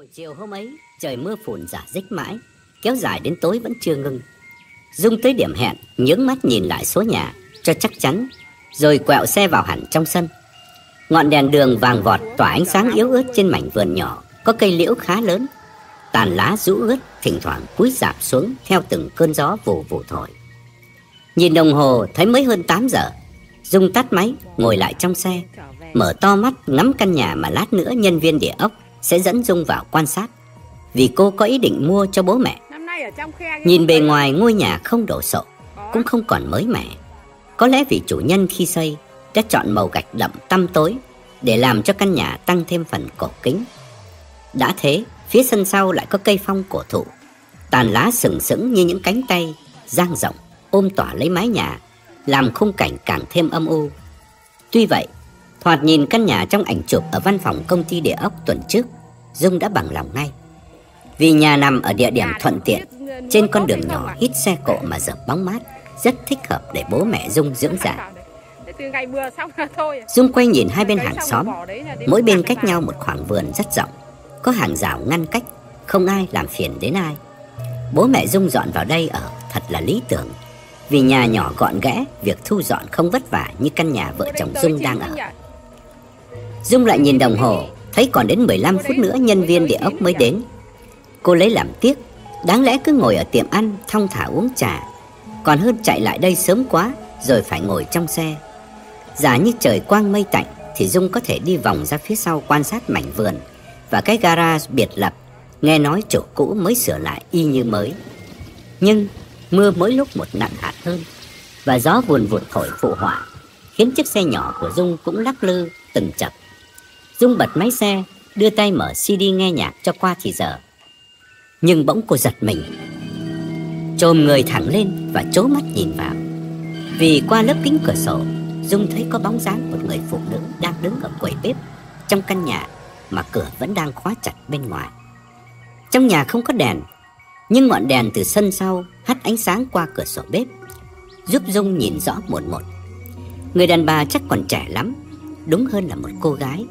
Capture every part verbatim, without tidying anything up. Buổi chiều hôm ấy, trời mưa phùn rả rích mãi, kéo dài đến tối vẫn chưa ngừng. Dung tới điểm hẹn, nhướng mắt nhìn lại số nhà cho chắc chắn, rồi quẹo xe vào hẳn trong sân. Ngọn đèn đường vàng vọt tỏa ánh sáng yếu ớt trên mảnh vườn nhỏ, có cây liễu khá lớn, tàn lá rũ ướt, thỉnh thoảng cúi rạp xuống theo từng cơn gió vù vù thổi. Nhìn đồng hồ thấy mới hơn tám giờ, Dung tắt máy, ngồi lại trong xe, mở to mắt ngắm căn nhà mà lát nữa nhân viên địa ốc sẽ dẫn Dung vào quan sát, vì cô có ý định mua cho bố mẹ. Nhìn bề ngoài ngôi nhà không đổ sộ, cũng không còn mới mẻ. Có lẽ vì chủ nhân khi xây đã chọn màu gạch đậm tăm tối để làm cho căn nhà tăng thêm phần cổ kính. Đã thế, phía sân sau lại có cây phong cổ thụ, tàn lá sừng sững như những cánh tay dang rộng ôm tỏa lấy mái nhà, làm khung cảnh càng thêm âm u. Tuy vậy, thoạt nhìn căn nhà trong ảnh chụp ở văn phòng công ty địa ốc tuần trước, Dung đã bằng lòng ngay. Vì nhà nằm ở địa điểm thuận tiện, trên con đường nhỏ ít xe cộ mà dợp bóng mát, rất thích hợp để bố mẹ Dung dưỡng già. Dung quay nhìn hai bên hàng xóm, mỗi bên cách nhau một khoảng vườn rất rộng, có hàng rào ngăn cách, không ai làm phiền đến ai. Bố mẹ Dung dọn vào đây ở thật là lý tưởng, vì nhà nhỏ gọn ghẽ, việc thu dọn không vất vả như căn nhà vợ chồng Dung đang ở. Dung lại nhìn đồng hồ, thấy còn đến mười lăm phút nữa nhân viên địa ốc mới đến. Cô lấy làm tiếc, đáng lẽ cứ ngồi ở tiệm ăn thong thả uống trà, còn hơn chạy lại đây sớm quá rồi phải ngồi trong xe. Giá như trời quang mây tạnh thì Dung có thể đi vòng ra phía sau quan sát mảnh vườn và cái garage biệt lập, nghe nói chỗ cũ mới sửa lại y như mới. Nhưng mưa mỗi lúc một nặng hạt hơn, và gió vùn vụt thổi phụ họa, khiến chiếc xe nhỏ của Dung cũng lắc lư từng chập. Dung bật máy xe, đưa tay mở xê đê nghe nhạc cho qua thì giờ. Nhưng bỗng cô giật mình, chồm người thẳng lên và trố mắt nhìn vào. Vì qua lớp kính cửa sổ, Dung thấy có bóng dáng một người phụ nữ đang đứng ở quầy bếp trong căn nhà mà cửa vẫn đang khóa chặt bên ngoài. Trong nhà không có đèn, nhưng ngọn đèn từ sân sau hắt ánh sáng qua cửa sổ bếp, giúp Dung nhìn rõ một một. Người đàn bà chắc còn trẻ lắm, đúng hơn là một cô gái,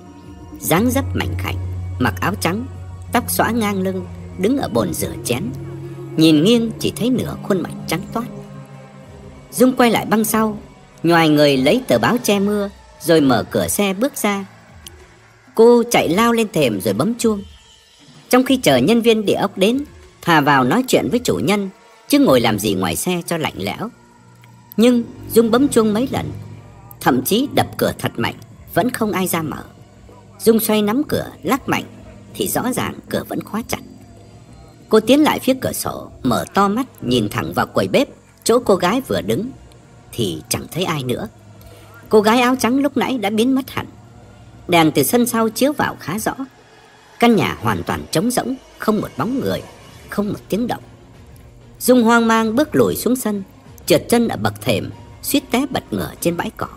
dáng dấp mảnh khảnh, mặc áo trắng, tóc xõa ngang lưng, đứng ở bồn rửa chén. Nhìn nghiêng chỉ thấy nửa khuôn mặt trắng toát. Dung quay lại băng sau, nhoài người lấy tờ báo che mưa, rồi mở cửa xe bước ra. Cô chạy lao lên thềm rồi bấm chuông. Trong khi chờ nhân viên địa ốc đến, thà vào nói chuyện với chủ nhân, chứ ngồi làm gì ngoài xe cho lạnh lẽo. Nhưng Dung bấm chuông mấy lần, thậm chí đập cửa thật mạnh, vẫn không ai ra mở. Dung xoay nắm cửa lắc mạnh thì rõ ràng cửa vẫn khóa chặt. Cô tiến lại phía cửa sổ, mở to mắt nhìn thẳng vào quầy bếp chỗ cô gái vừa đứng thì chẳng thấy ai nữa. Cô gái áo trắng lúc nãy đã biến mất hẳn. Đèn từ sân sau chiếu vào khá rõ. Căn nhà hoàn toàn trống rỗng, không một bóng người, không một tiếng động. Dung hoang mang bước lùi xuống sân, trượt chân ở bậc thềm, suýt té bật ngửa trên bãi cỏ.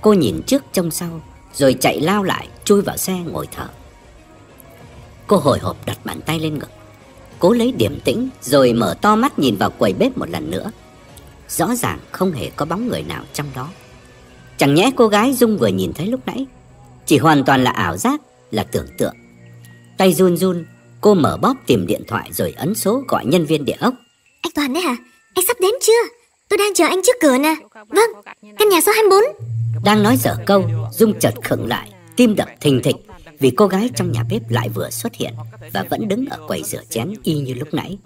Cô nhìn trước trông sau, rồi chạy lao lại, chui vào xe ngồi thở. Cô hồi hộp đặt bàn tay lên ngực, cố lấy điềm tĩnh rồi mở to mắt nhìn vào quầy bếp một lần nữa. Rõ ràng không hề có bóng người nào trong đó. Chẳng nhẽ cô gái Dung vừa nhìn thấy lúc nãy chỉ hoàn toàn là ảo giác, là tưởng tượng. Tay run run, cô mở bóp tìm điện thoại rồi ấn số gọi nhân viên địa ốc. Anh Toàn đấy hả? Anh sắp đến chưa? Tôi đang chờ anh trước cửa nè. Vâng, căn nhà số hai mươi bốn. Đang nói dở câu, Dung chợt khựng lại, tim đập thình thịch, vì cô gái trong nhà bếp lại vừa xuất hiện và vẫn đứng ở quầy rửa chén y như lúc nãy.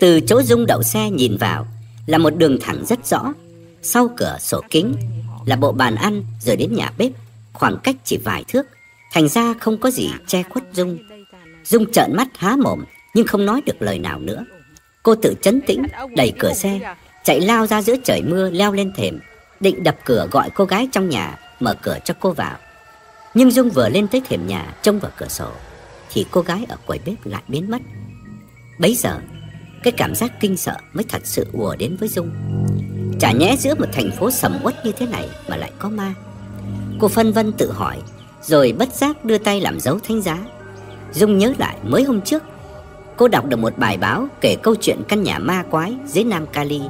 Từ chỗ Dung đậu xe nhìn vào là một đường thẳng rất rõ. Sau cửa sổ kính là bộ bàn ăn, rồi đến nhà bếp khoảng cách chỉ vài thước, thành ra không có gì che khuất Dung. Dung trợn mắt há mồm nhưng không nói được lời nào nữa. Cô tự trấn tĩnh, đẩy cửa xe, chạy lao ra giữa trời mưa, leo lên thềm, định đập cửa gọi cô gái trong nhà mở cửa cho cô vào. Nhưng Dung vừa lên tới thềm nhà trông vào cửa sổ thì cô gái ở quầy bếp lại biến mất. Bấy giờ cái cảm giác kinh sợ mới thật sự ùa đến với Dung. Chả nhẽ giữa một thành phố sầm uất như thế này mà lại có ma. Cô phân vân tự hỏi, rồi bất giác đưa tay làm dấu thánh giá. Dung nhớ lại mới hôm trước cô đọc được một bài báo kể câu chuyện căn nhà ma quái dưới Nam Cali.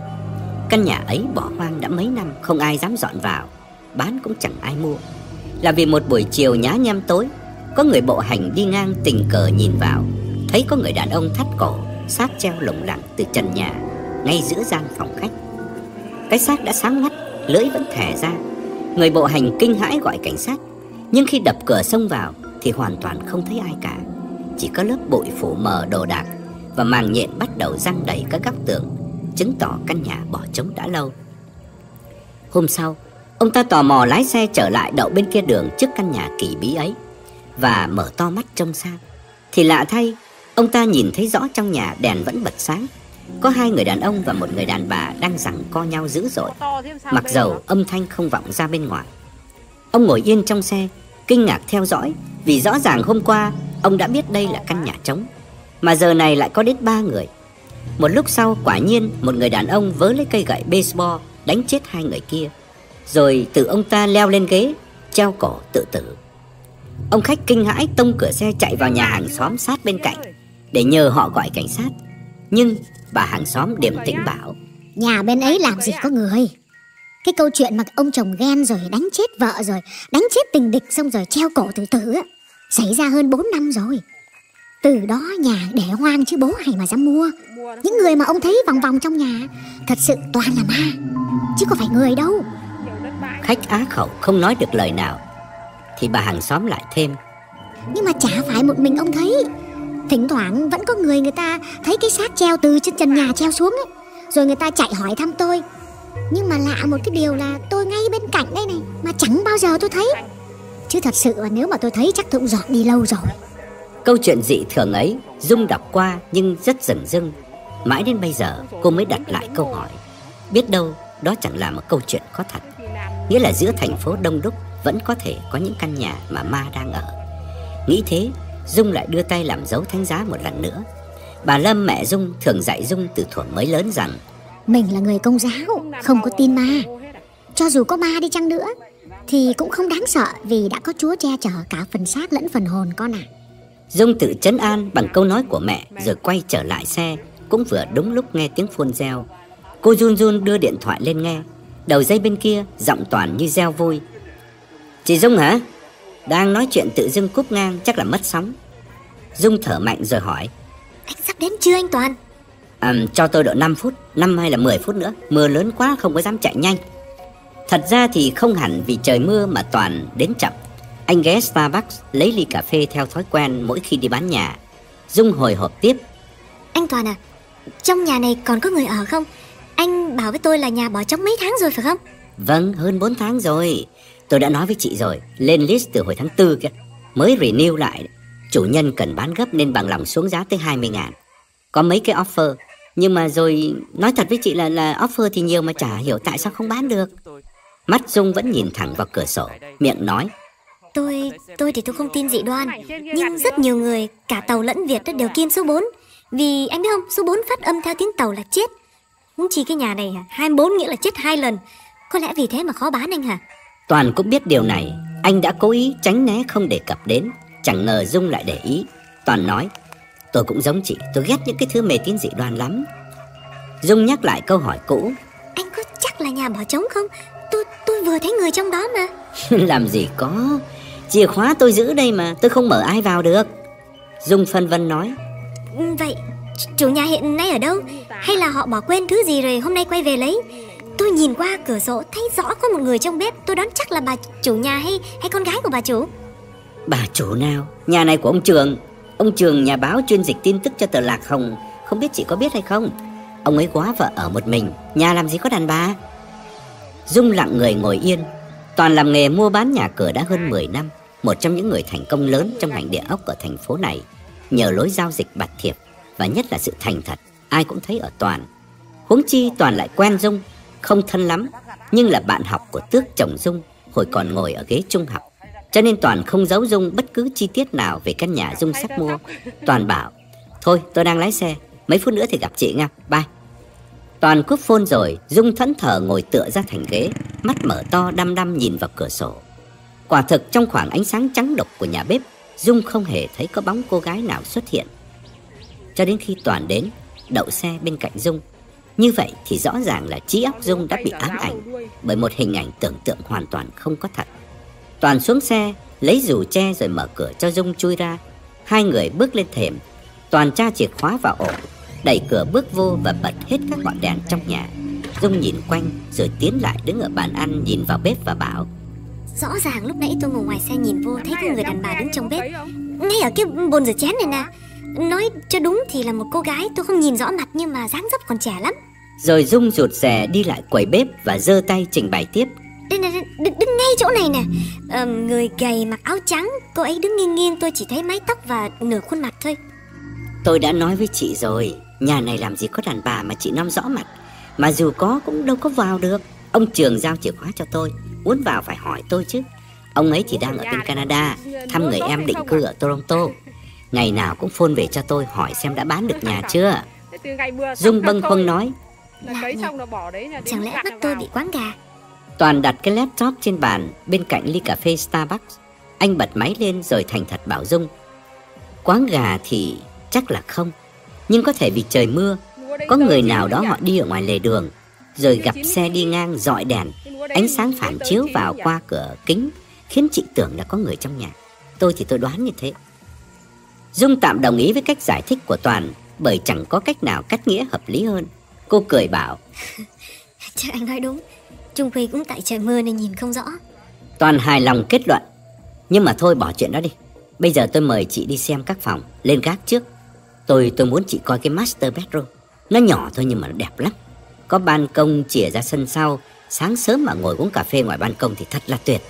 Căn nhà ấy bỏ hoang đã mấy năm, không ai dám dọn vào, bán cũng chẳng ai mua, là vì một buổi chiều nhá nhem tối, Có người bộ hành đi ngang tình cờ nhìn vào, thấy có người đàn ông thắt cổ, xác treo lủng lẳng từ trần nhà ngay giữa gian phòng khách. Cái xác đã sáng ngắt, lưỡi vẫn thè ra. Người bộ hành kinh hãi gọi cảnh sát, nhưng khi đập cửa xông vào thì hoàn toàn không thấy ai cả. Chỉ có lớp bụi phủ mờ đồ đạc và màng nhện bắt đầu giăng đầy các góc tường, chứng tỏ căn nhà bỏ trống đã lâu. Hôm sau, ông ta tò mò lái xe trở lại đậu bên kia đường trước căn nhà kỳ bí ấy và mở to mắt trông sang. Thì lạ thay, ông ta nhìn thấy rõ trong nhà đèn vẫn bật sáng. Có hai người đàn ông và một người đàn bà đang giằng co nhau dữ dội, mặc dầu âm thanh không vọng ra bên ngoài. Ông ngồi yên trong xe, kinh ngạc theo dõi, vì rõ ràng hôm qua ông đã biết đây là căn nhà trống, mà giờ này lại có đến ba người. Một lúc sau, quả nhiên một người đàn ông vớ lấy cây gậy baseball đánh chết hai người kia, rồi từ ông ta leo lên ghế, treo cổ tự tử. Ông khách kinh hãi tông cửa xe chạy vào nhà hàng xóm sát bên cạnh để nhờ họ gọi cảnh sát. Nhưng bà hàng xóm điềm tĩnh bảo: nhà bên ấy làm gì có người. Cái câu chuyện mà ông chồng ghen rồi đánh chết vợ, rồi đánh chết tình địch, xong rồi treo cổ tự tử xảy ra hơn bốn năm rồi. Từ đó nhà để hoang chứ bố hay mà dám mua. Những người mà ông thấy vòng vòng trong nhà thật sự toàn là ma, chứ có phải người đâu. Khách á khẩu không nói được lời nào. Thì bà hàng xóm lại thêm: nhưng mà chả phải một mình ông thấy, thỉnh thoảng vẫn có người, người ta thấy cái xác treo từ trên trần nhà treo xuống ấy, rồi người ta chạy hỏi thăm tôi. Nhưng mà lạ một cái điều là tôi ngay bên cạnh đây này mà chẳng bao giờ tôi thấy. Chứ thật sự là nếu mà tôi thấy chắc tôi cũng dọn đi lâu rồi. Câu chuyện dị thường ấy Dung đọc qua nhưng rất dửng dưng. Mãi đến bây giờ cô mới đặt lại câu hỏi: biết đâu đó chẳng là một câu chuyện có thật. Nghĩa là giữa thành phố đông đúc vẫn có thể có những căn nhà mà ma đang ở. Nghĩ thế, Dung lại đưa tay làm dấu thánh giá một lần nữa. Bà Lâm, mẹ Dung, thường dạy Dung từ thuở mới lớn rằng: mình là người Công giáo, không có tin ma. Cho dù có ma đi chăng nữa thì cũng không đáng sợ, vì đã có Chúa che chở cả phần xác lẫn phần hồn con ạ. Dung tự trấn an bằng câu nói của mẹ, rồi quay trở lại xe. Cũng vừa đúng lúc nghe tiếng phôn reo. Cô run run đưa điện thoại lên nghe. Đầu dây bên kia giọng Toàn như reo vui: chị Dung hả? Đang nói chuyện tự dưng cúp ngang, chắc là mất sóng. Dung thở mạnh rồi hỏi: anh sắp đến chưa anh Toàn? À, cho tôi độ năm phút, năm hay là mười phút nữa. Mưa lớn quá không có dám chạy nhanh. Thật ra thì không hẳn vì trời mưa mà Toàn đến chậm. Anh ghé Starbucks lấy ly cà phê theo thói quen mỗi khi đi bán nhà. Dung hồi hộp tiếp: anh Toàn à, trong nhà này còn có người ở không? Anh bảo với tôi là nhà bỏ trống mấy tháng rồi phải không? Vâng, hơn bốn tháng rồi. Tôi đã nói với chị rồi, lên list từ hồi tháng tư kìa. Mới renew lại, chủ nhân cần bán gấp nên bằng lòng xuống giá tới hai mươi ngàn. Có mấy cái offer, nhưng mà rồi nói thật với chị là, là offer thì nhiều mà chả hiểu tại sao không bán được. Mắt Dung vẫn nhìn thẳng vào cửa sổ, miệng nói: Tôi tôi thì tôi không tin dị đoan, nhưng rất nhiều người, cả Tàu lẫn Việt đều kiêng số bốn. Vì anh biết không, số bốn phát âm theo tiếng Tàu là chết. Cũng chỉ cái nhà này hai mươi bốn nghĩa là chết hai lần. Có lẽ vì thế mà khó bán anh hả? Toàn cũng biết điều này, anh đã cố ý tránh né không đề cập đến. Chẳng ngờ Dung lại để ý. Toàn nói: tôi cũng giống chị, tôi ghét những cái thứ mê tín dị đoan lắm. Dung nhắc lại câu hỏi cũ: anh có chắc là nhà bỏ trống không? Tôi tôi vừa thấy người trong đó mà. Làm gì có, chìa khóa tôi giữ đây mà, tôi không mở ai vào được. Dung phân vân nói: vậy chủ nhà hiện nay ở đâu? Hay là họ bỏ quên thứ gì rồi hôm nay quay về lấy? Tôi nhìn qua cửa sổ thấy rõ có một người trong bếp, tôi đoán chắc là bà chủ nhà hay hay con gái của bà chủ. Bà chủ nào? Nhà này của ông Trường. Ông Trường, nhà báo chuyên dịch tin tức cho tờ Lạc Hồng, không biết chị có biết hay không? Ông ấy quá vợ ở một mình, nhà làm gì có đàn bà. Dung lặng người ngồi yên. Toàn làm nghề mua bán nhà cửa đã hơn mười năm, một trong những người thành công lớn trong ngành địa ốc ở thành phố này, nhờ lối giao dịch bạt thiệp và nhất là sự thành thật ai cũng thấy ở Toàn. Huống chi Toàn lại quen Dung, không thân lắm, nhưng là bạn học của Tước, chồng Dung, hồi còn ngồi ở ghế trung học. Cho nên Toàn không giấu Dung bất cứ chi tiết nào về căn nhà Dung sắp mua. Toàn bảo: thôi tôi đang lái xe, mấy phút nữa thì gặp chị nha, bye. Toàn cúp phone rồi, Dung thẫn thờ ngồi tựa ra thành ghế, mắt mở to đăm đăm nhìn vào cửa sổ. Quả thực trong khoảng ánh sáng trắng độc của nhà bếp, Dung không hề thấy có bóng cô gái nào xuất hiện. Cho đến khi Toàn đến, đậu xe bên cạnh Dung. Như vậy thì rõ ràng là trí óc Dung đã bị ám ảnh bởi một hình ảnh tưởng tượng hoàn toàn không có thật. Toàn xuống xe, lấy dù tre rồi mở cửa cho Dung chui ra. Hai người bước lên thềm, Toàn tra chìa khóa vào ổ, đẩy cửa bước vô và bật hết các ngọn đèn trong nhà. Dung nhìn quanh rồi tiến lại đứng ở bàn ăn nhìn vào bếp và bảo: Rõ ràng lúc nãy tôi ngồi ngoài xe nhìn vô thấy cái người đàn bà đứng trong bếp, ngay ở cái bồn rửa chén này nè. Nói cho đúng thì là một cô gái, tôi không nhìn rõ mặt nhưng mà dáng dấp còn trẻ lắm. Rồi Dung rụt rè đi lại quầy bếp và giơ tay trình bày tiếp: Đây này, đứng, đứng ngay chỗ này nè. Ờ, người gầy mặc áo trắng, cô ấy đứng nghiêng nghiêng, tôi chỉ thấy mái tóc và nửa khuôn mặt thôi. Tôi đã nói với chị rồi, nhà này làm gì có đàn bà mà chị năm rõ mặt. Mà dù có cũng đâu có vào được. Ông Trường giao chìa khóa cho tôi, muốn vào phải hỏi tôi chứ. Ông ấy thì đang ở bên Canada thăm người em định cư ở Toronto. Ngày nào cũng phone về cho tôi hỏi xem đã bán được nhà chưa. Dung bâng khuâng nói: Chẳng lẽ mắt tôi bị quáng gà? Toàn đặt cái laptop trên bàn bên cạnh ly cà phê Starbucks. Anh bật máy lên rồi thành thật bảo Dung: Quáng gà thì chắc là không, nhưng có thể vì trời mưa, có người nào đó họ đi ở ngoài lề đường, rồi gặp xe đi ngang dọi đèn, ánh sáng phản chiếu vào qua cửa kính, khiến chị tưởng là có người trong nhà. Tôi thì tôi đoán như thế. Dung tạm đồng ý với cách giải thích của Toàn, bởi chẳng có cách nào cắt nghĩa hợp lý hơn. Cô cười bảo: Chắc anh nói đúng, chung quy cũng tại trời mưa nên nhìn không rõ. Toàn hài lòng kết luận: Nhưng mà thôi bỏ chuyện đó đi. Bây giờ tôi mời chị đi xem các phòng, lên gác trước. Tôi tôi muốn chị coi cái master bedroom. Nó nhỏ thôi nhưng mà nó đẹp lắm. Có ban công chìa ra sân sau, sáng sớm mà ngồi uống cà phê ngoài ban công thì thật là tuyệt.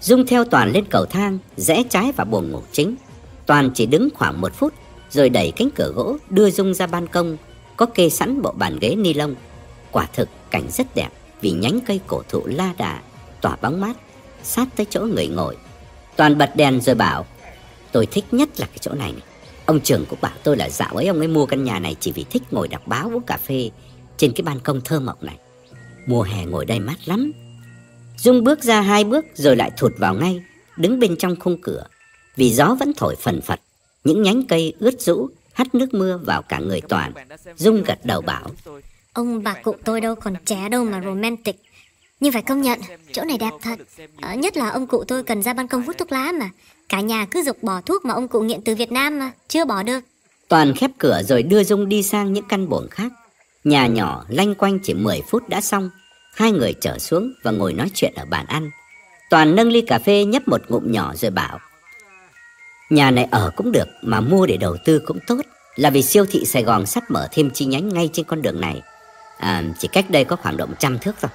Dung theo Toàn lên cầu thang, rẽ trái vào buồng ngủ chính. Toàn chỉ đứng khoảng một phút, rồi đẩy cánh cửa gỗ đưa Dung ra ban công, có kê sẵn bộ bàn ghế ni lông. Quả thực cảnh rất đẹp vì nhánh cây cổ thụ la đà, tỏa bóng mát, sát tới chỗ người ngồi. Toàn bật đèn rồi bảo: Tôi thích nhất là cái chỗ này này. Ông Trường cũng bảo tôi là dạo ấy ông ấy mua căn nhà này chỉ vì thích ngồi đọc báo uống cà phê trên cái ban công thơ mộng này. Mùa hè ngồi đây mát lắm. Dung bước ra hai bước rồi lại thụt vào ngay, đứng bên trong khung cửa. Vì gió vẫn thổi phần phật, những nhánh cây ướt rũ hắt nước mưa vào cả người Toàn. Dung gật đầu bảo: Ông bà cụ tôi đâu còn trẻ đâu mà romantic. Nhưng phải công nhận, chỗ này đẹp thật. À, nhất là ông cụ tôi cần ra ban công hút thuốc lá mà. Cả nhà cứ dục bỏ thuốc mà ông cụ nghiện từ Việt Nam mà, chưa bỏ được. Toàn khép cửa rồi đưa Dung đi sang những căn buồng khác. Nhà nhỏ lanh quanh chỉ mười phút đã xong. Hai người trở xuống và ngồi nói chuyện ở bàn ăn. Toàn nâng ly cà phê nhấp một ngụm nhỏ rồi bảo: Nhà này ở cũng được mà mua để đầu tư cũng tốt. Là vì siêu thị Sài Gòn sắp mở thêm chi nhánh ngay trên con đường này. À, chỉ cách đây có khoảng độ một trăm thước thôi.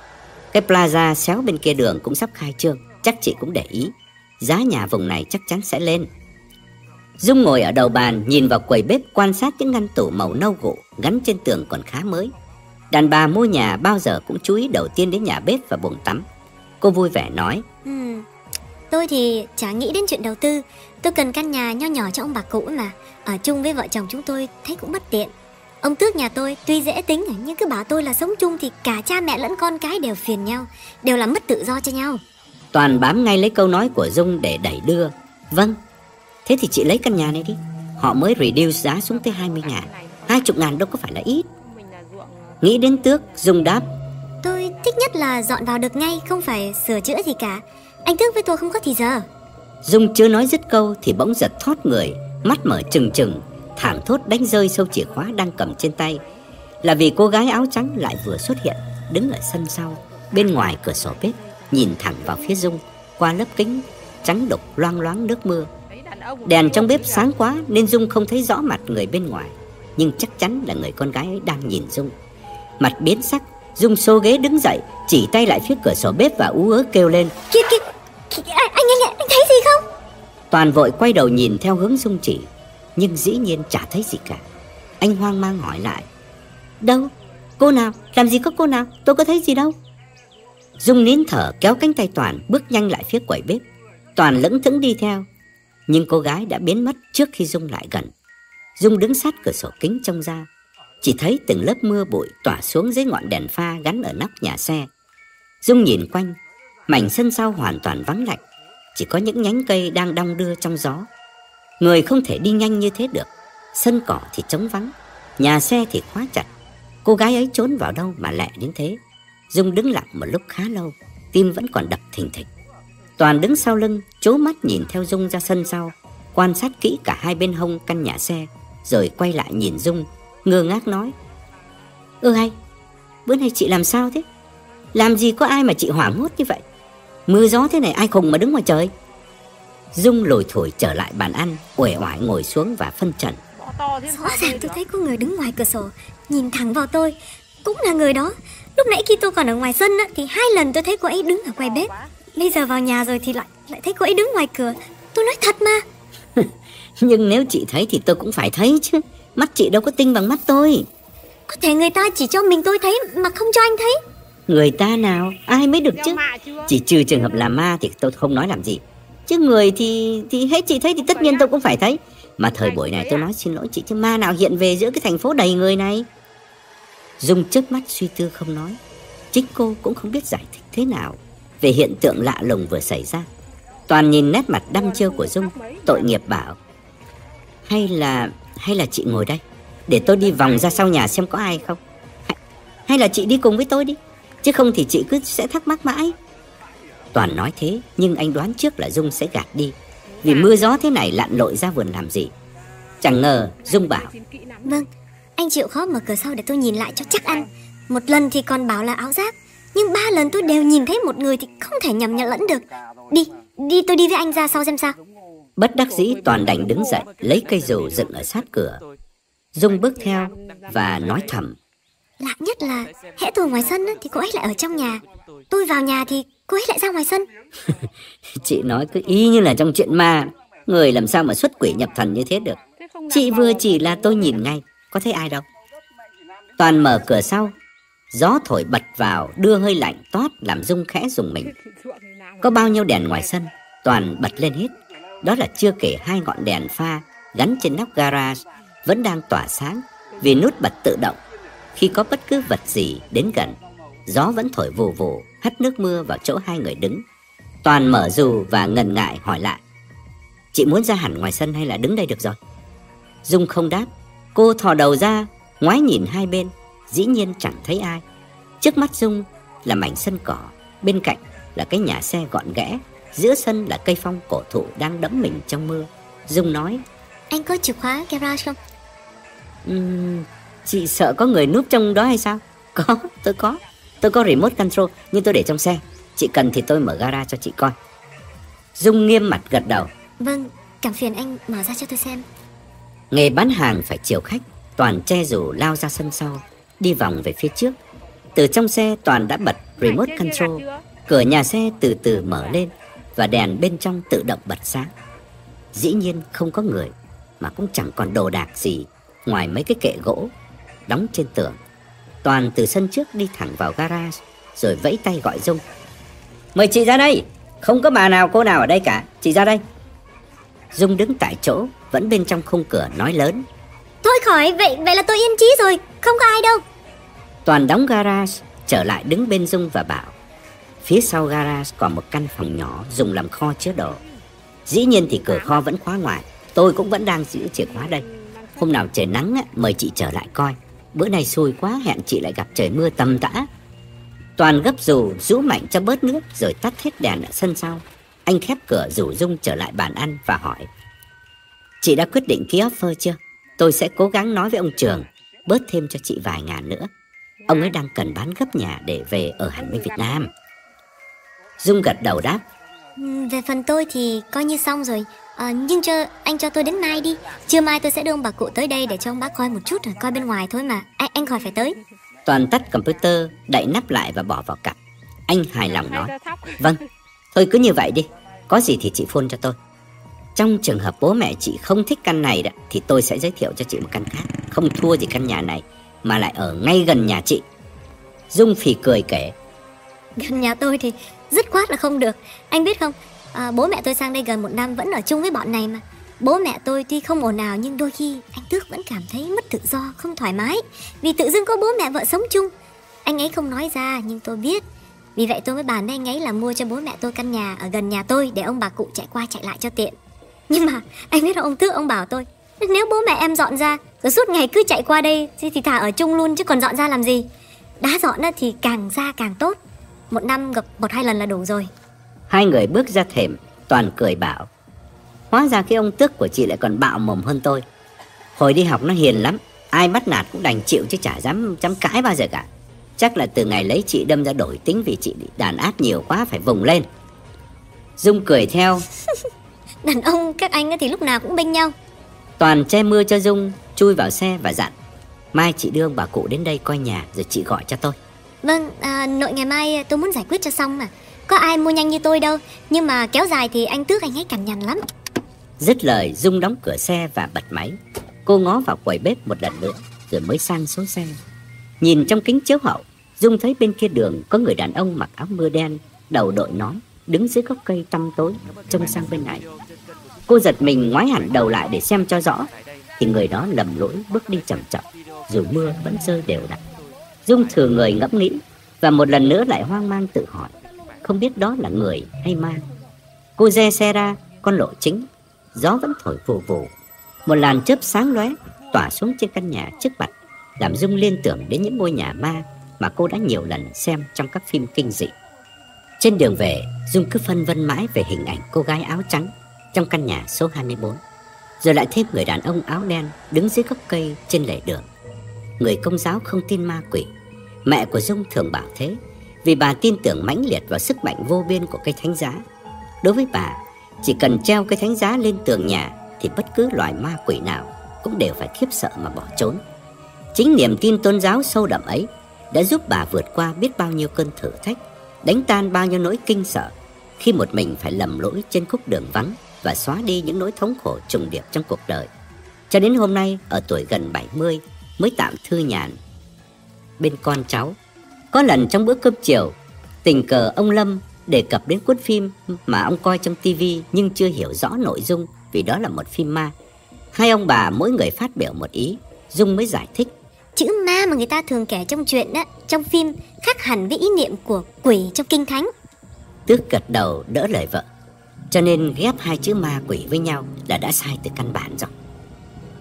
Cái plaza xéo bên kia đường cũng sắp khai trương, chắc chị cũng để ý. Giá nhà vùng này chắc chắn sẽ lên. Dung ngồi ở đầu bàn, nhìn vào quầy bếp, quan sát những ngăn tủ màu nâu gỗ gắn trên tường còn khá mới. Đàn bà mua nhà bao giờ cũng chú ý đầu tiên đến nhà bếp và buồng tắm. Cô vui vẻ nói: ừ, Tôi thì chả nghĩ đến chuyện đầu tư. Tôi cần căn nhà nho nhỏ cho ông bà cụ mà. Ở chung với vợ chồng chúng tôi thấy cũng bất tiện. Ông Tước nhà tôi tuy dễ tính nhưng cứ bảo tôi là sống chung thì cả cha mẹ lẫn con cái đều phiền nhau, đều làm mất tự do cho nhau. Toàn bám ngay lấy câu nói của Dung để đẩy đưa: Vâng, thế thì chị lấy căn nhà này đi. Họ mới reduce giá xuống tới hai mươi ngàn. Hai mươi ngàn đâu có phải là ít. Nghĩ đến Tước, Dung đáp: Tôi thích nhất là dọn vào được ngay, không phải sửa chữa gì cả. Anh Tước với tôi không có thì giờ. Dung chưa nói dứt câu thì bỗng giật thót người, mắt mở trừng trừng, thảng thốt đánh rơi sâu chìa khóa đang cầm trên tay. Là vì cô gái áo trắng lại vừa xuất hiện, đứng ở sân sau, bên ngoài cửa sổ bếp, nhìn thẳng vào phía Dung qua lớp kính trắng đục loang loáng nước mưa. Đèn trong bếp sáng quá nên Dung không thấy rõ mặt người bên ngoài, nhưng chắc chắn là người con gái ấy đang nhìn Dung. Mặt biến sắc, Dung xô ghế đứng dậy, chỉ tay lại phía cửa sổ bếp và ú ớ kêu lên: Kìa kìa, kìa anh, anh, anh thấy gì không? Toàn vội quay đầu nhìn theo hướng Dung chỉ, nhưng dĩ nhiên chả thấy gì cả. Anh hoang mang hỏi lại: Đâu? Cô nào? Làm gì có cô nào? Tôi có thấy gì đâu. Dung nín thở kéo cánh tay Toàn bước nhanh lại phía quầy bếp. Toàn lững thững đi theo, nhưng cô gái đã biến mất trước khi Dung lại gần. Dung đứng sát cửa sổ kính trông ra, chỉ thấy từng lớp mưa bụi tỏa xuống dưới ngọn đèn pha gắn ở nóc nhà xe. Dung nhìn quanh, mảnh sân sau hoàn toàn vắng lạnh, chỉ có những nhánh cây đang đong đưa trong gió. Người không thể đi nhanh như thế được. Sân cỏ thì trống vắng, nhà xe thì khóa chặt. Cô gái ấy trốn vào đâu mà lẹ đến thế? Dung đứng lặng một lúc khá lâu, tim vẫn còn đập thình thịch. Toàn đứng sau lưng, trố mắt nhìn theo Dung ra sân sau, quan sát kỹ cả hai bên hông căn nhà xe, rồi quay lại nhìn Dung, ngơ ngác nói: "Ơ hay, bữa nay chị làm sao thế? Làm gì có ai mà chị hoảng hốt như vậy? Mưa gió thế này ai khùng mà đứng ngoài trời?" Dung lủi thủi trở lại bàn ăn, uể oải ngồi xuống và phân trần: "Rõ ràng tôi thấy có người đứng ngoài cửa sổ, nhìn thẳng vào tôi. Cũng là người đó. Lúc nãy khi tôi còn ở ngoài sân á, thì hai lần tôi thấy cô ấy đứng ở quầy bếp. Bây giờ vào nhà rồi thì lại lại thấy cô ấy đứng ngoài cửa. Tôi nói thật mà." "Nhưng nếu chị thấy thì tôi cũng phải thấy chứ. Mắt chị đâu có tinh bằng mắt tôi." "Có thể người ta chỉ cho mình tôi thấy mà không cho anh thấy." "Người ta nào, ai mới được chứ. Chỉ trừ trường hợp là ma thì tôi không nói làm gì. Chứ người thì thì hết chị thấy thì tất nhiên tôi cũng phải thấy. Mà thời buổi này tôi nói xin lỗi chị, chứ ma nào hiện về giữa cái thành phố đầy người này." Dung chớp mắt suy tư không nói. Chính cô cũng không biết giải thích thế nào về hiện tượng lạ lùng vừa xảy ra. Toàn nhìn nét mặt đăm chiêu của Dung, tội nghiệp bảo: Hay là hay là chị ngồi đây, để tôi đi vòng ra sau nhà xem có ai không. Hay, hay là chị đi cùng với tôi đi, chứ không thì chị cứ sẽ thắc mắc mãi." Toàn nói thế nhưng anh đoán trước là Dung sẽ gạt đi, vì mưa gió thế này lặn lội ra vườn làm gì. Chẳng ngờ Dung bảo: "Vâng, anh chịu khó mở cửa sau để tôi nhìn lại cho chắc ăn. Một lần thì còn bảo là áo giáp, nhưng ba lần tôi đều nhìn thấy một người thì không thể nhầm nhận lẫn được. Đi, đi tôi đi với anh ra sau xem sao." Bất đắc dĩ Toàn đành đứng dậy, lấy cây dù dựng ở sát cửa. Dung bước theo và nói thầm: "Lạ nhất là hễ tôi ngoài sân thì cô ấy lại ở trong nhà, tôi vào nhà thì cô ấy lại ra ngoài sân." "Chị nói cứ y như là trong chuyện ma. Người làm sao mà xuất quỷ nhập thần như thế được. Chị vừa chỉ là tôi nhìn ngay, có thấy ai đâu." Toàn mở cửa sau, gió thổi bật vào đưa hơi lạnh toát làm Dung khẽ rùng mình. Có bao nhiêu đèn ngoài sân Toàn bật lên hết. Đó là chưa kể hai ngọn đèn pha gắn trên nóc garage vẫn đang tỏa sáng vì nút bật tự động. Khi có bất cứ vật gì đến gần, gió vẫn thổi vù vù hắt nước mưa vào chỗ hai người đứng. Toàn mở dù và ngần ngại hỏi lại: "Chị muốn ra hẳn ngoài sân hay là đứng đây được rồi?" Dung không đáp. Cô thò đầu ra, ngoái nhìn hai bên, dĩ nhiên chẳng thấy ai. Trước mắt Dung là mảnh sân cỏ, bên cạnh là cái nhà xe gọn ghẽ, giữa sân là cây phong cổ thụ đang đẫm mình trong mưa. Dung nói: "Anh có chìa khóa garage không?" uhm, "Chị sợ có người núp trong đó hay sao?" "Có, tôi có. Tôi có remote control nhưng tôi để trong xe. Chị cần thì tôi mở gara cho chị coi." Dung nghiêm mặt gật đầu: "Vâng, cảm phiền anh mở ra cho tôi xem." Nghề bán hàng phải chiều khách, Toàn che dù lao ra sân sau, đi vòng về phía trước. Từ trong xe Toàn đã bật remote control. Cửa nhà xe từ từ mở lên và đèn bên trong tự động bật sáng. Dĩ nhiên không có người, mà cũng chẳng còn đồ đạc gì ngoài mấy cái kệ gỗ đóng trên tường. Toàn từ sân trước đi thẳng vào garage rồi vẫy tay gọi Dung: "Mời chị ra đây, không có bà nào cô nào ở đây cả, chị ra đây." Dung đứng tại chỗ vẫn bên trong khung cửa nói lớn: "Thôi khỏi, vậy vậy là tôi yên trí rồi, không có ai đâu." Toàn đóng garage trở lại đứng bên Dung và bảo: "Phía sau garage còn một căn phòng nhỏ dùng làm kho chứa đồ. Dĩ nhiên thì cửa kho vẫn khóa ngoài, tôi cũng vẫn đang giữ chìa khóa đây. Hôm nào trời nắng mời chị trở lại coi. Bữa nay xui quá, hẹn chị lại gặp trời mưa tầm tã." Toàn gấp dù, rũ mạnh cho bớt nước rồi tắt hết đèn ở sân sau. Anh khép cửa rủ Dung trở lại bàn ăn và hỏi: "Chị đã quyết định ký offer chưa? Tôi sẽ cố gắng nói với ông Trường bớt thêm cho chị vài ngàn nữa. Ông ấy đang cần bán gấp nhà để về ở hẳn bên Việt Nam." Dung gật đầu đáp: "Về phần tôi thì coi như xong rồi. À, nhưng cho anh cho tôi đến mai đi. Trưa mai tôi sẽ đưa ông bà cụ tới đây để cho ông bác coi một chút rồi coi bên ngoài thôi mà. À, anh khỏi phải tới." Toàn tắt computer, đậy nắp lại và bỏ vào cặp. Anh hài lòng nói: "Vâng, thôi cứ như vậy đi. Có gì thì chị phone cho tôi. Trong trường hợp bố mẹ chị không thích căn này đó, thì tôi sẽ giới thiệu cho chị một căn khác, không thua gì căn nhà này mà lại ở ngay gần nhà chị." Dung phì cười kể: "Gần nhà tôi thì dứt khoát là không được. Anh biết không, à, bố mẹ tôi sang đây gần một năm vẫn ở chung với bọn này mà. Bố mẹ tôi tuy không ồn ào nhưng đôi khi anh Tước vẫn cảm thấy mất tự do, không thoải mái, vì tự dưng có bố mẹ vợ sống chung. Anh ấy không nói ra nhưng tôi biết. Vì vậy tôi mới bàn với anh ấy là mua cho bố mẹ tôi căn nhà ở gần nhà tôi để ông bà cụ chạy qua chạy lại cho tiện. Nhưng mà anh biết không, ông Tước ông bảo tôi: Nếu bố mẹ em dọn ra rồi suốt ngày cứ chạy qua đây thì thà ở chung luôn chứ còn dọn ra làm gì. Đã dọn thì càng ra càng tốt. Một năm gặp một hai lần là đủ rồi." Hai người bước ra thềm, Toàn cười bảo: hóa ra cái ông Tước của chị lại còn bạo mồm hơn tôi. Hồi đi học nó hiền lắm, ai bắt nạt cũng đành chịu chứ chả dám dám cãi bao giờ cả. Chắc là từ ngày lấy chị đâm ra đổi tính vì chị bị đàn áp nhiều quá phải vùng lên. Dung cười theo. Đàn ông các anh ấy thì lúc nào cũng bênh nhau. Toàn che mưa cho Dung, chui vào xe và dặn: mai chị đưa ông bà cụ đến đây coi nhà rồi chị gọi cho tôi. Vâng, à, nội ngày mai tôi muốn giải quyết cho xong mà. Có ai mua nhanh như tôi đâu, nhưng mà kéo dài thì anh Tước anh ấy cằn nhằn lắm. Dứt lời, Dung đóng cửa xe và bật máy. Cô ngó vào quầy bếp một lần nữa rồi mới sang số xe. Nhìn trong kính chiếu hậu, Dung thấy bên kia đường có người đàn ông mặc áo mưa đen, đầu đội nón, đứng dưới gốc cây tăm tối trông sang bên này. Cô giật mình ngoái hẳn đầu lại để xem cho rõ, thì người đó lầm lỗi bước đi chậm chậm, dù mưa vẫn rơi đều đặn. Dung thừa người ngẫm nghĩ và một lần nữa lại hoang mang tự hỏi, không biết đó là người hay ma. Cô re xe ra con lộ chính, gió vẫn thổi vù vù. Một làn chớp sáng lóe tỏa xuống trên căn nhà trước mặt, làm Dung liên tưởng đến những ngôi nhà ma mà cô đã nhiều lần xem trong các phim kinh dị. Trên đường về, Dung cứ phân vân mãi về hình ảnh cô gái áo trắng trong căn nhà số hai mươi bốn, rồi lại thêm người đàn ông áo đen đứng dưới gốc cây trên lề đường. Người Công giáo không tin ma quỷ, mẹ của Dung thường bảo thế vì bà tin tưởng mãnh liệt vào sức mạnh vô biên của cây thánh giá. Đối với bà, chỉ cần treo cây thánh giá lên tường nhà thì bất cứ loài ma quỷ nào cũng đều phải khiếp sợ mà bỏ trốn. Chính niềm tin tôn giáo sâu đậm ấy đã giúp bà vượt qua biết bao nhiêu cơn thử thách, đánh tan bao nhiêu nỗi kinh sợ khi một mình phải lầm lỗi trên khúc đường vắng, và xóa đi những nỗi thống khổ trùng điệp trong cuộc đời. Cho đến hôm nay, ở tuổi gần bảy mươi mới tạm thư nhàn bên con cháu. Có lần trong bữa cơm chiều, tình cờ ông Lâm đề cập đến cuốn phim mà ông coi trong tivi nhưng chưa hiểu rõ nội dung vì đó là một phim ma. Hai ông bà mỗi người phát biểu một ý, Dung mới giải thích. Chữ ma mà người ta thường kể trong chuyện á, trong phim khác hẳn với ý niệm của quỷ trong kinh thánh. Tước gật đầu đỡ lời vợ. Cho nên ghép hai chữ ma quỷ với nhau là đã sai từ căn bản rồi.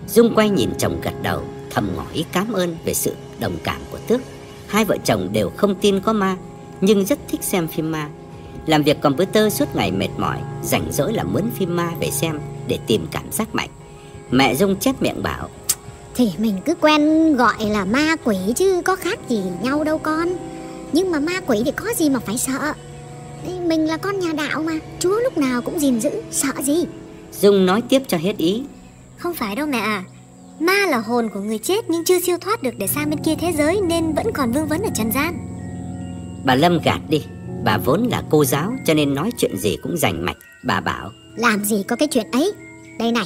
Dung quay nhìn chồng gật đầu, thầm ngỏ ý cảm ơn về sự đồng cảm của Tước. Hai vợ chồng đều không tin có ma, nhưng rất thích xem phim ma. Làm việc computer suốt ngày mệt mỏi, rảnh rỗi là mướn phim ma về xem để tìm cảm giác mạnh. Mẹ Dung chép miệng bảo, thì mình cứ quen gọi là ma quỷ chứ có khác gì nhau đâu con. Nhưng mà ma quỷ thì có gì mà phải sợ, mình là con nhà đạo mà, Chúa lúc nào cũng gìn giữ, sợ gì. Dung nói tiếp cho hết ý. Không phải đâu mẹ à, ma là hồn của người chết nhưng chưa siêu thoát được để sang bên kia thế giới, nên vẫn còn vương vấn ở trần gian. Bà Lâm gạt đi, bà vốn là cô giáo cho nên nói chuyện gì cũng rành mạch. Bà bảo, làm gì có cái chuyện ấy. Đây này,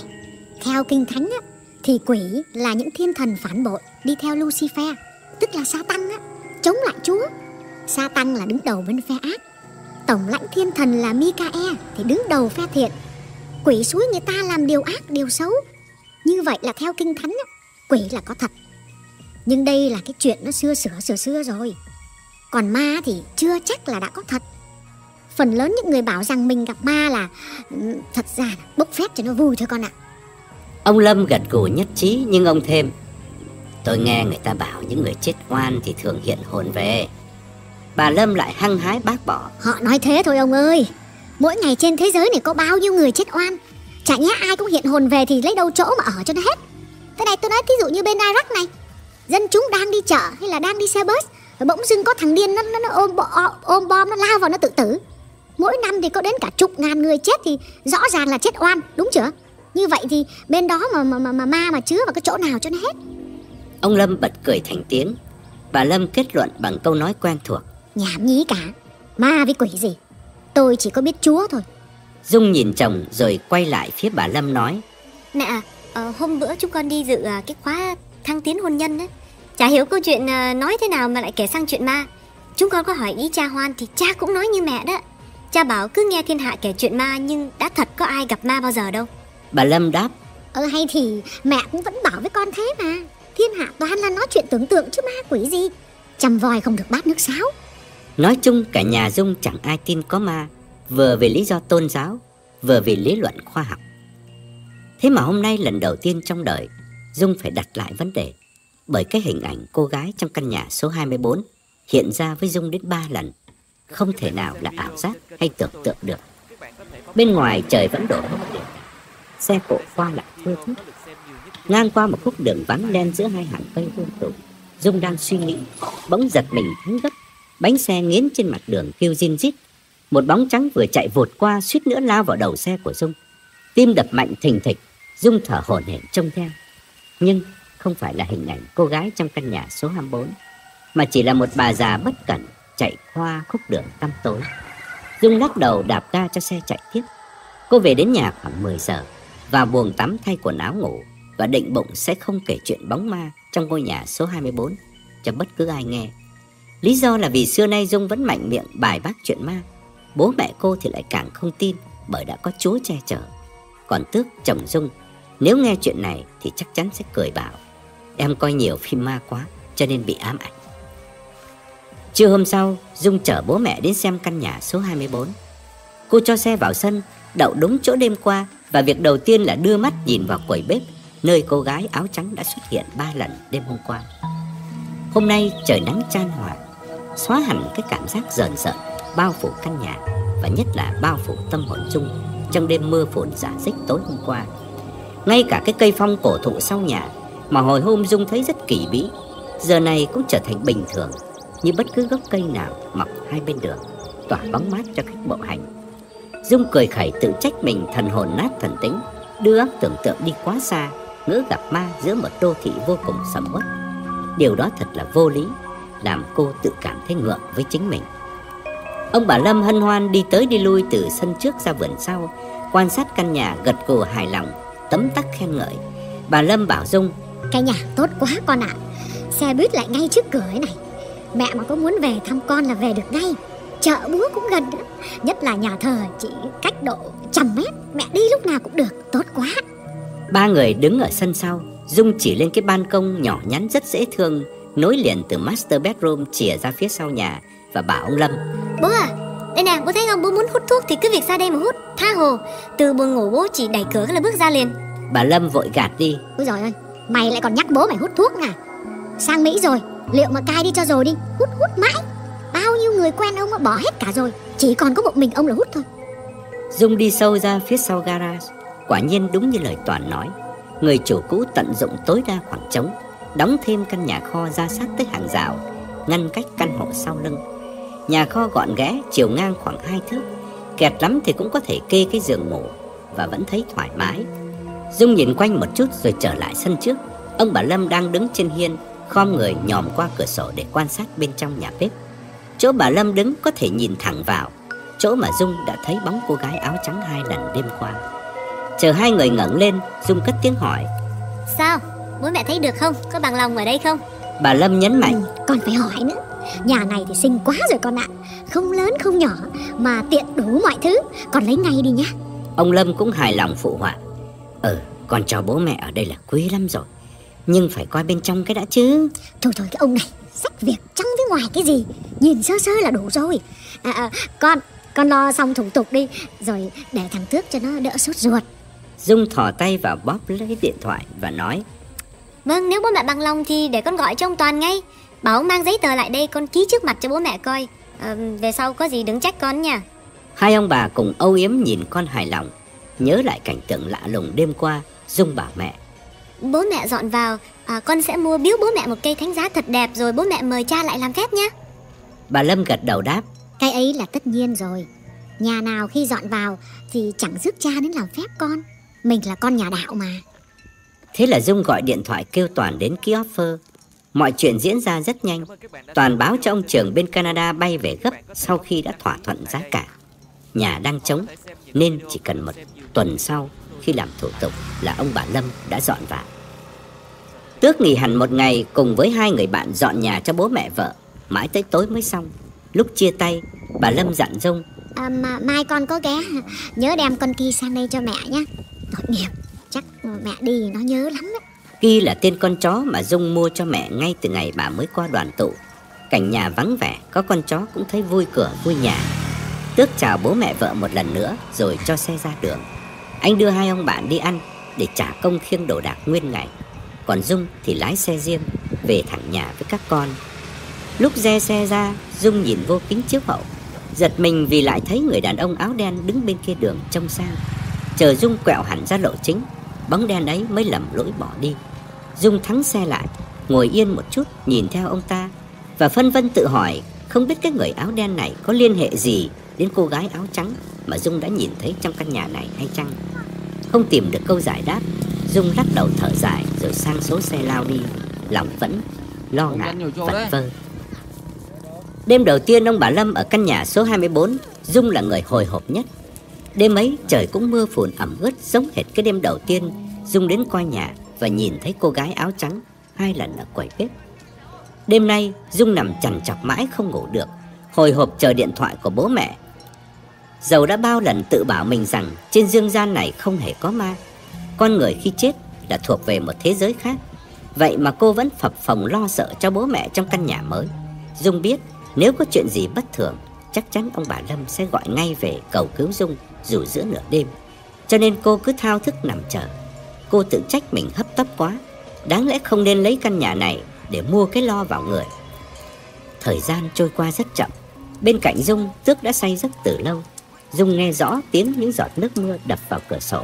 theo kinh thánh á, thì quỷ là những thiên thần phản bội đi theo Lucifer, tức là Satan á, chống lại Chúa. Satan là đứng đầu bên phe ác, tổng lãnh thiên thần là Micae thì đứng đầu phe thiện. Quỷ suối người ta làm điều ác, điều xấu. Như vậy là theo kinh thánh, quỷ là có thật. Nhưng đây là cái chuyện nó xưa sửa sửa xưa rồi. Còn ma thì chưa chắc là đã có thật. Phần lớn những người bảo rằng mình gặp ma là thật ra là bốc phét cho nó vui thôi con ạ. Ông Lâm gật gù nhất trí, nhưng ông thêm, tôi nghe người ta bảo những người chết oan thì thường hiện hồn về. Bà Lâm lại hăng hái bác bỏ. Họ nói thế thôi ông ơi, mỗi ngày trên thế giới này có bao nhiêu người chết oan, chả nhẽ ai cũng hiện hồn về thì lấy đâu chỗ mà ở cho nó hết. Thế này tôi nói, thí dụ như bên Iraq này, dân chúng đang đi chợ hay là đang đi xe bus, rồi bỗng dưng có thằng điên nó, nó, nó ôm, ôm bom, nó lao vào nó tự tử. Mỗi năm thì có đến cả chục ngàn người chết, thì rõ ràng là chết oan, đúng chưa? Như vậy thì bên đó mà mà mà, mà ma mà chứa vào cái chỗ nào cho nó hết. Ông Lâm bật cười thành tiếng. Bà Lâm kết luận bằng câu nói quen thuộc, nhảm nhí cả, ma với quỷ gì, tôi chỉ có biết Chúa thôi. Dung nhìn chồng rồi quay lại phía bà Lâm nói, mẹ à, hôm bữa chúng con đi dự cái khóa thăng tiến hôn nhân ấy, chả hiểu câu chuyện nói thế nào mà lại kể sang chuyện ma. Chúng con có hỏi ý cha Hoan thì cha cũng nói như mẹ đó. Cha bảo cứ nghe thiên hạ kể chuyện ma, nhưng đã thật có ai gặp ma bao giờ đâu. Bà Lâm đáp, ờ hay thì mẹ cũng vẫn bảo với con thế mà, thiên hạ toàn là nói chuyện tưởng tượng chứ ma quỷ gì, chằm vòi không được bát nước sáo. Nói chung cả nhà Dung chẳng ai tin có ma, vừa vì lý do tôn giáo, vừa vì lý luận khoa học. Thế mà hôm nay lần đầu tiên trong đời, Dung phải đặt lại vấn đề, bởi cái hình ảnh cô gái trong căn nhà số hai mươi bốn hiện ra với Dung đến ba lần. không thể nào là ảo giác hay tưởng tượng được. Bên ngoài trời vẫn đổ hỗn độn, xe cộ qua lại thưa thớt. Ngang qua một khúc đường vắng đen giữa hai hàng cây um tùm, Dung đang suy nghĩ, bỗng giật mình thắng gấp, bánh xe nghiến trên mặt đường kêu rin rít. Một bóng trắng vừa chạy vụt qua suýt nữa lao vào đầu xe của Dung. Tim đập mạnh thình thịch, Dung thở hổn hển trông theo. Nhưng không phải là hình ảnh cô gái trong căn nhà số hai mươi bốn, mà chỉ là một bà già bất cẩn chạy qua khúc đường tăm tối. Dung lắc đầu đạp ga cho xe chạy tiếp. Cô về đến nhà khoảng mười giờ, vào buồng tắm thay quần áo ngủ và định bụng sẽ không kể chuyện bóng ma trong ngôi nhà số hai mươi bốn cho bất cứ ai nghe. Lý do là vì xưa nay Dung vẫn mạnh miệng bài bác chuyện ma. Bố mẹ cô thì lại càng không tin bởi đã có Chúa che chở. Còn Tước, chồng Dung, nếu nghe chuyện này thì chắc chắn sẽ cười bảo em coi nhiều phim ma quá cho nên bị ám ảnh. Trưa hôm sau, Dung chở bố mẹ đến xem căn nhà số hai mươi bốn. Cô cho xe vào sân, đậu đúng chỗ đêm qua, và việc đầu tiên là đưa mắt nhìn vào quầy bếp, nơi cô gái áo trắng đã xuất hiện ba lần đêm hôm qua. Hôm nay trời nắng chan hòa, xóa hẳn cái cảm giác rờn rợn bao phủ căn nhà, và nhất là bao phủ tâm hồn Dung trong đêm mưa phùn rả rích tối hôm qua. Ngay cả cái cây phong cổ thụ sau nhà mà hồi hôm Dung thấy rất kỳ bí, giờ này cũng trở thành bình thường, như bất cứ gốc cây nào mọc hai bên đường, tỏa bóng mát cho khách bộ hành. Dung cười khẩy tự trách mình thần hồn nát thần tính, đưa óc tưởng tượng đi quá xa, ngỡ gặp ma giữa một đô thị vô cùng sầm uất. Điều đó thật là vô lý, làm cô tự cảm thấy ngượng với chính mình. Ông bà Lâm hân hoan đi tới đi lui từ sân trước ra vườn sau, quan sát căn nhà, gật gù hài lòng, tấm tắc khen ngợi. Bà Lâm bảo Dung: "Cái nhà tốt quá con ạ, à. Xe buýt lại ngay trước cửa này. Mẹ mà có muốn về thăm con là về được ngay. Chợ búa cũng gần nữa, nhất là nhà thờ chỉ cách độ trăm mét, mẹ đi lúc nào cũng được, tốt quá." Ba người đứng ở sân sau, Dung chỉ lên cái ban công nhỏ nhắn rất dễ thương nối liền từ master bedroom chìa ra phía sau nhà và bảo ông Lâm: "Bố à, đây nè, bố thấy không, bố muốn hút thuốc thì cứ việc ra đây mà hút, tha hồ. Từ buồng ngủ bố chỉ đẩy cửa là bước ra liền." Bà Lâm vội gạt đi: "Úi giời ơi, mày lại còn nhắc bố mày hút thuốc à? Sang Mỹ rồi, liệu mà cai đi cho rồi đi, hút hút mãi. Bao nhiêu người quen ông mà bỏ hết cả rồi, chỉ còn có một mình ông là hút thôi." Dung đi sâu ra phía sau garage. Quả nhiên đúng như lời Toàn nói, người chủ cũ tận dụng tối đa khoảng trống, đóng thêm căn nhà kho ra sát tới hàng rào, ngăn cách căn hộ sau lưng. Nhà kho gọn ghẽ, chiều ngang khoảng hai thước, kẹt lắm thì cũng có thể kê cái giường ngủ, và vẫn thấy thoải mái. Dung nhìn quanh một chút rồi trở lại sân trước. Ông bà Lâm đang đứng trên hiên, khom người nhòm qua cửa sổ để quan sát bên trong nhà bếp. Chỗ bà Lâm đứng có thể nhìn thẳng vào, chỗ mà Dung đã thấy bóng cô gái áo trắng hai lần đêm qua. Chờ hai người ngẩng lên, Dung cất tiếng hỏi: "Sao, bố mẹ thấy được không? Có bằng lòng ở đây không?" Bà Lâm nhấn mạnh: "Ừ, còn phải hỏi nữa. Nhà này thì xinh quá rồi con ạ, không lớn không nhỏ mà tiện đủ mọi thứ, con lấy ngay đi nhá." Ông Lâm cũng hài lòng phụ họa: "Ừ, con cho bố mẹ ở đây là quý lắm rồi, nhưng phải coi bên trong cái đã chứ." "Thôi thôi, cái ông này sách việc trong với ngoài cái gì, nhìn sơ sơ là đủ rồi. À, à, con, con lo xong thủ tục đi, rồi để thằng Tước cho nó đỡ sốt ruột." Dung thò tay vào bóp lấy điện thoại và nói: "Vâng, nếu bố mẹ bằng lòng thì để con gọi cho ông Toàn ngay, bảo ông mang giấy tờ lại đây, con ký trước mặt cho bố mẹ coi. À, về sau có gì đừng trách con nha." Hai ông bà cùng âu yếm nhìn con hài lòng, nhớ lại cảnh tượng lạ lùng đêm qua. Dung bảo mẹ: "Bố mẹ dọn vào, à, con sẽ mua biếu bố mẹ một cây thánh giá thật đẹp, rồi bố mẹ mời cha lại làm phép nhé." Bà Lâm gật đầu đáp: "Cái ấy là tất nhiên rồi. Nhà nào khi dọn vào thì chẳng rước cha đến làm phép con, mình là con nhà đạo mà." Thế là Dung gọi điện thoại kêu Toàn đến ký offer. Mọi chuyện diễn ra rất nhanh. Toàn báo cho ông Trường bên Canada bay về gấp sau khi đã thỏa thuận giá cả. Nhà đang trống nên chỉ cần một tuần sau khi làm thủ tục là ông bà Lâm đã dọn vào. Tước nghỉ hẳn một ngày cùng với hai người bạn dọn nhà cho bố mẹ vợ, mãi tới tối mới xong. Lúc chia tay, bà Lâm dặn Dung: à, mà mai con có ghé, nhớ đem con Ki sang đây cho mẹ nhé. Tội nghiệp, chắc mẹ đi nó nhớ lắm đấy." Ki là tên con chó mà Dung mua cho mẹ ngay từ ngày bà mới qua đoàn tụ. Cảnh nhà vắng vẻ, có con chó cũng thấy vui cửa vui nhà. Tước chào bố mẹ vợ một lần nữa rồi cho xe ra đường. Anh đưa hai ông bạn đi ăn để trả công khiêng đồ đạc nguyên ngày, còn Dung thì lái xe riêng về thẳng nhà với các con. Lúc re xe ra, Dung nhìn vô kính chiếu hậu, Giật mình vì lại thấy người đàn ông áo đen đứng bên kia đường trông sang. Chờ Dung quẹo hẳn ra lộ chính, bóng đen ấy mới lầm lỗi bỏ đi. Dung thắng xe lại, ngồi yên một chút nhìn theo ông ta, và phân vân tự hỏi không biết cái người áo đen này có liên hệ gì đến cô gái áo trắng mà Dung đã nhìn thấy trong căn nhà này hay chăng. Không tìm được câu giải đáp, Dung lắc đầu thở dài rồi sang số xe lao đi, lòng vẫn lo ngại vật vơ. Đêm đầu tiên ông bà Lâm ở căn nhà số hai mươi bốn, Dung là người hồi hộp nhất. Đêm ấy trời cũng mưa phùn ẩm ướt giống hệt cái đêm đầu tiên Dung đến coi nhà và nhìn thấy cô gái áo trắng hai lần ở quầy bếp. Đêm nay Dung nằm trằn trọc mãi không ngủ được, hồi hộp chờ điện thoại của bố mẹ. Dầu đã bao lần tự bảo mình rằng trên dương gian này không hề có ma, con người khi chết đã thuộc về một thế giới khác, vậy mà cô vẫn phập phồng lo sợ cho bố mẹ trong căn nhà mới. Dung biết nếu có chuyện gì bất thường, chắc chắn ông bà Lâm sẽ gọi ngay về cầu cứu Dung dù giữa nửa đêm. Cho nên cô cứ thao thức nằm chờ. Cô tự trách mình hấp tấp quá, đáng lẽ không nên lấy căn nhà này để mua cái lo vào người. Thời gian trôi qua rất chậm. Bên cạnh Dung, Tước đã say giấc từ lâu. Dung nghe rõ tiếng những giọt nước mưa đập vào cửa sổ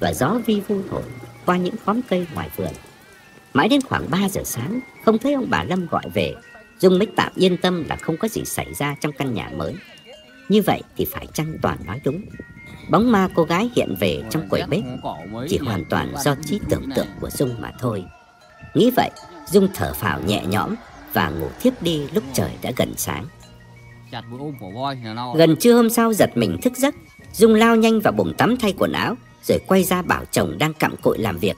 và gió vi vu thổi qua những khóm cây ngoài vườn. Mãi đến khoảng ba giờ sáng, không thấy ông bà Lâm gọi về, Dung mới tạm yên tâm là không có gì xảy ra trong căn nhà mới. Như vậy thì phải chăng Toàn nói đúng? Bóng ma cô gái hiện về trong quầy bếp chỉ hoàn toàn do trí tưởng tượng của Dung mà thôi. Nghĩ vậy, Dung thở phào nhẹ nhõm và ngủ thiếp đi lúc trời đã gần sáng. Gần trưa hôm sau giật mình thức giấc, Dung lao nhanh vào bồn tắm thay quần áo, rồi quay ra bảo chồng đang cặm cụi làm việc: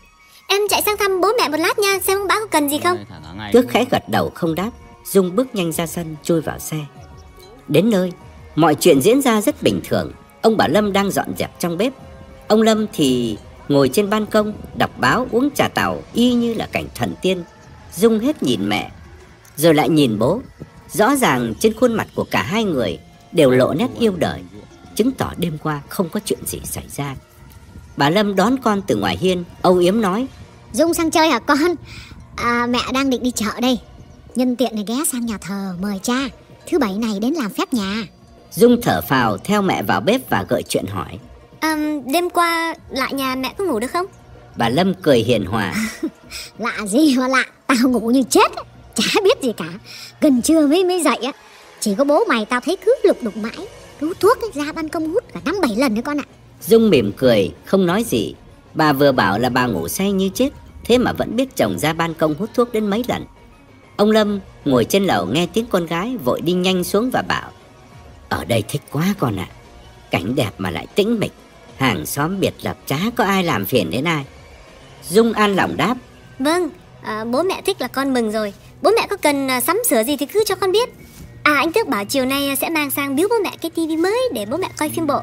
"Em chạy sang thăm bố mẹ một lát nha, xem ông bác có cần gì không." Tước khẽ gật đầu không đáp. Dung bước nhanh ra sân, chui vào xe. Đến nơi, mọi chuyện diễn ra rất bình thường. Ông bà Lâm đang dọn dẹp trong bếp, ông Lâm thì ngồi trên ban công đọc báo uống trà tàu y như là cảnh thần tiên. Dung hết nhìn mẹ rồi lại nhìn bố. Rõ ràng trên khuôn mặt của cả hai người đều lộ nét yêu đời, chứng tỏ đêm qua không có chuyện gì xảy ra. Bà Lâm đón con từ ngoài hiên, âu yếm nói: "Dung sang chơi hả con? À, mẹ đang định đi chợ đây, nhân tiện này ghé sang nhà thờ mời cha thứ bảy này đến làm phép nhà." Dung thở phào theo mẹ vào bếp và gợi chuyện hỏi: à, "Đêm qua lại nhà mẹ có ngủ được không?" Bà Lâm cười hiền hòa: "Lạ gì mà lạ, tao ngủ như chết, chả biết gì cả. Gần trưa mới mới dậy á, chỉ có bố mày tao thấy cứ lục đục mãi, rú thuốc ấy, ra ban công hút cả năm bảy lần đấy con ạ." Dung mỉm cười không nói gì. Bà vừa bảo là bà ngủ say như chết, thế mà vẫn biết chồng ra ban công hút thuốc đến mấy lần. Ông Lâm ngồi trên lầu nghe tiếng con gái, vội đi nhanh xuống và bảo: "Ở đây thích quá con ạ, à. Cảnh đẹp mà lại tĩnh mịch, hàng xóm biệt lập chả có ai làm phiền đến ai." Dung an lòng đáp: "Vâng, à, bố mẹ thích là con mừng rồi. Bố mẹ có cần sắm sửa gì thì cứ cho con biết. À, anh Tước bảo chiều nay sẽ mang sang biếu bố mẹ cái tivi mới để bố mẹ coi phim bộ."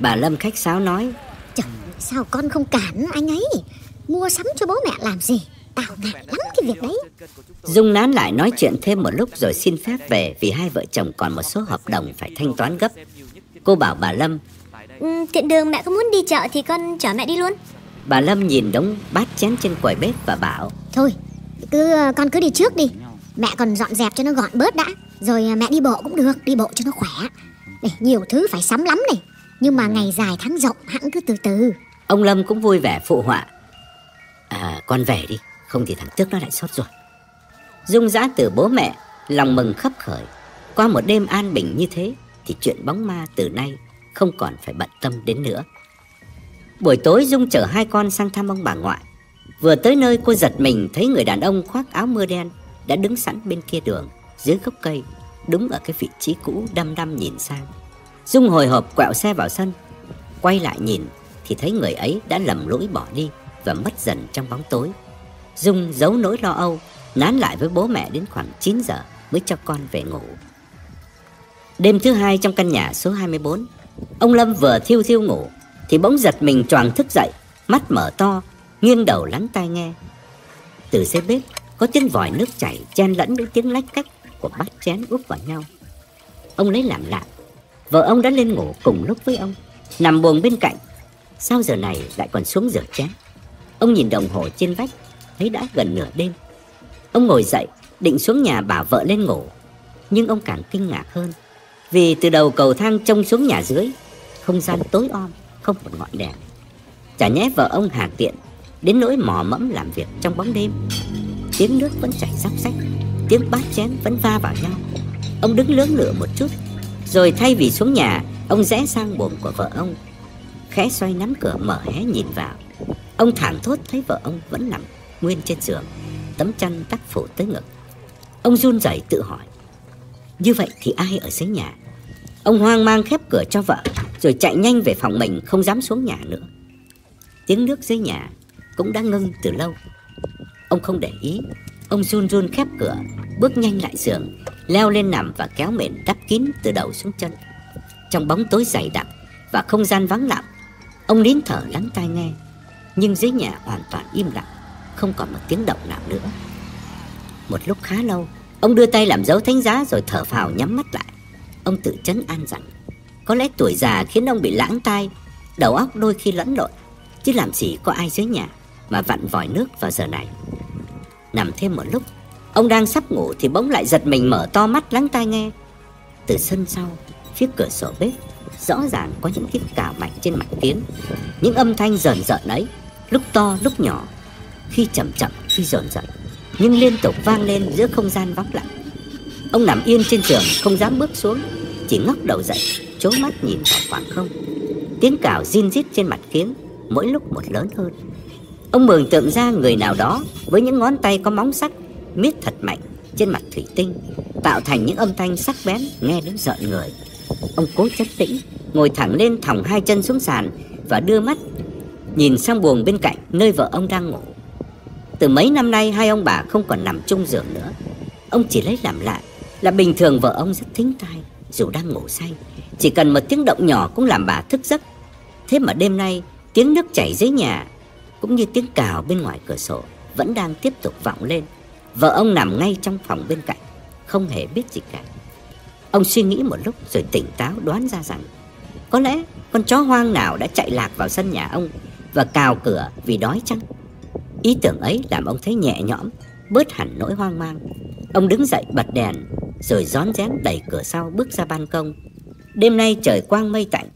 Bà Lâm khách sáo nói: "Trời, sao con không cản anh ấy, mua sắm cho bố mẹ làm gì, tao ngại lắm cái việc đấy." Dung nán lại nói chuyện thêm một lúc rồi xin phép về, vì hai vợ chồng còn một số hợp đồng phải thanh toán gấp. Cô bảo bà Lâm: ừ, "Tiện đường mẹ có muốn đi chợ thì con chở mẹ đi luôn." Bà Lâm nhìn đống bát chén trên quầy bếp và bảo: "Thôi, cứ con cứ đi trước đi, mẹ còn dọn dẹp cho nó gọn bớt đã, rồi mẹ đi bộ cũng được, đi bộ cho nó khỏe. Để nhiều thứ phải sắm lắm này, nhưng mà ngày dài tháng rộng hẳn cứ từ từ." Ông Lâm cũng vui vẻ phụ họa: "À, con về đi, không thì thằng Tước nó lại sốt ruột." Dung giã từ bố mẹ, lòng mừng khấp khởi. Qua một đêm an bình như thế thì chuyện bóng ma từ nay không còn phải bận tâm đến nữa. Buổi tối Dung chở hai con sang thăm ông bà ngoại. Vừa tới nơi, cô giật mình thấy người đàn ông khoác áo mưa đen đã đứng sẵn bên kia đường dưới gốc cây, đúng ở cái vị trí cũ, đăm đăm nhìn sang. Dung hồi hộp quẹo xe vào sân, quay lại nhìn thì thấy người ấy đã lầm lũi bỏ đi và mất dần trong bóng tối. Dung giấu nỗi lo âu, nán lại với bố mẹ đến khoảng chín giờ mới cho con về ngủ. Đêm thứ hai trong căn nhà số hai mươi bốn, ông Lâm vừa thiêu thiêu ngủ thì bỗng giật mình choàng thức dậy, mắt mở to, nghiêng đầu lắng tai nghe. Từ dưới bếp có tiếng vòi nước chảy chen lẫn với tiếng lách cách của bát chén úp vào nhau. Ông lấy làm lạ, vợ ông đã lên ngủ cùng lúc với ông, nằm buồng bên cạnh, sao giờ này lại còn xuống rửa chén. Ông nhìn đồng hồ trên vách, thấy đã gần nửa đêm. Ông ngồi dậy định xuống nhà bảo vợ lên ngủ, nhưng ông càng kinh ngạc hơn vì từ đầu cầu thang trông xuống nhà dưới, không gian tối om, không một ngọn đèn. Chả nhẽ vợ ông Hà Tiện đến nỗi mò mẫm làm việc trong bóng đêm. Tiếng nước vẫn chảy róc rách, tiếng bát chén vẫn va vào nhau. Ông đứng lưỡng lự một chút, rồi thay vì xuống nhà, ông rẽ sang buồng của vợ ông, khẽ xoay nắm cửa mở hé nhìn vào. Ông thảng thốt thấy vợ ông vẫn nằm nguyên trên giường, tấm chăn đắp phủ tới ngực. Ông run rẩy tự hỏi, như vậy thì ai ở dưới nhà? Ông hoang mang khép cửa cho vợ, rồi chạy nhanh về phòng mình, không dám xuống nhà nữa. Tiếng nước dưới nhà cũng đã ngưng từ lâu. Ông không để ý, ông run run khép cửa, bước nhanh lại giường, leo lên nằm và kéo mền đắp kín từ đầu xuống chân. Trong bóng tối dày đặc và không gian vắng lặng, ông nín thở lắng tai nghe, nhưng dưới nhà hoàn toàn im lặng, không còn một tiếng động nào nữa. Một lúc khá lâu, ông đưa tay làm dấu thánh giá rồi thở phào nhắm mắt lại. Ông tự trấn an rằng có lẽ tuổi già khiến ông bị lãng tai, đầu óc đôi khi lẫn lộn, chứ làm gì có ai dưới nhà mà vặn vòi nước vào giờ này. Nằm thêm một lúc, ông đang sắp ngủ thì bỗng lại giật mình mở to mắt lắng tai nghe. Từ sân sau, phía cửa sổ bếp, rõ ràng có những tiếng cào mạnh trên mặt kiến. Những âm thanh rờn rợn ấy, lúc to lúc nhỏ, khi chậm chậm khi rờn rợn, nhưng liên tục vang lên giữa không gian vắng lặng. Ông nằm yên trên giường, không dám bước xuống, chỉ ngóc đầu dậy, trố mắt nhìn vào khoảng không. Tiếng cào rin rít trên mặt kiến mỗi lúc một lớn hơn. Ông mường tượng ra người nào đó với những ngón tay có móng sắc miết thật mạnh trên mặt thủy tinh, tạo thành những âm thanh sắc bén nghe đến rợn người. Ông cố trấn tĩnh, ngồi thẳng lên, thòng hai chân xuống sàn và đưa mắt nhìn sang buồng bên cạnh nơi vợ ông đang ngủ. Từ mấy năm nay hai ông bà không còn nằm chung giường nữa. Ông chỉ lấy làm lạ là bình thường vợ ông rất thính tai, dù đang ngủ say, chỉ cần một tiếng động nhỏ cũng làm bà thức giấc. Thế mà đêm nay tiếng nước chảy dưới nhà cũng như tiếng cào bên ngoài cửa sổ vẫn đang tiếp tục vọng lên. Vợ ông nằm ngay trong phòng bên cạnh, không hề biết gì cả. Ông suy nghĩ một lúc rồi tỉnh táo đoán ra rằng có lẽ con chó hoang nào đã chạy lạc vào sân nhà ông và cào cửa vì đói chăng. Ý tưởng ấy làm ông thấy nhẹ nhõm, bớt hẳn nỗi hoang mang. Ông đứng dậy bật đèn, rồi rón rén đẩy cửa sau bước ra ban công. Đêm nay trời quang mây tạnh.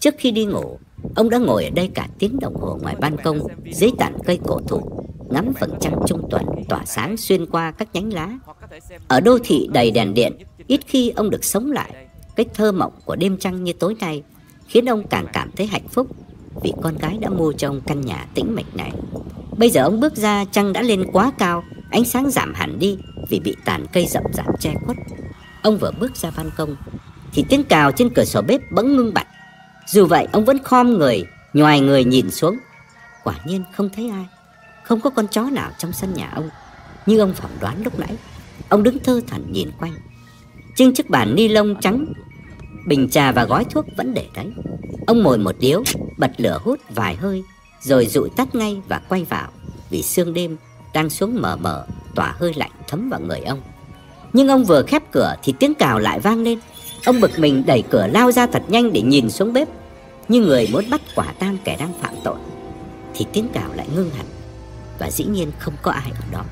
Trước khi đi ngủ, ông đã ngồi ở đây cả tiếng đồng hồ ngoài ban công, dưới tán cây cổ thụ, ngắm vầng trăng trung tuần tỏa sáng xuyên qua các nhánh lá. Ở đô thị đầy đèn điện, ít khi ông được sống lại cái thơ mộng của đêm trăng như tối nay, khiến ông càng cảm thấy hạnh phúc vì con gái đã mua cho ông căn nhà tĩnh mịch này. Bây giờ ông bước ra, trăng đã lên quá cao, ánh sáng giảm hẳn đi vì bị tàn cây rậm rạp che khuất. Ông vừa bước ra ban công thì tiếng cào trên cửa sổ bếp bỗng ngưng bặt. Dù vậy ông vẫn khom người, nhoài người nhìn xuống. Quả nhiên không thấy ai, không có con chó nào trong sân nhà ông như ông phỏng đoán lúc nãy. Ông đứng thơ thẩn nhìn quanh. Trên chiếc bàn ni lông trắng, bình trà và gói thuốc vẫn để đấy. Ông mồi một điếu, bật lửa hút vài hơi, rồi dụi tắt ngay và quay vào, vì sương đêm đang xuống mờ mờ, tỏa hơi lạnh thấm vào người ông. Nhưng ông vừa khép cửa thì tiếng cào lại vang lên. Ông bực mình đẩy cửa lao ra thật nhanh để nhìn xuống bếp, như người muốn bắt quả tang kẻ đang phạm tội. Thì tiếng cào lại ngưng hẳn, và dĩ nhiên không có ai ở đó.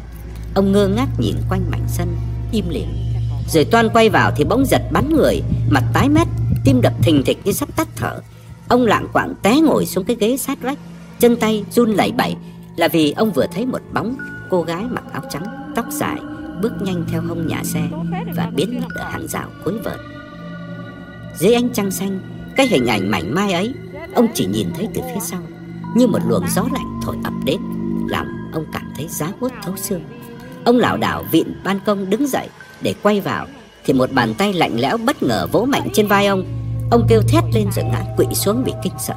Ông ngơ ngác nhìn quanh mảnh sân, im lìm. Rồi toan quay vào thì bỗng giật bắn người, mặt tái mét, tim đập thình thịch như sắp tắt thở. Ông lạng quạng té ngồi xuống cái ghế sát vách, chân tay run lẩy bẩy là vì ông vừa thấy một bóng cô gái mặc áo trắng, tóc dài, bước nhanh theo hông nhà xe và biến mất ở hàng rào cuối vợt. Dưới ánh trăng xanh, cái hình ảnh mảnh mai ấy ông chỉ nhìn thấy từ phía sau, như một luồng gió lạnh thổi ập đến, làm ông cảm thấy giá buốt thấu xương. Ông lảo đảo vịn ban công đứng dậy để quay vào thì một bàn tay lạnh lẽo bất ngờ vỗ mạnh trên vai ông. Ông kêu thét lên rồi ngã quỵ xuống vì kinh sợ.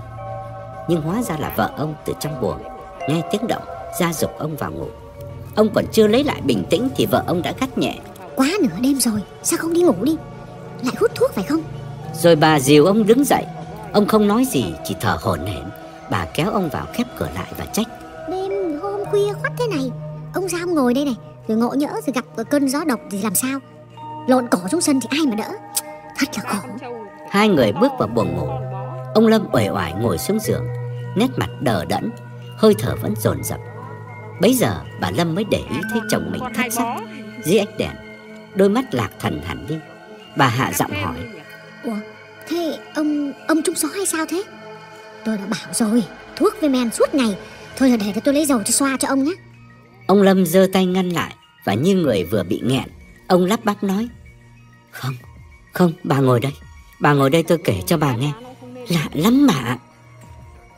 Nhưng hóa ra là vợ ông từ trong buồng nghe tiếng động ra giục ông vào ngủ. Ông còn chưa lấy lại bình tĩnh thì vợ ông đã gắt nhẹ: "Quá nửa đêm rồi, sao không đi ngủ đi? Lại hút thuốc phải không?" Rồi bà dìu ông đứng dậy. Ông không nói gì, chỉ thở hổn hển. Bà kéo ông vào khép cửa lại và trách: "Đêm hôm khuya khoắt thế này, ông sao ông ngồi đây này? Rồi ngộ nhỡ rồi gặp cơn gió độc thì làm sao? Lộn cổ xuống sân thì ai mà đỡ? Thật là khổ." Hai người bước vào buồng ngủ. Ông Lâm uể oải ngồi xuống giường, nét mặt đờ đẫn, hơi thở vẫn dồn dập. Bấy giờ bà Lâm mới để ý thấy chồng mình thất sắc dưới ánh đèn, đôi mắt lạc thần hẳn đi. Bà hạ giọng hỏi: Ủa, thế ông ông trúng gió hay sao thế? Tôi đã bảo rồi, thuốc với men suốt ngày. Thôi là để tôi lấy dầu cho xoa cho ông nhé. Ông Lâm giơ tay ngăn lại, và như người vừa bị nghẹn, ông lắp bắp nói: Không, không, bà ngồi đây. Bà ngồi đây tôi kể cho bà nghe. Lạ lắm mà.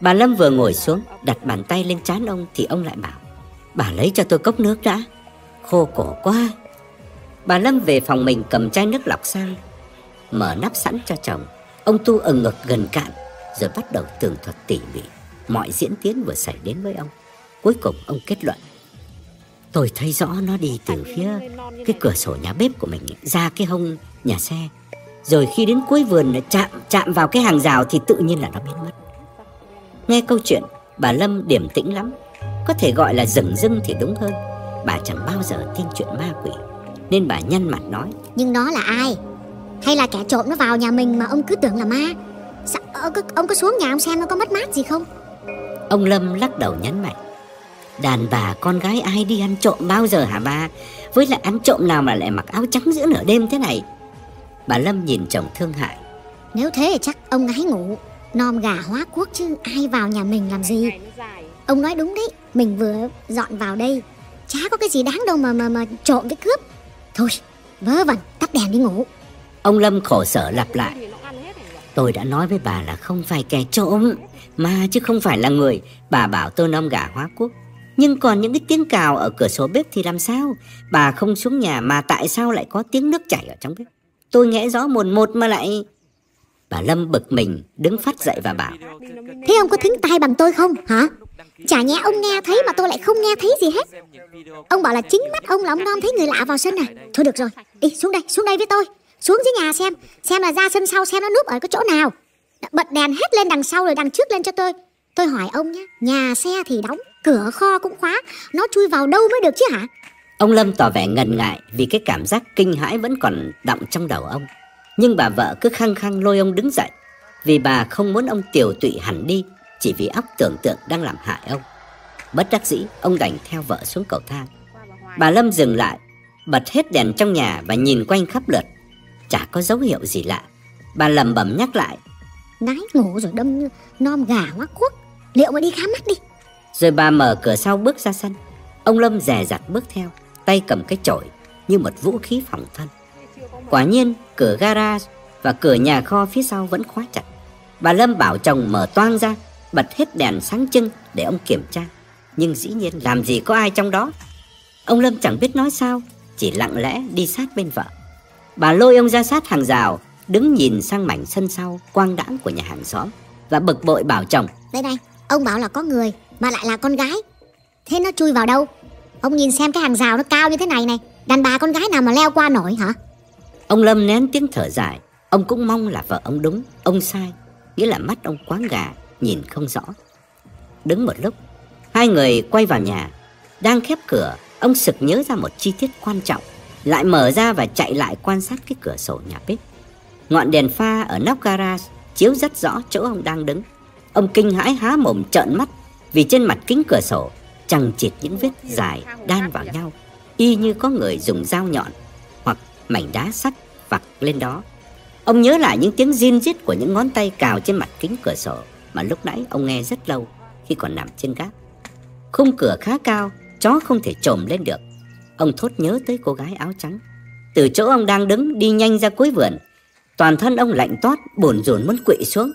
Bà Lâm vừa ngồi xuống, đặt bàn tay lên trán ông thì ông lại bảo: Bà lấy cho tôi cốc nước đã, khô cổ quá. Bà Lâm về phòng mình cầm chai nước lọc sang, mở nắp sẵn cho chồng. Ông tu ở ngực gần cạn, rồi bắt đầu tường thuật tỉ mỉ mọi diễn tiến vừa xảy đến với ông. Cuối cùng ông kết luận: Tôi thấy rõ nó đi từ phía cái cửa sổ nhà bếp của mình ra cái hông nhà xe, rồi khi đến cuối vườn chạm chạm vào cái hàng rào thì tự nhiên là nó biến mất. Nghe câu chuyện, bà Lâm điềm tĩnh lắm, có thể gọi là dửng dưng thì đúng hơn. Bà chẳng bao giờ tin chuyện ma quỷ, nên bà nhăn mặt nói: Nhưng nó là ai? Hay là kẻ trộm nó vào nhà mình mà ông cứ tưởng là ma? Sao, ông có xuống nhà ông xem nó có mất mát gì không? Ông Lâm lắc đầu nhấn mạnh: Đàn bà con gái ai đi ăn trộm bao giờ hả bà? Với lại ăn trộm nào mà lại mặc áo trắng giữa nửa đêm thế này? Bà Lâm nhìn chồng thương hại: Nếu thế thì chắc ông ngái ngủ, nom gà hóa quốc chứ ai vào nhà mình làm gì. Ông nói đúng đấy, mình vừa dọn vào đây, chả có cái gì đáng đâu mà mà mà trộm với cướp. Thôi, vớ vẩn, tắt đèn đi ngủ. Ông Lâm khổ sở lặp lại: Tôi đã nói với bà là không phải kẻ trộm mà chứ không phải là người. Bà bảo tôi nom gà hóa quốc, nhưng còn những cái tiếng cào ở cửa sổ bếp thì làm sao? Bà không xuống nhà mà tại sao lại có tiếng nước chảy ở trong bếp? Tôi nghe rõ mồn một mà lại... Bà Lâm bực mình đứng phát dậy và bảo: Thế ông có thính tai bằng tôi không hả? Chả nhẽ ông nghe thấy mà tôi lại không nghe thấy gì hết. Ông bảo là chính mắt ông là ông nom thấy người lạ vào sân này. Thôi được rồi, đi xuống đây, xuống đây với tôi. Xuống dưới nhà xem, xem là ra sân sau xem nó núp ở cái chỗ nào. Bật đèn hết lên đằng sau rồi đằng trước lên cho tôi. Tôi hỏi ông nhé, nhà xe thì đóng, cửa kho cũng khóa, nó chui vào đâu mới được chứ hả? Ông Lâm tỏ vẻ ngần ngại vì cái cảm giác kinh hãi vẫn còn đọng trong đầu ông. Nhưng bà vợ cứ khăng khăng lôi ông đứng dậy, vì bà không muốn ông tiều tụy hẳn đi chỉ vì óc tưởng tượng đang làm hại ông. Bất đắc dĩ, ông đành theo vợ xuống cầu thang. Bà Lâm dừng lại, bật hết đèn trong nhà và nhìn quanh khắp lượt. Chả có dấu hiệu gì lạ. Bà lẩm bẩm nhắc lại: Nái ngủ rồi đâm nom gà ngoắc quốc, liệu mà đi khám mắt đi. Rồi bà mở cửa sau bước ra sân. Ông Lâm dè dặt bước theo, tay cầm cái chổi như một vũ khí phòng thân. Quả nhiên cửa garage và cửa nhà kho phía sau vẫn khóa chặt. Bà Lâm bảo chồng mở toang ra, bật hết đèn sáng trưng để ông kiểm tra, nhưng dĩ nhiên làm gì có ai trong đó. Ông Lâm chẳng biết nói sao, chỉ lặng lẽ đi sát bên vợ. Bà lôi ông ra sát hàng rào, đứng nhìn sang mảnh sân sau quang đãng của nhà hàng xóm và bực bội bảo chồng: Đây này, ông bảo là có người mà lại là con gái, thế nó chui vào đâu? Ông nhìn xem cái hàng rào nó cao như thế này này, đàn bà con gái nào mà leo qua nổi hả? Ông Lâm nén tiếng thở dài. Ông cũng mong là vợ ông đúng, ông sai, nghĩa là mắt ông quáng gà, nhìn không rõ. Đứng một lúc, hai người quay vào nhà. Đang khép cửa, ông sực nhớ ra một chi tiết quan trọng, lại mở ra và chạy lại quan sát cái cửa sổ nhà bếp. Ngọn đèn pha ở nóc garage chiếu rất rõ chỗ ông đang đứng. Ông kinh hãi há mồm trợn mắt, vì trên mặt kính cửa sổ chằng chịt những vết dài đan vào nhau, y như có người dùng dao nhọn hoặc mảnh đá sắt vặt lên đó. Ông nhớ lại những tiếng rin rít của những ngón tay cào trên mặt kính cửa sổ mà lúc nãy ông nghe rất lâu khi còn nằm trên gác. Khung cửa khá cao, chó không thể trồm lên được. Ông thốt nhớ tới cô gái áo trắng. Từ chỗ ông đang đứng đi nhanh ra cuối vườn, toàn thân ông lạnh toát, bồn rồn muốn quỵ xuống.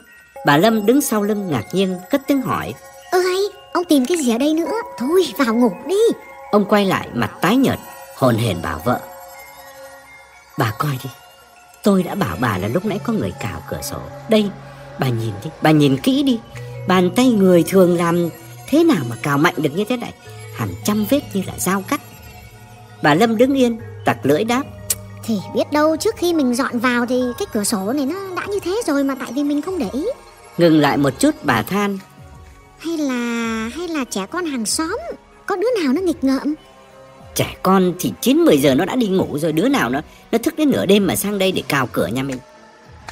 Bà Lâm đứng sau lưng ngạc nhiên cất tiếng hỏi: Ơi, ông tìm cái gì ở đây nữa? Thôi vào ngủ đi. Ông quay lại mặt tái nhợt, hồn hển bảo vợ: Bà coi đi, tôi đã bảo bà là lúc nãy có người cào cửa sổ. Đây, bà nhìn đi, bà nhìn kỹ đi. Bàn tay người thường làm thế nào mà cào mạnh được như thế này? Hàng trăm vết như là dao cắt. Bà Lâm đứng yên, tặc lưỡi đáp: Thì biết đâu trước khi mình dọn vào thì cái cửa sổ này nó đã như thế rồi mà tại vì mình không để ý. Ngừng lại một chút, bà than: Hay là hay là trẻ con hàng xóm, có đứa nào nó nghịch ngợm? Trẻ con thì chín mười giờ nó đã đi ngủ rồi, đứa nào nó, nó thức đến nửa đêm mà sang đây để cào cửa nhà mình.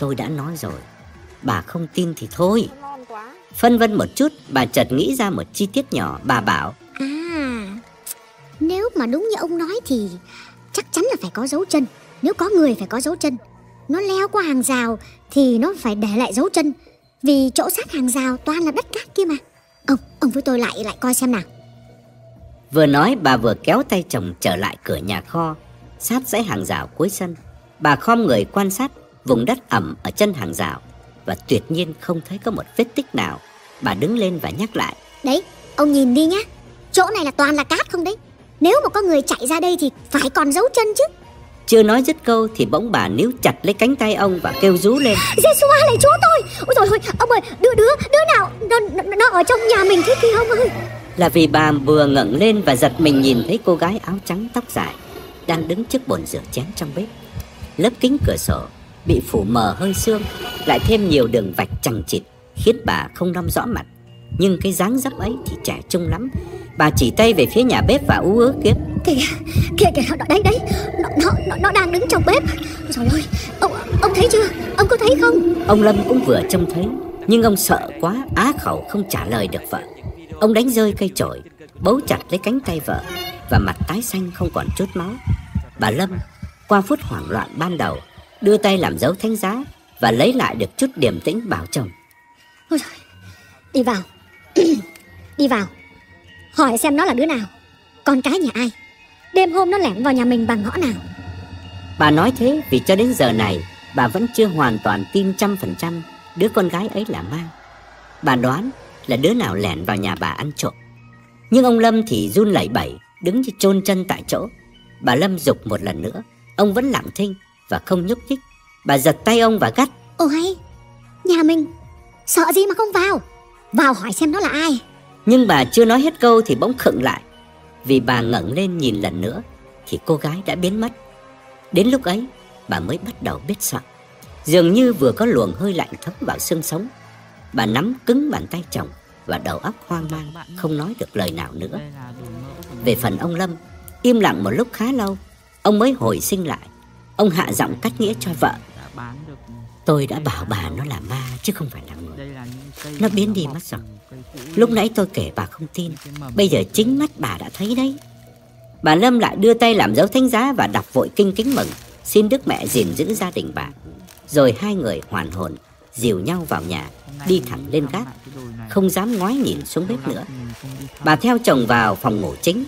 Tôi đã nói rồi, bà không tin thì thôi. Phân vân một chút, bà chợt nghĩ ra một chi tiết nhỏ. Bà bảo: À, nếu mà đúng như ông nói thì chắc chắn là phải có dấu chân. Nếu có người phải có dấu chân. nó leo qua hàng rào thì nó phải để lại dấu chân, vì chỗ sát hàng rào toàn là đất cát kia mà. Ông, ông với tôi lại lại coi xem nào. Vừa nói bà vừa kéo tay chồng trở lại cửa nhà kho, sát dãy hàng rào cuối sân. Bà khom người quan sát vùng đất ẩm ở chân hàng rào, và tuyệt nhiên không thấy có một vết tích nào. Bà đứng lên và nhắc lại. Đấy, ông nhìn đi nhá, chỗ này là toàn là cát không đấy. Nếu mà có người chạy ra đây thì phải còn dấu chân chứ. Chưa nói dứt câu thì bỗng bà níu chặt lấy cánh tay ông và kêu rú lên. Jesua lạy Chúa tôi! Ôi trời ơi, ông ơi, đứa đứa, đứa nào, nó, nó ở trong nhà mình thế kìa ông ơi. Là vì bà vừa ngẩng lên và giật mình nhìn thấy cô gái áo trắng tóc dài đang đứng trước bồn rửa chén trong bếp. Lớp kính cửa sổ bị phủ mờ hơi sương, lại thêm nhiều đường vạch chằng chịt khiến bà không nắm rõ mặt. Nhưng cái dáng dấp ấy thì trẻ trung lắm. Bà chỉ tay về phía nhà bếp và ú ớ kêu. Kìa, kìa kìa, nó đấy đấy, nó, nó, nó đang đứng trong bếp. Trời ơi, ông, ông thấy chưa, ông có thấy không? Ông Lâm cũng vừa trông thấy, nhưng ông sợ quá, á khẩu không trả lời được vợ. Ông đánh rơi cây chổi, bấu chặt lấy cánh tay vợ, và mặt tái xanh không còn chút máu. Bà Lâm, qua phút hoảng loạn ban đầu, đưa tay làm dấu thánh giá và lấy lại được chút điềm tĩnh, bảo chồng. Ôi trời, đi vào, đi vào, hỏi xem nó là đứa nào, con cái nhà ai, đêm hôm nó lẻn vào nhà mình bằng ngõ nào. Bà nói thế vì cho đến giờ này bà vẫn chưa hoàn toàn tin trăm phần trăm đứa con gái ấy là ma. Bà đoán là đứa nào lẻn vào nhà bà ăn trộm. Nhưng ông Lâm thì run lẩy bẩy, đứng như chôn chân tại chỗ. Bà Lâm giục một lần nữa, ông vẫn lặng thinh và không nhúc nhích. Bà giật tay ông và gắt. Ồ hay, nhà mình, sợ gì mà không vào, vào hỏi xem nó là ai. Nhưng bà chưa nói hết câu thì bỗng khựng lại, vì bà ngẩng lên nhìn lần nữa thì cô gái đã biến mất. Đến lúc ấy bà mới bắt đầu biết sợ. Dường như vừa có luồng hơi lạnh thấm vào xương sống. Bà nắm cứng bàn tay chồng và đầu óc hoang mang, không nói được lời nào nữa. Về phần ông Lâm, im lặng một lúc khá lâu, ông mới hồi sinh lại. Ông hạ giọng cắt nghĩa cho vợ. Tôi đã bảo bà nó là ma chứ không phải là người. Nó biến đi mất rồi. Lúc nãy tôi kể bà không tin, bây giờ chính mắt bà đã thấy đấy. Bà Lâm lại đưa tay làm dấu thánh giá và đọc vội kinh kính mừng, xin Đức Mẹ gìn giữ gia đình bà. Rồi hai người hoàn hồn, dìu nhau vào nhà, đi thẳng lên gác, không dám ngoái nhìn xuống bếp nữa. Bà theo chồng vào phòng ngủ chính,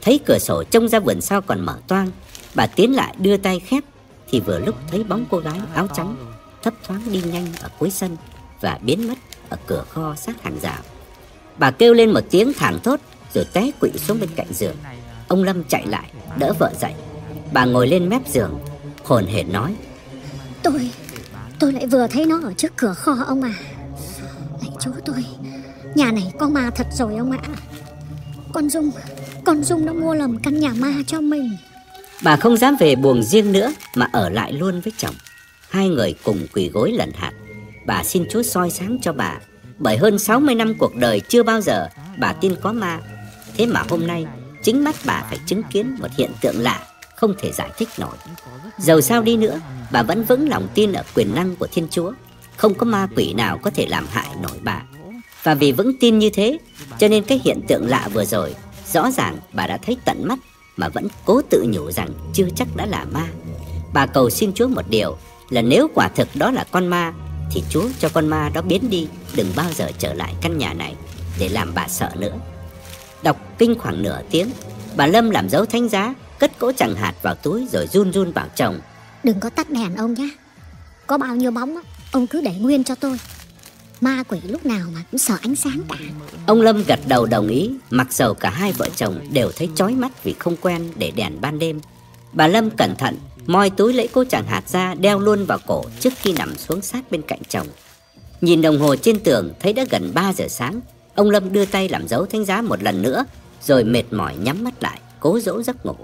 thấy cửa sổ trông ra vườn sau còn mở toang. Bà tiến lại đưa tay khép thì vừa lúc thấy bóng cô gái áo trắng thấp thoáng đi nhanh ở cuối sân và biến mất ở cửa kho sát hàng rào. Bà kêu lên một tiếng thảng thốt rồi té quỵ xuống bên cạnh giường. Ông Lâm chạy lại đỡ vợ dậy. Bà ngồi lên mép giường, hồn hển nói. Tôi, tôi lại vừa thấy nó ở trước cửa kho ông à. Lạy Chúa tôi, nhà này có ma thật rồi ông ạ. Con Dung, con Dung nó mua lầm căn nhà ma cho mình. Bà không dám về buồng riêng nữa mà ở lại luôn với chồng. Hai người cùng quỳ gối lần hạt. Bà xin Chúa soi sáng cho bà, bởi hơn sáu mươi năm cuộc đời chưa bao giờ bà tin có ma. Thế mà hôm nay chính mắt bà phải chứng kiến một hiện tượng lạ không thể giải thích nổi. Dầu sao đi nữa, bà vẫn vững lòng tin ở quyền năng của Thiên Chúa. Không có ma quỷ nào có thể làm hại nổi bà. Và vì vững tin như thế cho nên cái hiện tượng lạ vừa rồi rõ ràng bà đã thấy tận mắt mà vẫn cố tự nhủ rằng chưa chắc đã là ma. Bà cầu xin Chúa một điều là nếu quả thực đó là con ma thì Chúa cho con ma đó biến đi, đừng bao giờ trở lại căn nhà này để làm bà sợ nữa. Đọc kinh khoảng nửa tiếng, bà Lâm làm dấu thánh giá, cất cỗ chẳng hạt vào túi rồi run run bảo chồng. Đừng có tắt đèn ông nhé, có bao nhiêu bóng đó, ông cứ để nguyên cho tôi. Ma quỷ lúc nào mà cũng sợ ánh sáng cả. Ông Lâm gật đầu đồng ý, mặc dầu cả hai vợ chồng đều thấy chói mắt vì không quen để đèn ban đêm. Bà Lâm cẩn thận moi túi lấy cô chẳng hạt ra, đeo luôn vào cổ trước khi nằm xuống sát bên cạnh chồng. Nhìn đồng hồ trên tường thấy đã gần ba giờ sáng. Ông Lâm đưa tay làm dấu thánh giá một lần nữa, rồi mệt mỏi nhắm mắt lại, cố dỗ giấc ngủ.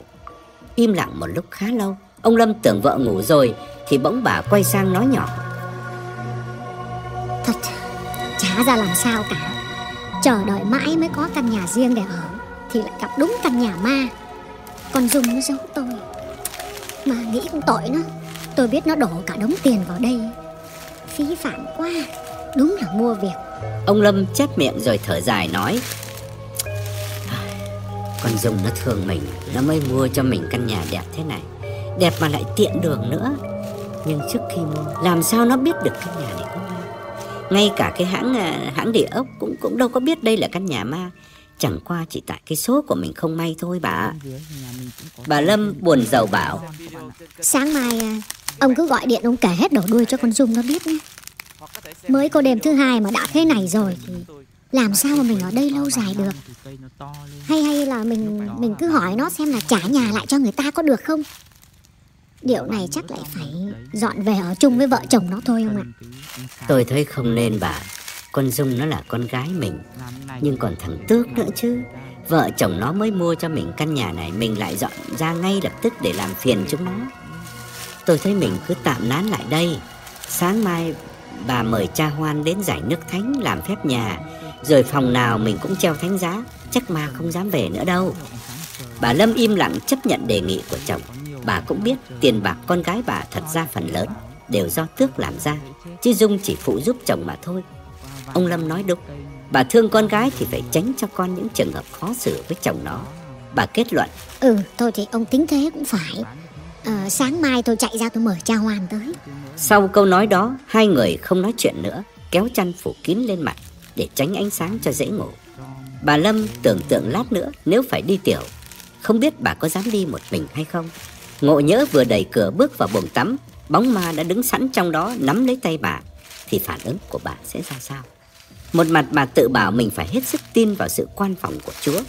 Im lặng một lúc khá lâu, ông Lâm tưởng vợ ngủ rồi thì bỗng bà quay sang nói nhỏ. Thật chả ra làm sao cả, chờ đợi mãi mới có căn nhà riêng để ở thì lại gặp đúng căn nhà ma. Con Dung nó giấu tôi, mà nghĩ cũng tội nó. Tôi biết nó đổ cả đống tiền vào đây, phí phạm quá, đúng là mua việc. Ông Lâm chép miệng rồi thở dài nói. Con Dung nó thương mình, nó mới mua cho mình căn nhà đẹp thế này, đẹp mà lại tiện đường nữa. Nhưng trước khi mua, làm sao nó biết được căn nhà này có ma? Ngay cả cái hãng hãng địa ốc cũng cũng đâu có biết đây là căn nhà ma. Chẳng qua chỉ tại cái số của mình không may thôi bà ạ. Bà Lâm buồn rầu bảo: sáng mai ông cứ gọi điện ông kể hết đầu đuôi cho con Dung nó biết nhé. Mới có đêm thứ hai mà đã thế này rồi thì làm sao mà mình ở đây lâu dài được. Hay hay là mình mình cứ hỏi nó xem là trả nhà lại cho người ta có được không. Điều này chắc lại phải dọn về ở chung với vợ chồng nó thôi ông ạ. Tôi thấy không nên bà. Con Dung nó là con gái mình, nhưng còn thằng Tước nữa chứ. Vợ chồng nó mới mua cho mình căn nhà này, mình lại dọn ra ngay lập tức để làm phiền chúng nó. Tôi thấy mình cứ tạm nán lại đây. Sáng mai bà mời cha Hoan đến giải nước thánh làm phép nhà, rồi phòng nào mình cũng treo thánh giá, chắc ma không dám về nữa đâu. Bà Lâm im lặng chấp nhận đề nghị của chồng. Bà cũng biết tiền bạc con gái bà thật ra phần lớn đều do Tước làm ra, chứ Dung chỉ phụ giúp chồng mà thôi. Ông Lâm nói đúng, bà thương con gái thì phải tránh cho con những trường hợp khó xử với chồng nó. Bà kết luận: ừ, thôi thì ông tính thế cũng phải. À, sáng mai tôi chạy ra tôi mời cha Hoan tới. Sau câu nói đó, hai người không nói chuyện nữa, kéo chăn phủ kín lên mặt để tránh ánh sáng cho dễ ngủ. Bà Lâm tưởng tượng lát nữa nếu phải đi tiểu, không biết bà có dám đi một mình hay không. Ngộ nhỡ vừa đẩy cửa bước vào buồng tắm, bóng ma đã đứng sẵn trong đó nắm lấy tay bà, thì phản ứng của bà sẽ ra sao? Một mặt bà tự bảo mình phải hết sức tin vào sự quan phòng của Chúa,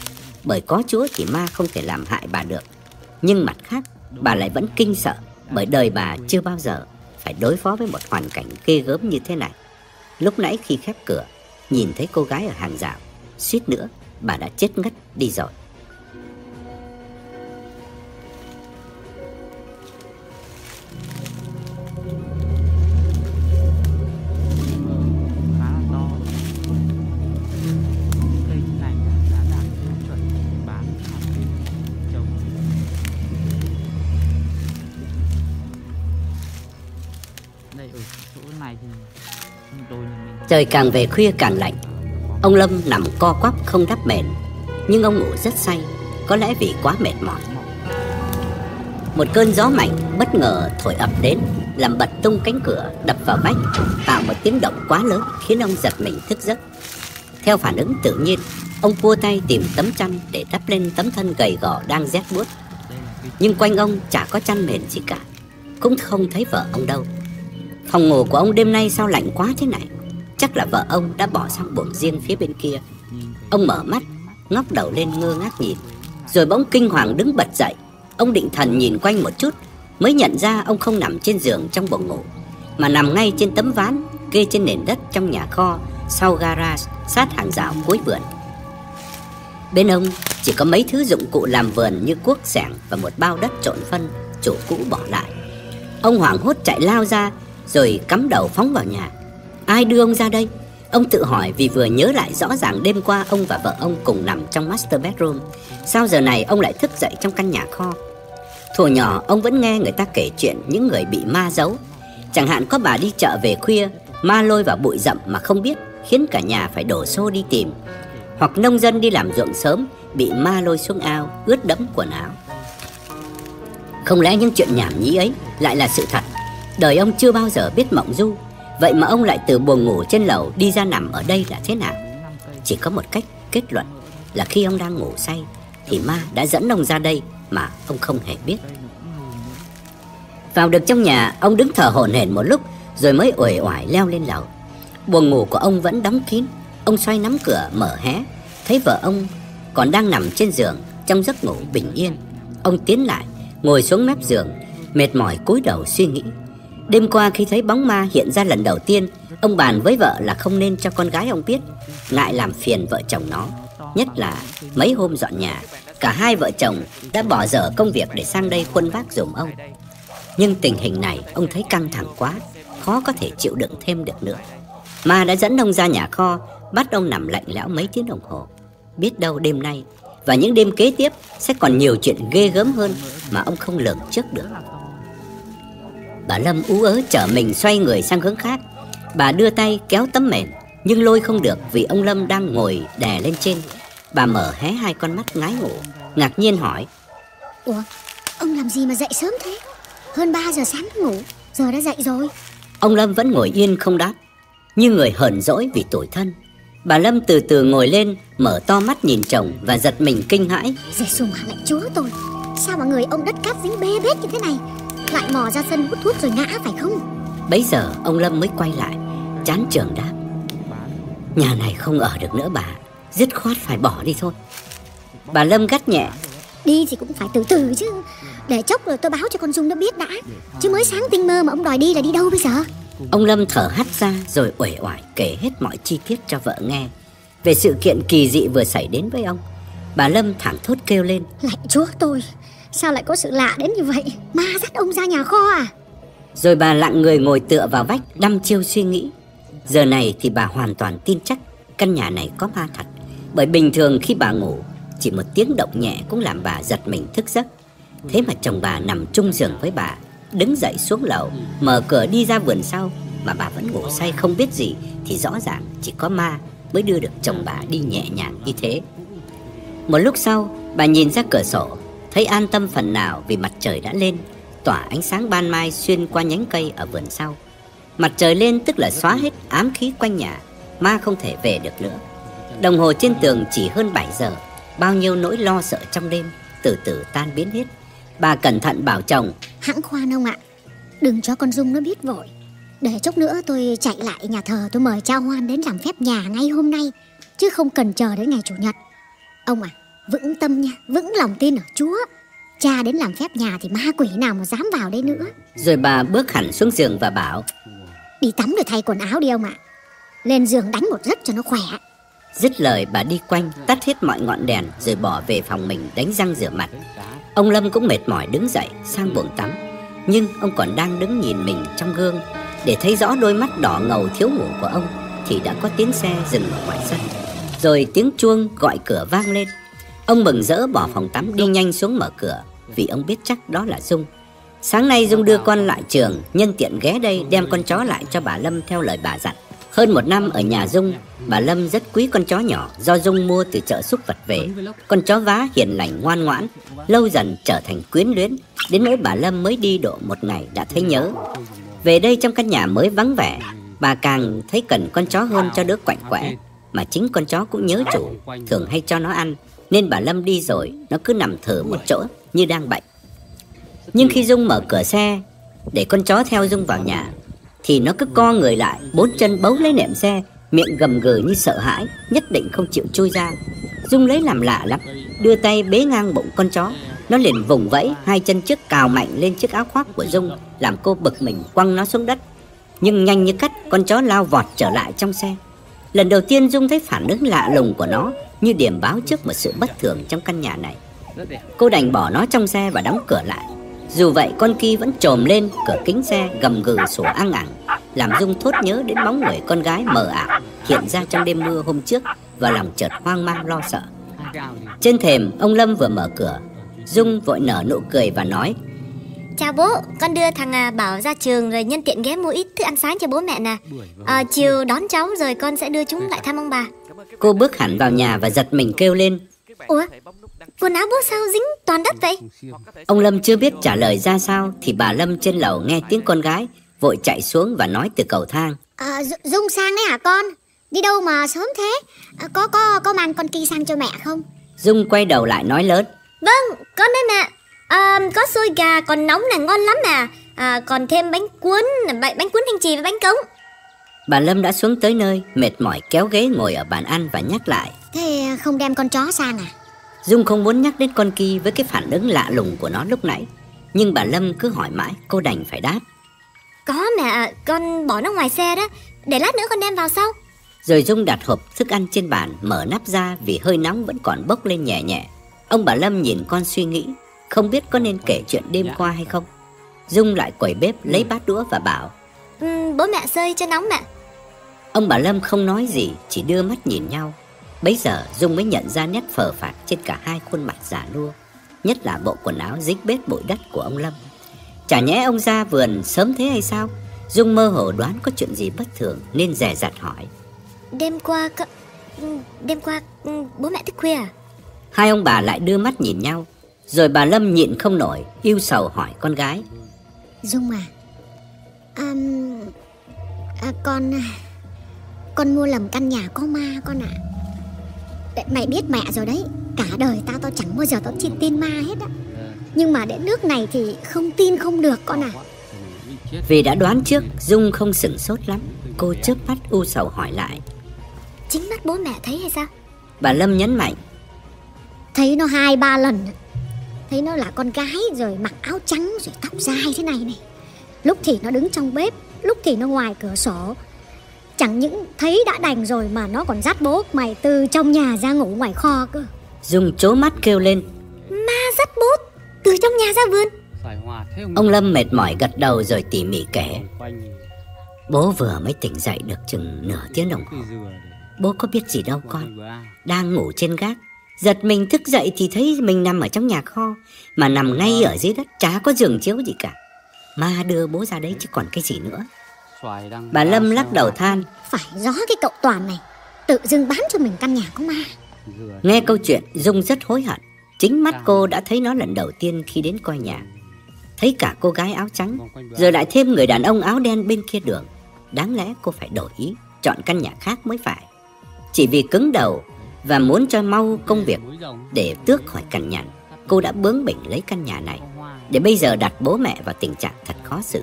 bởi có Chúa thì ma không thể làm hại bà được. Nhưng mặt khác, bà lại vẫn kinh sợ, bởi đời bà chưa bao giờ phải đối phó với một hoàn cảnh ghê gớm như thế này. Lúc nãy khi khép cửa, nhìn thấy cô gái ở hàng rào, suýt nữa bà đã chết ngất đi rồi. Trời càng về khuya càng lạnh. Ông Lâm nằm co quắp không đắp mền, nhưng ông ngủ rất say, có lẽ vì quá mệt mỏi. Một cơn gió mạnh bất ngờ thổi ập đến, làm bật tung cánh cửa đập vào vách, tạo một tiếng động quá lớn khiến ông giật mình thức giấc. Theo phản ứng tự nhiên, ông cua tay tìm tấm chăn để đắp lên tấm thân gầy gò đang rét buốt. Nhưng quanh ông chả có chăn mền gì cả, cũng không thấy vợ ông đâu. Phòng ngủ của ông đêm nay sao lạnh quá thế này? Chắc là vợ ông đã bỏ sang buồng riêng phía bên kia. Ông mở mắt, ngóc đầu lên ngơ ngác nhìn, rồi bỗng kinh hoàng đứng bật dậy. Ông định thần nhìn quanh một chút, mới nhận ra ông không nằm trên giường trong buồng ngủ, mà nằm ngay trên tấm ván kê trên nền đất trong nhà kho, sau garage, sát hàng rào cuối vườn. Bên ông chỉ có mấy thứ dụng cụ làm vườn như cuốc xẻng và một bao đất trộn phân chủ cũ bỏ lại. Ông hoảng hốt chạy lao ra, rồi cắm đầu phóng vào nhà. Ai đưa ông ra đây? Ông tự hỏi vì vừa nhớ lại rõ ràng đêm qua ông và vợ ông cùng nằm trong master bedroom. Sao giờ này ông lại thức dậy trong căn nhà kho? Thuở nhỏ ông vẫn nghe người ta kể chuyện những người bị ma giấu. Chẳng hạn có bà đi chợ về khuya, ma lôi vào bụi rậm mà không biết, khiến cả nhà phải đổ xô đi tìm. Hoặc nông dân đi làm ruộng sớm, bị ma lôi xuống ao, ướt đẫm quần áo. Không lẽ những chuyện nhảm nhí ấy lại là sự thật? Đời ông chưa bao giờ biết mộng du, vậy mà ông lại từ buồng ngủ trên lầu đi ra nằm ở đây là thế nào? Chỉ có một cách kết luận là khi ông đang ngủ say thì ma đã dẫn ông ra đây mà ông không hề biết. Vào được trong nhà, ông đứng thở hổn hển một lúc rồi mới uể oải leo lên lầu. Buồng ngủ của ông vẫn đóng kín. Ông xoay nắm cửa mở hé, thấy vợ ông còn đang nằm trên giường trong giấc ngủ bình yên. Ông tiến lại, ngồi xuống mép giường, mệt mỏi cúi đầu suy nghĩ. Đêm qua khi thấy bóng ma hiện ra lần đầu tiên, ông bàn với vợ là không nên cho con gái ông biết, ngại làm phiền vợ chồng nó. Nhất là mấy hôm dọn nhà, cả hai vợ chồng đã bỏ dở công việc để sang đây khuân vác giùm ông. Nhưng tình hình này ông thấy căng thẳng quá, khó có thể chịu đựng thêm được nữa. Ma đã dẫn ông ra nhà kho, bắt ông nằm lạnh lẽo mấy tiếng đồng hồ. Biết đâu đêm nay và những đêm kế tiếp sẽ còn nhiều chuyện ghê gớm hơn mà ông không lường trước được. Bà Lâm ú ớ chở mình xoay người sang hướng khác. Bà đưa tay kéo tấm mền, nhưng lôi không được vì ông Lâm đang ngồi đè lên trên. Bà mở hé hai con mắt ngái ngủ, ngạc nhiên hỏi: ủa, ông làm gì mà dậy sớm thế? Hơn ba giờ sáng mới ngủ. giờ đã dậy rồi. Ông Lâm vẫn ngồi yên không đáp, như người hờn dỗi vì tủi thân. Bà Lâm từ từ ngồi lên, mở to mắt nhìn chồng và giật mình kinh hãi. Giê xu mà mẹ chúa tôi, sao mà người ông đất cát dính bê bết như thế này, lại mò ra sân hút thuốc rồi ngã phải không? Bấy giờ ông Lâm mới quay lại, chán chường đáp: Nhà này không ở được nữa bà, dứt khoát phải bỏ đi thôi. Bà Lâm gắt nhẹ: Đi thì cũng phải từ từ chứ, để chốc rồi tôi báo cho con Dung nó biết đã, chứ mới sáng tinh mơ mà ông đòi đi là đi đâu bây giờ? Ông Lâm thở hắt ra rồi uể oải kể hết mọi chi tiết cho vợ nghe về sự kiện kỳ dị vừa xảy đến với ông. Bà Lâm thảm thốt kêu lên: Lạy chúa tôi, sao lại có sự lạ đến như vậy? Ma dắt ông ra nhà kho à? Rồi bà lặng người ngồi tựa vào vách, đăm chiêu suy nghĩ. Giờ này thì bà hoàn toàn tin chắc căn nhà này có ma thật, bởi bình thường khi bà ngủ, chỉ một tiếng động nhẹ cũng làm bà giật mình thức giấc. Thế mà chồng bà nằm chung giường với bà, đứng dậy xuống lầu, mở cửa đi ra vườn sau, mà bà vẫn ngủ say không biết gì, thì rõ ràng chỉ có ma mới đưa được chồng bà đi nhẹ nhàng như thế. Một lúc sau, bà nhìn ra cửa sổ, thấy an tâm phần nào vì mặt trời đã lên, tỏa ánh sáng ban mai xuyên qua nhánh cây ở vườn sau. Mặt trời lên tức là xóa hết ám khí quanh nhà, ma không thể về được nữa. Đồng hồ trên tường chỉ hơn bảy giờ, bao nhiêu nỗi lo sợ trong đêm từ từ tan biến hết. Bà cẩn thận bảo chồng: Hãng khoan ông ạ, đừng cho con Dung nó biết vội, để chốc nữa tôi chạy lại nhà thờ tôi mời cha Hoan đến làm phép nhà ngay hôm nay, chứ không cần chờ đến ngày chủ nhật. Ông à, vững tâm nha, vững lòng tin ở Chúa, cha đến làm phép nhà thì ma quỷ nào mà dám vào đây nữa. Rồi bà bước hẳn xuống giường và bảo: Đi tắm rồi thay quần áo đi ông ạ, lên giường đánh một giấc cho nó khỏe. Dứt lời bà đi quanh tắt hết mọi ngọn đèn rồi bỏ về phòng mình đánh răng rửa mặt. Ông Lâm cũng mệt mỏi đứng dậy sang buồng tắm, nhưng ông còn đang đứng nhìn mình trong gương để thấy rõ đôi mắt đỏ ngầu thiếu ngủ của ông thì đã có tiếng xe dừng ở ngoài sân, rồi tiếng chuông gọi cửa vang lên. Ông mừng rỡ bỏ phòng tắm đi nhanh xuống mở cửa, vì ông biết chắc đó là Dung. Sáng nay Dung đưa con lại trường, nhân tiện ghé đây đem con chó lại cho bà Lâm theo lời bà dặn. Hơn một năm ở nhà Dung, bà Lâm rất quý con chó nhỏ do Dung mua từ chợ súc vật về. Con chó vá hiền lành ngoan ngoãn, lâu dần trở thành quyến luyến, đến nỗi bà Lâm mới đi độ một ngày đã thấy nhớ. Về đây trong căn nhà mới vắng vẻ, bà càng thấy cần con chó hơn cho đứa quạnh quẽ, mà chính con chó cũng nhớ chủ, thường hay cho nó ăn, nên bà Lâm đi rồi nó cứ nằm thở một chỗ như đang bệnh. Nhưng khi Dung mở cửa xe để con chó theo Dung vào nhà, thì nó cứ co người lại, bốn chân bấu lấy nệm xe, miệng gầm gừ như sợ hãi, nhất định không chịu chui ra. Dung lấy làm lạ lắm, đưa tay bế ngang bụng con chó, nó liền vùng vẫy, hai chân trước cào mạnh lên chiếc áo khoác của Dung, làm cô bực mình quăng nó xuống đất. Nhưng nhanh như cắt, con chó lao vọt trở lại trong xe. Lần đầu tiên Dung thấy phản ứng lạ lùng của nó như điểm báo trước một sự bất thường trong căn nhà này. Cô đành bỏ nó trong xe và đóng cửa lại. Dù vậy con kia vẫn trồm lên cửa kính xe gầm gừ sủa ăng ẳng, làm Dung thốt nhớ đến bóng người con gái mờ ảo hiện ra trong đêm mưa hôm trước, và lòng chợt hoang mang lo sợ. Trên thềm, ông Lâm vừa mở cửa, Dung vội nở nụ cười và nói: Chào bố, con đưa thằng à, Bảo ra trường rồi nhân tiện ghé mua ít thức ăn sáng cho bố mẹ nè. À, chiều đón cháu rồi con sẽ đưa chúng lại thăm ông bà. Cô bước hẳn vào nhà và giật mình kêu lên: Ủa, quần áo bố sao dính toàn đất vậy? Ông Lâm chưa biết trả lời ra sao thì bà Lâm trên lầu nghe tiếng con gái, vội chạy xuống và nói từ cầu thang: à, Dung sang đấy hả con? Đi đâu mà sớm thế? À, có có có mang con kia sang cho mẹ không? Dung quay đầu lại nói lớn: Vâng, con đây mẹ. À, có xôi gà còn nóng là ngon lắm mà. À, còn thêm bánh cuốn, bánh cuốn thanh trì với bánh cống. Bà Lâm đã xuống tới nơi, mệt mỏi kéo ghế ngồi ở bàn ăn và nhắc lại: Thế không đem con chó sang à? Dung không muốn nhắc đến con kia với cái phản ứng lạ lùng của nó lúc nãy, nhưng bà Lâm cứ hỏi mãi, cô đành phải đáp: Có mẹ, con bỏ nó ngoài xe đó, để lát nữa con đem vào sau. Rồi Dung đặt hộp thức ăn trên bàn, mở nắp ra vì hơi nóng vẫn còn bốc lên nhẹ nhẹ. Ông bà Lâm nhìn con suy nghĩ, không biết có nên kể chuyện đêm qua hay không. Dung lại quẩy bếp lấy bát đũa và bảo: ừ, Bố mẹ xơi cho nóng mẹ. Ông bà Lâm không nói gì, chỉ đưa mắt nhìn nhau. Bấy giờ Dung mới nhận ra nét phờ phạc trên cả hai khuôn mặt già nua, nhất là bộ quần áo dính bết bụi đất của ông Lâm. Chả nhẽ ông ra vườn sớm thế hay sao? Dung mơ hồ đoán có chuyện gì bất thường nên dè dặt hỏi: Đêm qua c... đêm qua bố mẹ thức khuya à? Hai ông bà lại đưa mắt nhìn nhau, rồi bà Lâm nhịn không nổi, yêu sầu hỏi con gái: Dung à, à, à, con con mua lầm căn nhà có ma con ạ. à. Mày biết mẹ rồi đấy, cả đời tao tao chẳng bao giờ tao tin ma hết á. Nhưng mà đến nước này thì không tin không được con ạ. à. Vì đã đoán trước, Dung không sửng sốt lắm. Cô chớp mắt u sầu hỏi lại: chính mắt bố mẹ thấy hay sao? Bà Lâm nhấn mạnh: thấy nó hai ba lần. Thấy nó là con gái rồi mặc áo trắng rồi tóc dài thế này này. Lúc thì nó đứng trong bếp, lúc thì nó ngoài cửa sổ. Chẳng những thấy đã đành rồi mà nó còn dắt bố mày từ trong nhà ra ngủ ngoài kho cơ. Dung trố mắt kêu lên: ma dắt bố từ trong nhà ra vườn? Ông Lâm mệt mỏi gật đầu rồi tỉ mỉ kể: bố vừa mới tỉnh dậy được chừng nửa tiếng đồng hồ. Bố có biết gì đâu con. Đang ngủ trên gác, giật mình thức dậy thì thấy mình nằm ở trong nhà kho, mà nằm ngay ở dưới đất, chả có giường chiếu gì cả. Ma đưa bố ra đấy chứ còn cái gì nữa. Bà Lâm lắc đầu than: phải rõ cái cậu Toàn này, tự dưng bán cho mình căn nhà có ma. Nghe câu chuyện, Dung rất hối hận. Chính mắt cô đã thấy nó lần đầu tiên khi đến coi nhà. Thấy cả cô gái áo trắng, rồi lại thêm người đàn ông áo đen bên kia đường. Đáng lẽ cô phải đổi ý, chọn căn nhà khác mới phải. Chỉ vì cứng đầu và muốn cho mau công việc để tước khỏi cằn nhằn, cô đã bướng bỉnh lấy căn nhà này, để bây giờ đặt bố mẹ vào tình trạng thật khó xử.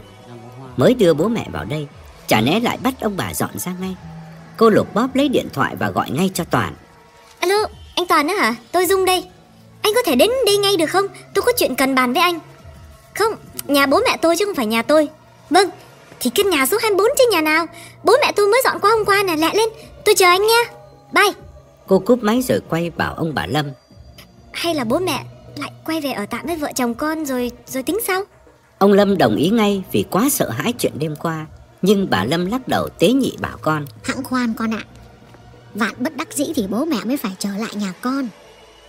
Mới đưa bố mẹ vào đây, chả lẽ lại bắt ông bà dọn ra ngay. Cô lục bóp lấy điện thoại và gọi ngay cho Toàn. Alo, anh Toàn á hả? Tôi Dung đây. Anh có thể đến đây ngay được không? Tôi có chuyện cần bàn với anh. Không, nhà bố mẹ tôi chứ không phải nhà tôi. Vâng, thì căn nhà số hai mươi bốn chứ nhà nào. Bố mẹ tôi mới dọn qua hôm qua nè, lẹ lên. Tôi chờ anh nha, bye. Cô cúp máy rồi quay bảo ông bà Lâm: hay là bố mẹ lại quay về ở tạm với vợ chồng con rồi rồi tính sau. Ông Lâm đồng ý ngay vì quá sợ hãi chuyện đêm qua. Nhưng bà Lâm lắc đầu tế nhị bảo con: hẵng khoan con ạ. Vạn bất đắc dĩ thì bố mẹ mới phải trở lại nhà con.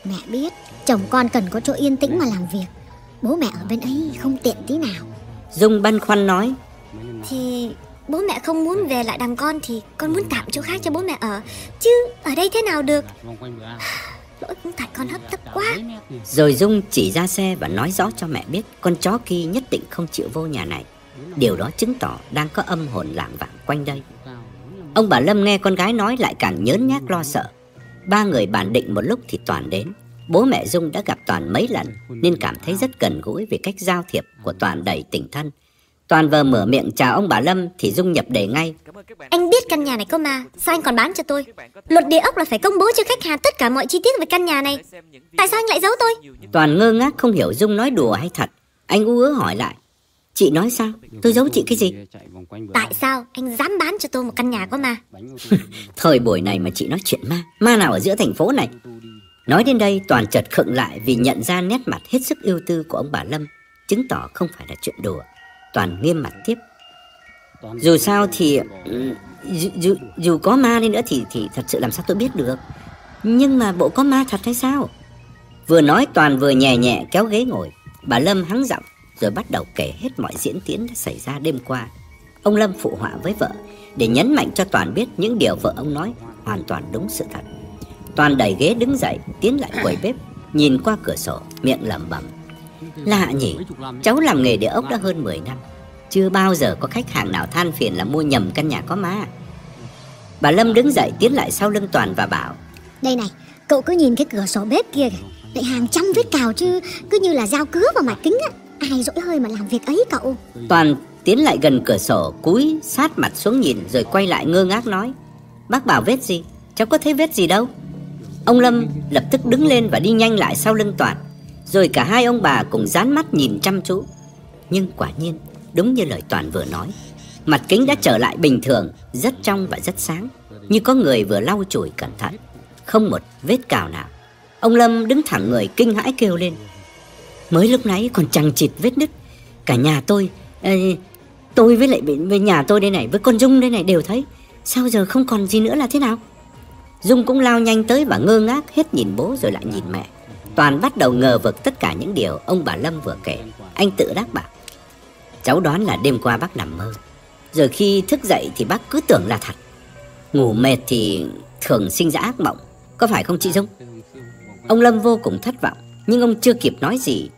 Mẹ biết chồng con cần có chỗ yên tĩnh mà làm việc. Bố mẹ ở bên ấy không tiện tí nào. Dung băn khoăn nói: thì bố mẹ không muốn về lại đằng con thì con muốn tạm chỗ khác cho bố mẹ ở, chứ ở đây thế nào được. Lỗi cũng tại con hấp tấp quá. Rồi Dung chỉ ra xe và nói rõ cho mẹ biết con chó kia nhất định không chịu vô nhà này. Điều đó chứng tỏ đang có âm hồn lảng vảng quanh đây. Ông bà Lâm nghe con gái nói lại càng nhớn nhác lo sợ. Ba người bàn định một lúc thì Toàn đến. Bố mẹ Dung đã gặp Toàn mấy lần nên cảm thấy rất gần gũi về cách giao thiệp của Toàn đầy tình thân. Toàn vừa mở miệng chào ông bà Lâm thì Dung nhập đề ngay: anh biết căn nhà này có ma, sao anh còn bán cho tôi? Luật địa ốc là phải công bố cho khách hàng tất cả mọi chi tiết về căn nhà này. Tại sao anh lại giấu tôi? Toàn ngơ ngác không hiểu Dung nói đùa hay thật. Anh u ớ hỏi lại: chị nói sao? Tôi giấu chị cái gì? Tại sao anh dám bán cho tôi một căn nhà có ma? Thời buổi này mà chị nói chuyện ma, ma nào ở giữa thành phố này. Nói đến đây Toàn chợt khựng lại vì nhận ra nét mặt hết sức ưu tư của ông bà Lâm, chứng tỏ không phải là chuyện đùa. Toàn nghiêm mặt tiếp: dù sao thì dù, dù, dù có ma đi nữa thì thì thật sự làm sao tôi biết được. Nhưng mà bộ có ma thật hay sao? Vừa nói Toàn vừa nhẹ nhẹ kéo ghế ngồi. Bà Lâm hắng giọng rồi bắt đầu kể hết mọi diễn tiến đã xảy ra đêm qua. Ông Lâm phụ họa với vợ để nhấn mạnh cho Toàn biết những điều vợ ông nói hoàn toàn đúng sự thật. Toàn đẩy ghế đứng dậy, tiến lại quầy bếp, nhìn qua cửa sổ, miệng lẩm bẩm: lạ nhỉ, cháu làm nghề địa ốc đã hơn mười năm, chưa bao giờ có khách hàng nào than phiền là mua nhầm căn nhà có ma. Bà Lâm đứng dậy tiến lại sau lưng Toàn và bảo: đây này, cậu cứ nhìn cái cửa sổ bếp kia kìa, lại hàng trăm vết cào chứ, cứ như là dao cứa vào mặt kính á. Ai dỗi hơi mà làm việc ấy cậu. Toàn tiến lại gần cửa sổ, cúi sát mặt xuống nhìn rồi quay lại ngơ ngác nói: bác bảo vết gì? Cháu có thấy vết gì đâu. Ông Lâm lập tức đứng lên và đi nhanh lại sau lưng Toàn. Rồi cả hai ông bà cùng dán mắt nhìn chăm chú. Nhưng quả nhiên, đúng như lời Toàn vừa nói, mặt kính đã trở lại bình thường, rất trong và rất sáng, như có người vừa lau chùi cẩn thận. Không một vết cào nào. Ông Lâm đứng thẳng người kinh hãi kêu lên: mới lúc nãy còn chằng chịt vết nứt. Cả nhà tôi, tôi với lại với nhà tôi đây này, với con Dung đây này đều thấy. Sao giờ không còn gì nữa là thế nào? Dung cũng lao nhanh tới và ngơ ngác, hết nhìn bố rồi lại nhìn mẹ. Toàn bắt đầu ngờ vực tất cả những điều ông bà Lâm vừa kể. Anh tự đáp bảo: cháu đoán là đêm qua bác nằm mơ, rồi khi thức dậy thì bác cứ tưởng là thật. Ngủ mệt thì thường sinh ra ác mộng, có phải không chị Dung? Ông Lâm vô cùng thất vọng, nhưng ông chưa kịp nói gì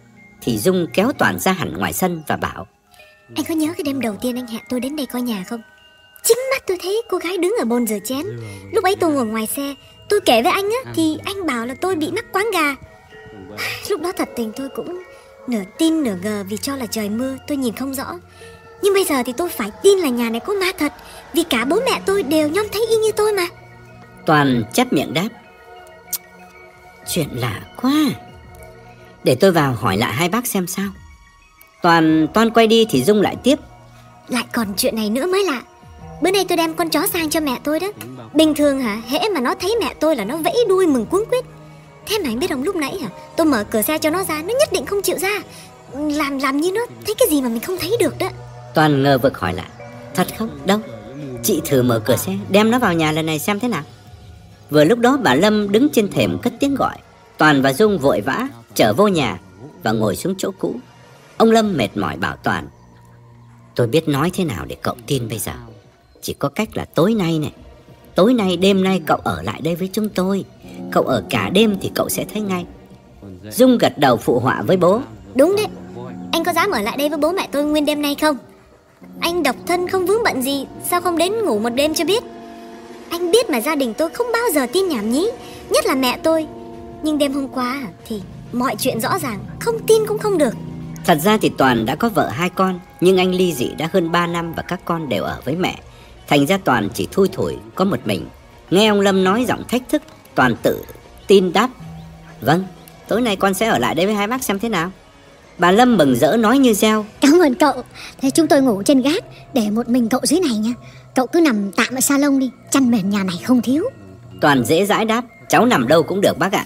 thì Dung kéo Toàn ra hẳn ngoài sân và bảo: Anh có nhớ cái đêm đầu tiên anh hẹn tôi đến đây coi nhà không? Chính mắt tôi thấy cô gái đứng ở bồn rửa chén. Lúc ấy tôi ngồi ngoài xe, tôi kể với anh á, thì anh bảo là tôi bị mắc quáng gà. Lúc đó thật tình tôi cũng nửa tin nửa ngờ, vì cho là trời mưa tôi nhìn không rõ. Nhưng bây giờ thì tôi phải tin là nhà này có ma thật, vì cả bố mẹ tôi đều nhom thấy y như tôi mà. Toàn chép miệng đáp: chuyện lạ quá, để tôi vào hỏi lại hai bác xem sao. Toàn Toàn quay đi thì Dung lại tiếp: lại còn chuyện này nữa mới lạ. Bữa nay tôi đem con chó sang cho mẹ tôi đó. Bình thường hả, hễ mà nó thấy mẹ tôi là nó vẫy đuôi mừng cuống quýt. Thế mà anh biết không, lúc nãy hả, tôi mở cửa xe cho nó ra, nó nhất định không chịu ra. Làm làm như nó thấy cái gì mà mình không thấy được đó. Toàn ngờ vực hỏi lại: thật không? Đâu, chị thử mở cửa xe đem nó vào nhà lần này xem thế nào. Vừa lúc đó bà Lâm đứng trên thềm cất tiếng gọi. Toàn và Dung vội vã trở vô nhà và ngồi xuống chỗ cũ. Ông Lâm mệt mỏi bảo Toàn: tôi biết nói thế nào để cậu tin bây giờ. Chỉ có cách là tối nay này, tối nay đêm nay cậu ở lại đây với chúng tôi. Cậu ở cả đêm thì cậu sẽ thấy ngay. Dung gật đầu phụ họa với bố: đúng đấy, anh có dám ở lại đây với bố mẹ tôi nguyên đêm nay không? Anh độc thân không vướng bận gì, sao không đến ngủ một đêm cho biết? Anh biết mà gia đình tôi không bao giờ tin nhảm nhí, nhất là mẹ tôi. Nhưng đêm hôm qua thì mọi chuyện rõ ràng, không tin cũng không được. Thật ra thì Toàn đã có vợ hai con, nhưng anh ly dị đã hơn ba năm và các con đều ở với mẹ. Thành ra Toàn chỉ thui thủi có một mình. Nghe ông Lâm nói giọng thách thức, Toàn tự tin đáp: vâng, tối nay con sẽ ở lại đây với hai bác xem thế nào. Bà Lâm mừng rỡ nói như reo: cảm ơn cậu. Thế chúng tôi ngủ trên gác, để một mình cậu dưới này nha. Cậu cứ nằm tạm ở salon đi, chăn mền nhà này không thiếu. Toàn dễ dãi đáp: cháu nằm đâu cũng được bác ạ.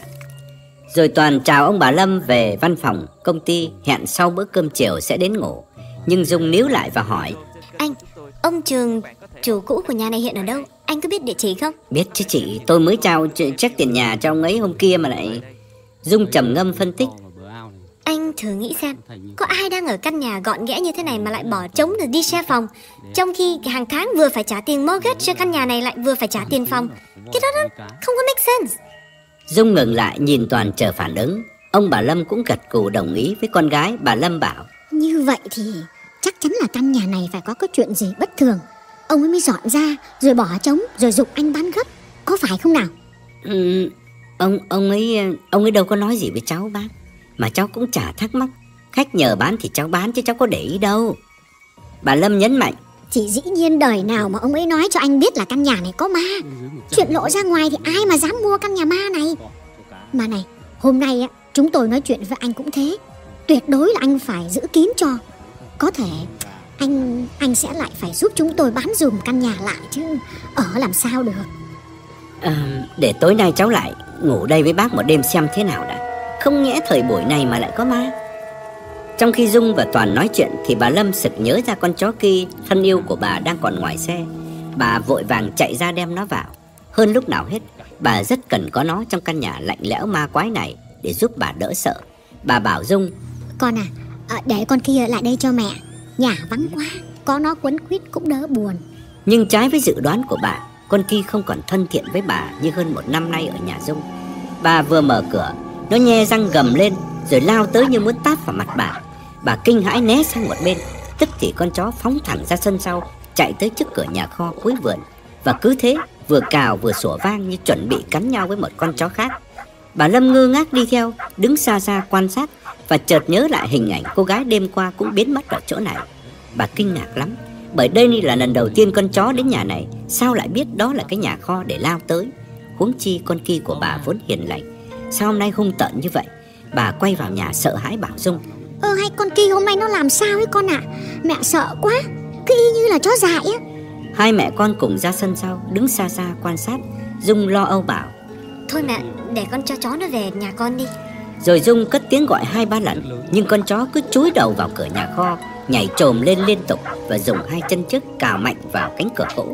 Rồi Toàn chào ông bà Lâm về văn phòng công ty, hẹn sau bữa cơm chiều sẽ đến ngủ. Nhưng Dung níu lại và hỏi: anh, ông Trường, chủ cũ của nhà này hiện ở đâu? Anh có biết địa chỉ không? Biết chứ chị, tôi mới trao check tiền nhà cho ông ấy hôm kia mà lại. Dung trầm ngâm phân tích: anh thử nghĩ xem, có ai đang ở căn nhà gọn ghẽ như thế này mà lại bỏ trống rồi đi xe phòng, trong khi hàng tháng vừa phải trả tiền mortgage cho căn nhà này lại vừa phải trả tiền phòng. Cái đó đó không có make sense. Dung ngừng lại nhìn Toàn chờ phản ứng. Ông bà Lâm cũng gật gù đồng ý với con gái. Bà Lâm bảo: như vậy thì chắc chắn là căn nhà này phải có cái chuyện gì bất thường. Ông ấy mới dọn ra rồi bỏ trống rồi giục anh bán gấp, có phải không nào? Ừ, ông ông ấy ông ấy đâu có nói gì với cháu bác, mà cháu cũng chả thắc mắc. Khách nhờ bán thì cháu bán chứ cháu có để ý đâu. Bà Lâm nhấn mạnh: chỉ dĩ nhiên đời nào mà ông ấy nói cho anh biết là căn nhà này có ma. Chuyện lộ ra ngoài thì ai mà dám mua căn nhà ma này. Mà này, hôm nay á, chúng tôi nói chuyện với anh cũng thế. Tuyệt đối là anh phải giữ kín cho. Có thể anh anh sẽ lại phải giúp chúng tôi bán dùm căn nhà lại chứ ở làm sao được. À, để tối nay cháu lại ngủ đây với bác một đêm xem thế nào đã. Không nhẽ thời buổi này mà lại có ma. Trong khi Dung và Toàn nói chuyện thì bà Lâm sực nhớ ra con chó Ki thân yêu của bà đang còn ngoài xe. Bà vội vàng chạy ra đem nó vào. Hơn lúc nào hết, bà rất cần có nó trong căn nhà lạnh lẽo ma quái này để giúp bà đỡ sợ. Bà bảo Dung: con à, để con Ki lại đây cho mẹ. Nhà vắng quá, có nó quấn quýt cũng đỡ buồn. Nhưng trái với dự đoán của bà, con Ki không còn thân thiện với bà như hơn một năm nay ở nhà Dung. Bà vừa mở cửa, nó nhe răng gầm lên rồi lao tới như muốn tát vào mặt bà. Bà kinh hãi né sang một bên. Tức thì con chó phóng thẳng ra sân sau, chạy tới trước cửa nhà kho cuối vườn, và cứ thế vừa cào vừa sủa vang như chuẩn bị cắn nhau với một con chó khác. Bà Lâm ngơ ngác đi theo, đứng xa xa quan sát, và chợt nhớ lại hình ảnh cô gái đêm qua cũng biến mất ở chỗ này. Bà kinh ngạc lắm, bởi đây là lần đầu tiên con chó đến nhà này, sao lại biết đó là cái nhà kho để lao tới. Huống chi con Ki của bà vốn hiền lành, sao hôm nay hung tợn như vậy. Bà quay vào nhà sợ hãi bảo Dung: ơ hay con Ki hôm nay nó làm sao ấy con ạ? À? Mẹ sợ quá, cứ y như là chó dại á. Hai mẹ con cùng ra sân sau, đứng xa xa quan sát. Dung lo âu bảo: thôi mẹ, để con cho chó nó về nhà con đi. Rồi Dung cất tiếng gọi hai ba lần, nhưng con chó cứ chúi đầu vào cửa nhà kho, nhảy chồm lên liên tục và dùng hai chân trước cào mạnh vào cánh cửa gỗ.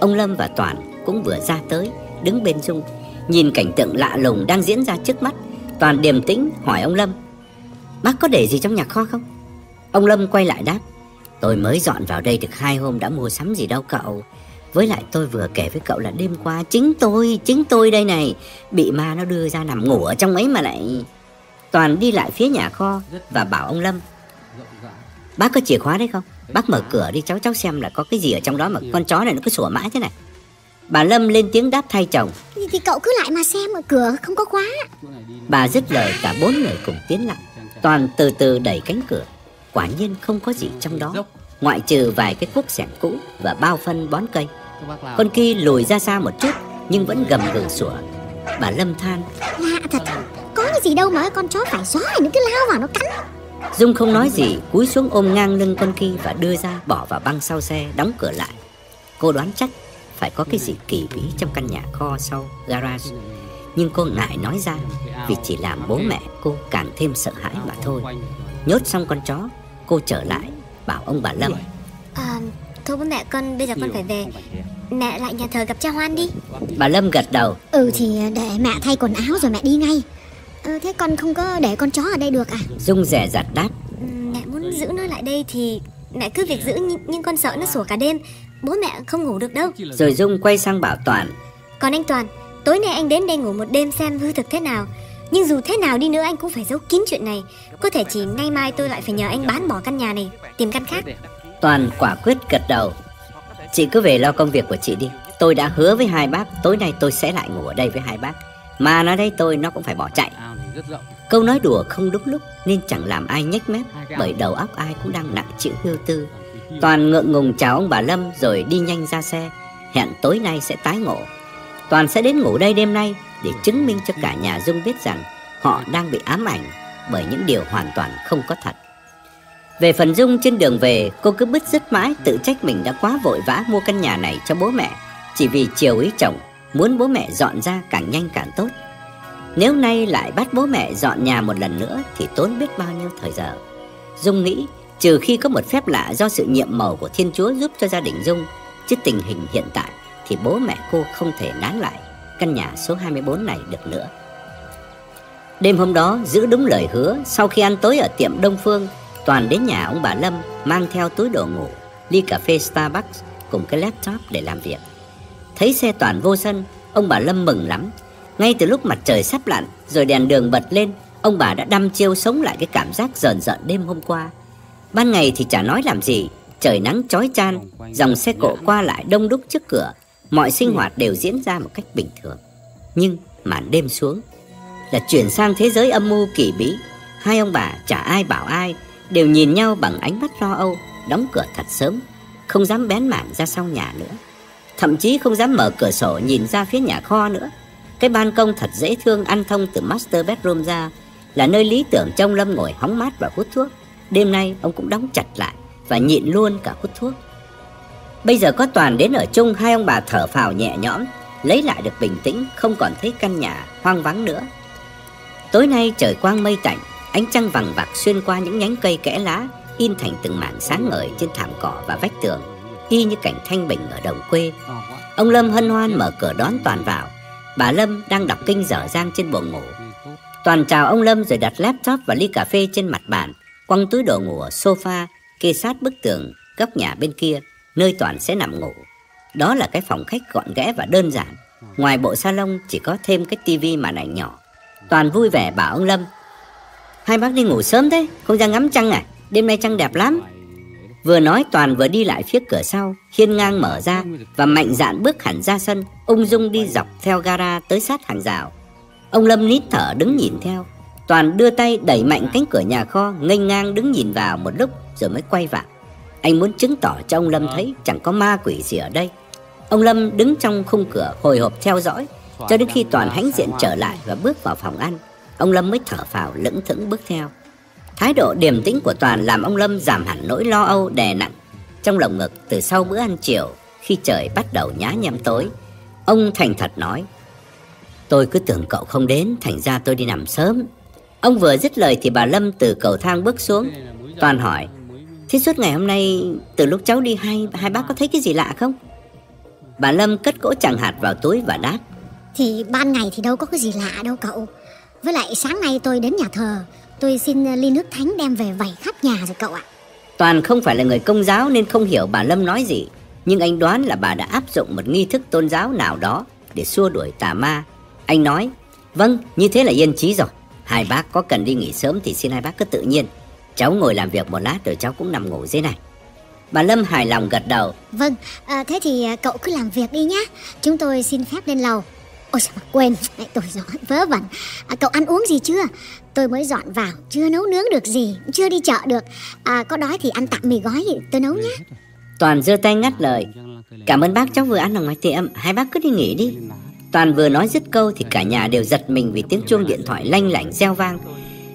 Ông Lâm và Toàn cũng vừa ra tới, đứng bên Dung, nhìn cảnh tượng lạ lùng đang diễn ra trước mắt. Toàn điềm tĩnh hỏi ông Lâm: bác có để gì trong nhà kho không? Ông Lâm quay lại đáp: tôi mới dọn vào đây được hai hôm đã mua sắm gì đâu cậu. Với lại tôi vừa kể với cậu là đêm qua chính tôi, chính tôi đây này, bị ma nó đưa ra nằm ngủ ở trong ấy mà lại. Toàn đi lại phía nhà kho và bảo ông Lâm: bác có chìa khóa đấy không? Bác mở cửa đi cháu, cháu xem là có cái gì ở trong đó mà con chó này nó cứ sủa mãi thế này. Bà Lâm lên tiếng đáp thay chồng. Thì, thì cậu cứ lại mà xem, ở cửa không có khóa. Bà dứt lời, cả bốn người cùng tiến lại. Toàn từ từ đẩy cánh cửa. Quả nhiên không có gì trong đó, ngoại trừ vài cái cuốc xẻng cũ và bao phân bón cây. Con kia lùi ra xa một chút nhưng vẫn gầm gừ sủa. Bà Lâm than, lạ thật, có cái gì đâu mà con chó phải gió này nó cứ lao vào nó cắn. Dung không nói gì, cúi xuống ôm ngang lưng con kia và đưa ra bỏ vào băng sau xe, đóng cửa lại. Cô đoán chắc phải có cái gì kỳ bí trong căn nhà kho sau garage, nhưng cô ngại nói ra vì chỉ làm bố mẹ cô càng thêm sợ hãi mà thôi. Nhốt xong con chó, cô trở lại bảo ông bà Lâm. À, thôi bố mẹ con, bây giờ con phải về, mẹ lại nhà thờ gặp cha Hoan đi. Bà Lâm gật đầu. Ừ thì để mẹ thay quần áo rồi mẹ đi ngay. Ừ, thế con không có để con chó ở đây được à? Dung dè dặt đáp. Mẹ muốn giữ nó lại đây thì mẹ cứ việc giữ, nhưng con sợ nó sủa cả đêm, bố mẹ không ngủ được đâu. Rồi Dung quay sang bảo Toàn. Còn anh Toàn, tối nay anh đến đây ngủ một đêm xem hư thực thế nào. Nhưng dù thế nào đi nữa anh cũng phải giấu kín chuyện này. Có thể chỉ ngay mai tôi lại phải nhờ anh bán bỏ căn nhà này, tìm căn khác. Toàn quả quyết gật đầu. Chị cứ về lo công việc của chị đi. Tôi đã hứa với hai bác, tối nay tôi sẽ lại ngủ ở đây với hai bác. Mà nó đây tôi, nó cũng phải bỏ chạy. Câu nói đùa không đúng lúc nên chẳng làm ai nhếch mép, bởi đầu óc ai cũng đang nặng chịu ưu tư. Toàn ngượng ngùng chào ông bà Lâm rồi đi nhanh ra xe, hẹn tối nay sẽ tái ngộ. Toàn sẽ đến ngủ đây đêm nay để chứng minh cho cả nhà Dung biết rằng họ đang bị ám ảnh bởi những điều hoàn toàn không có thật. Về phần Dung, trên đường về cô cứ bứt rứt mãi, tự trách mình đã quá vội vã mua căn nhà này cho bố mẹ, chỉ vì chiều ý chồng muốn bố mẹ dọn ra càng nhanh càng tốt. Nếu nay lại bắt bố mẹ dọn nhà một lần nữa thì tốn biết bao nhiêu thời giờ. Dung nghĩ trừ khi có một phép lạ do sự nhiệm mầu của Thiên Chúa giúp cho gia đình Dung, chứ tình hình hiện tại thì bố mẹ cô không thể nán lại căn nhà số hai mươi bốn này được nữa. Đêm hôm đó, giữ đúng lời hứa, sau khi ăn tối ở tiệm Đông Phương, Toàn đến nhà ông bà Lâm mang theo túi đồ ngủ, ly cà phê Starbucks cùng cái laptop để làm việc. Thấy xe Toàn vô sân, ông bà Lâm mừng lắm. Ngay từ lúc mặt trời sắp lặn rồi đèn đường bật lên, ông bà đã đăm chiêu sống lại cái cảm giác rờn rợn đêm hôm qua. Ban ngày thì chả nói làm gì, trời nắng chói chan, dòng xe cộ qua lại đông đúc trước cửa, mọi sinh hoạt đều diễn ra một cách bình thường. Nhưng màn đêm xuống là chuyển sang thế giới âm mưu kỳ bí. Hai ông bà chả ai bảo ai, đều nhìn nhau bằng ánh mắt lo âu, đóng cửa thật sớm, không dám bén mảng ra sau nhà nữa, thậm chí không dám mở cửa sổ nhìn ra phía nhà kho nữa. Cái ban công thật dễ thương ăn thông từ master bedroom ra là nơi lý tưởng cho ông Lâm ngồi hóng mát và hút thuốc. Đêm nay ông cũng đóng chặt lại và nhịn luôn cả hút thuốc. Bây giờ có Toàn đến ở chung, hai ông bà thở phào nhẹ nhõm, lấy lại được bình tĩnh, không còn thấy căn nhà hoang vắng nữa. Tối nay trời quang mây tạnh, ánh trăng vằng vặc xuyên qua những nhánh cây kẽ lá, in thành từng mảng sáng ngời trên thảm cỏ và vách tường, y như cảnh thanh bình ở đồng quê. Ông Lâm hân hoan mở cửa đón Toàn vào. Bà Lâm đang đọc kinh dở dang trên buồng ngủ. Toàn chào ông Lâm rồi đặt laptop và ly cà phê trên mặt bàn, quăng túi đồ ngủ ở sofa kê sát bức tường góc nhà bên kia, nơi Toàn sẽ nằm ngủ. Đó là cái phòng khách gọn ghẽ và đơn giản, ngoài bộ salon chỉ có thêm cái tivi màn ảnh nhỏ. Toàn vui vẻ bảo ông Lâm, hai bác đi ngủ sớm thế, không ra ngắm trăng à? Đêm nay trăng đẹp lắm. Vừa nói Toàn vừa đi lại phía cửa sau, hiên ngang mở ra và mạnh dạn bước hẳn ra sân, ung dung đi dọc theo gara tới sát hàng rào. Ông Lâm nít thở đứng nhìn theo. Toàn đưa tay đẩy mạnh cánh cửa nhà kho, nghênh ngang đứng nhìn vào một lúc rồi mới quay vào. Anh muốn chứng tỏ cho ông Lâm thấy chẳng có ma quỷ gì ở đây. Ông Lâm đứng trong khung cửa hồi hộp theo dõi, cho đến khi Toàn hãnh diện trở lại và bước vào phòng ăn. Ông Lâm mới thở phào lững thững bước theo. Thái độ điềm tĩnh của Toàn làm ông Lâm giảm hẳn nỗi lo âu đè nặng trong lồng ngực từ sau bữa ăn chiều, khi trời bắt đầu nhá nhem tối. Ông thành thật nói, tôi cứ tưởng cậu không đến, thành ra tôi đi nằm sớm. Ông vừa dứt lời thì bà Lâm từ cầu thang bước xuống. Toàn hỏi, thế suốt ngày hôm nay từ lúc cháu đi hai, hai bác có thấy cái gì lạ không? Bà Lâm cất cỗ tràng hạt vào túi và đáp, thì ban ngày thì đâu có cái gì lạ đâu cậu. Với lại sáng nay tôi đến nhà thờ, tôi xin ly nước thánh đem về vẩy khắp nhà rồi cậu ạ. Toàn không phải là người công giáo nên không hiểu bà Lâm nói gì, nhưng anh đoán là bà đã áp dụng một nghi thức tôn giáo nào đó để xua đuổi tà ma. Anh nói, vâng, như thế là yên trí rồi. Hai bác có cần đi nghỉ sớm thì xin hai bác cứ tự nhiên. Cháu ngồi làm việc một lát rồi cháu cũng nằm ngủ dưới này. Bà Lâm hài lòng gật đầu. Vâng, à, thế thì cậu cứ làm việc đi nhé. Chúng tôi xin phép lên lầu. Ôi sao mà quên, tôi rõ vớ vẩn. à, Cậu ăn uống gì chưa? Tôi mới dọn vào, chưa nấu nướng được gì, chưa đi chợ được. à, Có đói thì ăn tạm mì gói tôi nấu nhé. Toàn giơ tay ngắt lời. Cảm ơn bác, cháu vừa ăn ở ngoài tiệm, hai bác cứ đi nghỉ đi. Toàn vừa nói dứt câu thì cả nhà đều giật mình vì tiếng chuông điện thoại lanh lảnh reo vang.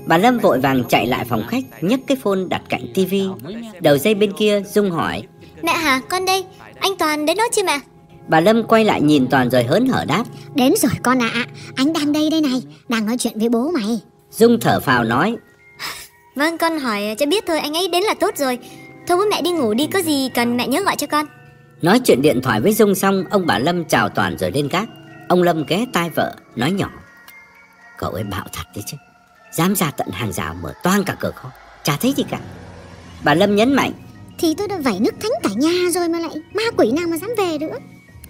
Bà Lâm vội vàng chạy lại phòng khách, nhấc cái phone đặt cạnh tivi. Đầu dây bên kia Dung hỏi: Mẹ hả, con đây, anh Toàn đến đó chưa mẹ? Bà Lâm quay lại nhìn Toàn rồi hớn hở đáp: Đến rồi con ạ, à, anh đang đây đây này, đang nói chuyện với bố mày. Dung thở phào nói: Vâng, con hỏi cho biết thôi, anh ấy đến là tốt rồi. Thôi bố mẹ đi ngủ đi, có gì cần mẹ nhớ gọi cho con. Nói chuyện điện thoại với Dung xong, ông bà Lâm chào Toàn rồi lên gác. Ông Lâm ghé tai vợ, nói nhỏ: Cậu ấy bạo thật đấy chứ, dám ra tận hàng rào mở toang cả cửa kho, chả thấy gì cả. Bà Lâm nhấn mạnh: Thì tôi đã vẩy nước thánh cả nhà rồi mà lại ma quỷ nào mà dám về nữa.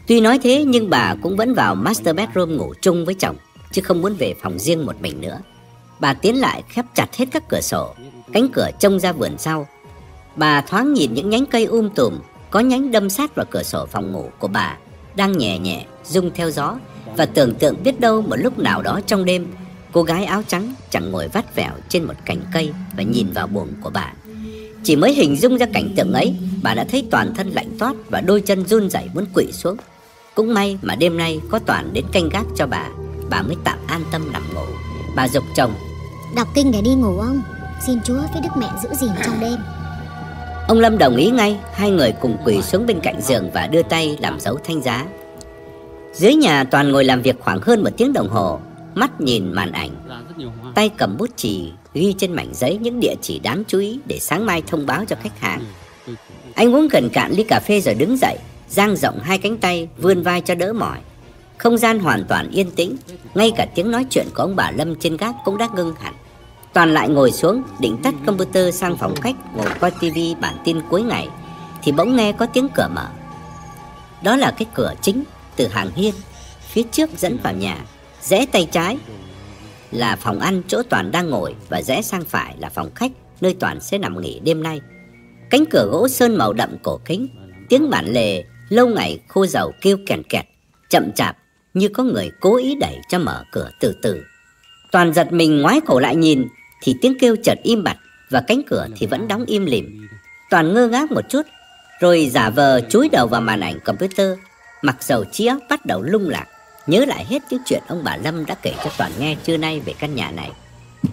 Tuy nói thế nhưng bà cũng vẫn vào master bedroom ngủ chung với chồng, chứ không muốn về phòng riêng một mình nữa. Bà tiến lại khép chặt hết các cửa sổ, cánh cửa trông ra vườn sau. Bà thoáng nhìn những nhánh cây um tùm, có nhánh đâm sát vào cửa sổ phòng ngủ của bà, đang nhẹ nhẹ rung theo gió, và tưởng tượng biết đâu một lúc nào đó trong đêm, cô gái áo trắng chẳng ngồi vắt vẻo trên một cành cây và nhìn vào buồng của bà. Chỉ mới hình dung ra cảnh tượng ấy, bà đã thấy toàn thân lạnh toát và đôi chân run rẩy muốn quỵ xuống. Cũng may mà đêm nay có Toàn đến canh gác cho bà, bà mới tạm an tâm nằm ngủ. Bà giục chồng: Đọc kinh để đi ngủ ông, xin Chúa với Đức Mẹ giữ gìn trong đêm. Ông Lâm đồng ý ngay, hai người cùng quỳ xuống bên cạnh giường và đưa tay làm dấu thánh giá. Dưới nhà Toàn ngồi làm việc khoảng hơn một tiếng đồng hồ, mắt nhìn màn ảnh, tay cầm bút chì ghi trên mảnh giấy những địa chỉ đáng chú ý để sáng mai thông báo cho khách hàng. Anh uống gần cạn ly cà phê rồi đứng dậy, dang rộng hai cánh tay, vươn vai cho đỡ mỏi. Không gian hoàn toàn yên tĩnh, ngay cả tiếng nói chuyện của ông bà Lâm trên gác cũng đã ngưng hẳn. Toàn lại ngồi xuống, định tắt computer sang phòng khách ngồi coi tivi bản tin cuối ngày, thì bỗng nghe có tiếng cửa mở. Đó là cái cửa chính từ hàng hiên phía trước dẫn vào nhà. Rẽ tay trái là phòng ăn chỗ Toàn đang ngồi, và rẽ sang phải là phòng khách nơi Toàn sẽ nằm nghỉ đêm nay. Cánh cửa gỗ sơn màu đậm cổ kính, tiếng bản lề lâu ngày khô dầu kêu kèn kẹt, chậm chạp như có người cố ý đẩy cho mở cửa từ từ. Toàn giật mình ngoái cổ lại nhìn thì tiếng kêu chợt im bặt và cánh cửa thì vẫn đóng im lìm. Toàn ngơ ngác một chút rồi giả vờ chúi đầu vào màn ảnh computer, mặc dầu trí óc bắt đầu lung lạc, nhớ lại hết những chuyện ông bà Lâm đã kể cho Toàn nghe trưa nay về căn nhà này.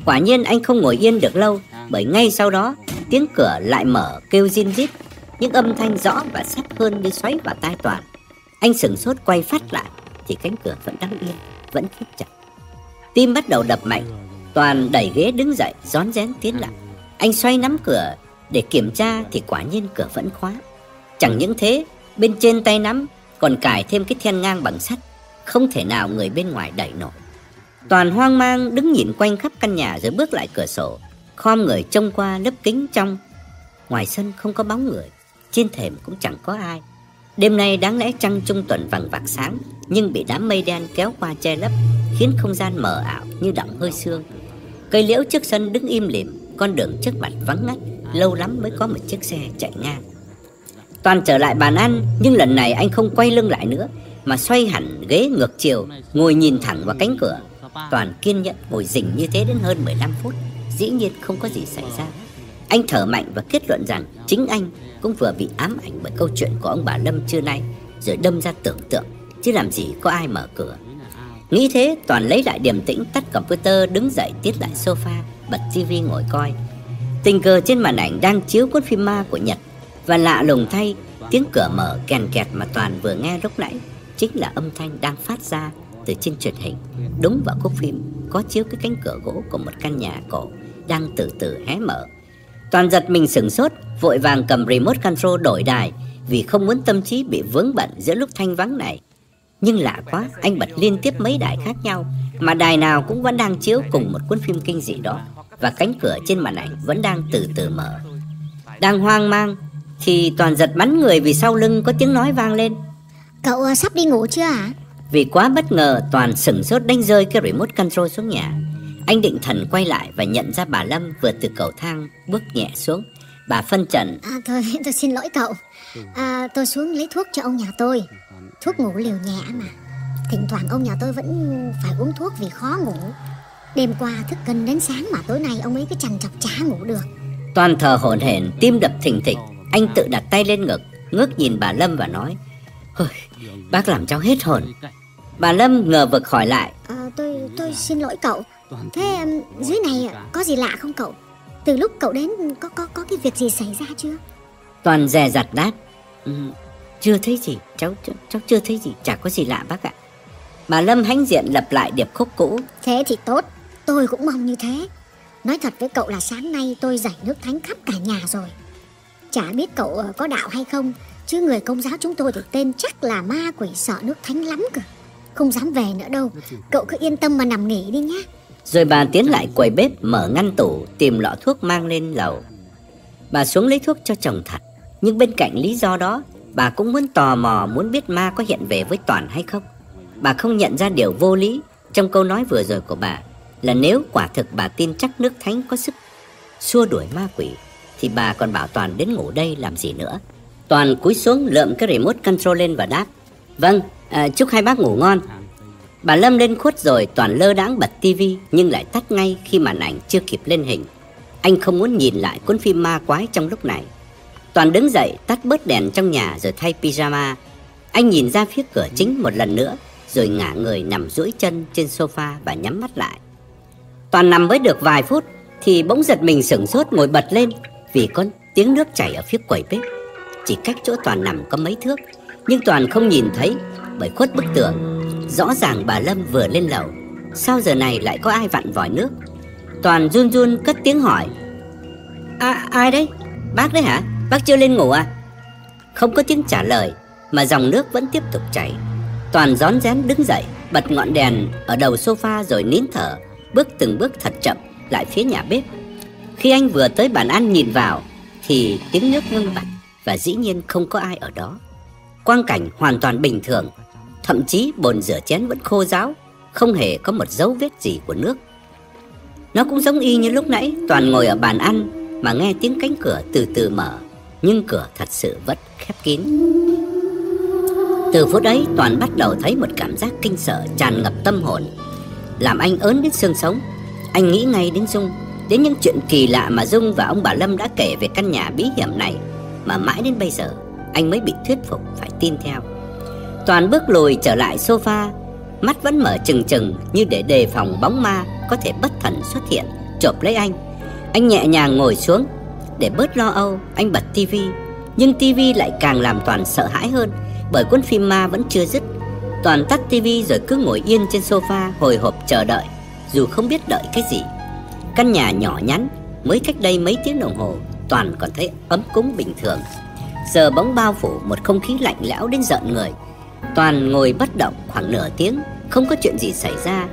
Quả nhiên anh không ngồi yên được lâu, bởi ngay sau đó tiếng cửa lại mở kêu rin rít, những âm thanh rõ và sắc hơn như xoáy vào tai Toàn. Anh sửng sốt quay phát lại thì cánh cửa vẫn đang yên, vẫn khép chặt. Tim bắt đầu đập mạnh, Toàn đẩy ghế đứng dậy, rón rén tiến lại. Anh xoay nắm cửa để kiểm tra thì quả nhiên cửa vẫn khóa. Chẳng những thế, bên trên tay nắm còn cài thêm cái then ngang bằng sắt, không thể nào người bên ngoài đẩy nổi. Toàn hoang mang đứng nhìn quanh khắp căn nhà rồi bước lại cửa sổ, khom người trông qua lớp kính trong. Ngoài sân không có bóng người, trên thềm cũng chẳng có ai. Đêm nay đáng lẽ trăng trung tuần vằng vặc sáng, nhưng bị đám mây đen kéo qua che lấp, khiến không gian mờ ảo như đọng hơi sương. Cây liễu trước sân đứng im lìm, con đường trước mặt vắng ngắt, lâu lắm mới có một chiếc xe chạy ngang. Toàn trở lại bàn ăn, nhưng lần này anh không quay lưng lại nữa, mà xoay hẳn ghế ngược chiều, ngồi nhìn thẳng vào cánh cửa. Toàn kiên nhẫn ngồi rình như thế đến hơn mười lăm phút, dĩ nhiên không có gì xảy ra. Anh thở mạnh và kết luận rằng chính anh cũng vừa bị ám ảnh bởi câu chuyện của ông bà Lâm trưa nay, rồi đâm ra tưởng tượng, chứ làm gì có ai mở cửa. Nghĩ thế, Toàn lấy lại điềm tĩnh, tắt computer, đứng dậy tiến lại sofa, bật tivi ngồi coi. Tình cờ trên màn ảnh đang chiếu cuốn phim ma của Nhật, và lạ lùng thay, tiếng cửa mở kèn kẹt mà Toàn vừa nghe lúc nãy chính là âm thanh đang phát ra từ trên truyền hình. Đúng vào khúc phim có chiếu cái cánh cửa gỗ của một căn nhà cổ đang từ từ hé mở. Toàn giật mình sửng sốt, vội vàng cầm remote control đổi đài, vì không muốn tâm trí bị vướng bận giữa lúc thanh vắng này. Nhưng lạ quá, anh bật liên tiếp mấy đài khác nhau, mà đài nào cũng vẫn đang chiếu cùng một cuốn phim kinh dị đó, và cánh cửa trên màn ảnh vẫn đang từ từ mở. Đang hoang mang thì Toàn giật bắn người vì sau lưng có tiếng nói vang lên: Cậu sắp đi ngủ chưa hả? Vì quá bất ngờ, Toàn sửng sốt đánh rơi cái remote control xuống nhà. Anh định thần quay lại và nhận ra bà Lâm vừa từ cầu thang bước nhẹ xuống, Bà phân trần. À, thôi tôi xin lỗi cậu. À, tôi xuống lấy thuốc cho ông nhà tôi. Thuốc ngủ liều nhẹ mà. Thỉnh thoảng ông nhà tôi vẫn phải uống thuốc vì khó ngủ. Đêm qua thức gần đến sáng mà tối nay ông ấy cứ chằn chọc chả ngủ được. Toàn thở hổn hển, tim đập thình thịch. Anh tự đặt tay lên ngực, ngước nhìn bà Lâm và nói: "Hời, bác làm cháu hết hồn." Bà Lâm ngờ vực hỏi lại: à, Tôi tôi xin lỗi cậu. Thế dưới này có gì lạ không cậu? Từ lúc cậu đến có có có cái việc gì xảy ra chưa? Toàn dè dặt đáp: ừ, Chưa thấy gì, cháu, cháu cháu chưa thấy gì, chả có gì lạ bác ạ. Bà Lâm hãnh diện lặp lại điệp khúc cũ: Thế thì tốt, tôi cũng mong như thế. Nói thật với cậu là sáng nay tôi rải nước thánh khắp cả nhà rồi. Chả biết cậu có đạo hay không, chứ người Công giáo chúng tôi thì tên chắc là ma quỷ sợ nước thánh lắm cơ. Không dám về nữa đâu, cậu cứ yên tâm mà nằm nghỉ đi nhé. Rồi bà tiến lại quầy bếp, mở ngăn tủ, tìm lọ thuốc mang lên lầu. Bà xuống lấy thuốc cho chồng thật, nhưng bên cạnh lý do đó, bà cũng muốn tò mò, muốn biết ma có hiện về với Toàn hay không. Bà không nhận ra điều vô lý trong câu nói vừa rồi của bà, là nếu quả thực bà tin chắc nước thánh có sức xua đuổi ma quỷ, thì bà còn bảo Toàn đến ngủ đây làm gì nữa. Toàn cúi xuống lượm cái remote control lên và đáp: Vâng, à, chúc hai bác ngủ ngon. Bà Lâm lên khuất rồi, Toàn lơ đãng bật tivi nhưng lại tắt ngay khi màn ảnh chưa kịp lên hình. Anh không muốn nhìn lại cuốn phim ma quái trong lúc này. Toàn đứng dậy, tắt bớt đèn trong nhà rồi thay pyjama. Anh nhìn ra phía cửa chính một lần nữa, rồi ngả người nằm duỗi chân trên sofa và nhắm mắt lại. Toàn nằm mới được vài phút thì bỗng giật mình sửng sốt, ngồi bật lên vì có tiếng nước chảy ở phía quầy bếp. Chỉ cách chỗ Toàn nằm có mấy thước, nhưng Toàn không nhìn thấy bởi khuất bức tường. Rõ ràng bà Lâm vừa lên lầu. Sao giờ này lại có ai vặn vòi nước? Toàn run run cất tiếng hỏi: À, ai đấy? Bác đấy hả? Bác chưa lên ngủ à? Không có tiếng trả lời, mà dòng nước vẫn tiếp tục chảy. Toàn rón rén đứng dậy, bật ngọn đèn ở đầu sofa rồi nín thở, bước từng bước thật chậm lại phía nhà bếp. Khi anh vừa tới bàn ăn nhìn vào thì tiếng nước ngưng bặt và dĩ nhiên không có ai ở đó. Quang cảnh hoàn toàn bình thường, thậm chí bồn rửa chén vẫn khô ráo, không hề có một dấu vết gì của nước. Nó cũng giống y như lúc nãy Toàn ngồi ở bàn ăn mà nghe tiếng cánh cửa từ từ mở, nhưng cửa thật sự vẫn khép kín. Từ phút ấy, Toàn bắt đầu thấy một cảm giác kinh sợ tràn ngập tâm hồn, làm anh ớn đến xương sống. Anh nghĩ ngay đến Dung, đến những chuyện kỳ lạ mà Dung và ông bà Lâm đã kể về căn nhà bí hiểm này, mà mãi đến bây giờ anh mới bị thuyết phục phải tin theo. Toàn bước lùi trở lại sofa, mắt vẫn mở trừng trừng như để đề phòng bóng ma có thể bất thần xuất hiện chộp lấy anh. Anh nhẹ nhàng ngồi xuống. Để bớt lo âu, anh bật tivi, nhưng tivi lại càng làm Toàn sợ hãi hơn, bởi cuốn phim ma vẫn chưa dứt. Toàn tắt tivi rồi cứ ngồi yên trên sofa, hồi hộp chờ đợi, dù không biết đợi cái gì. Căn nhà nhỏ nhắn, mới cách đây mấy tiếng đồng hồ Toàn còn thấy ấm cúng bình thường, giờ bỗng bao phủ một không khí lạnh lẽo đến rợn người. Toàn ngồi bất động khoảng nửa tiếng, không có chuyện gì xảy ra.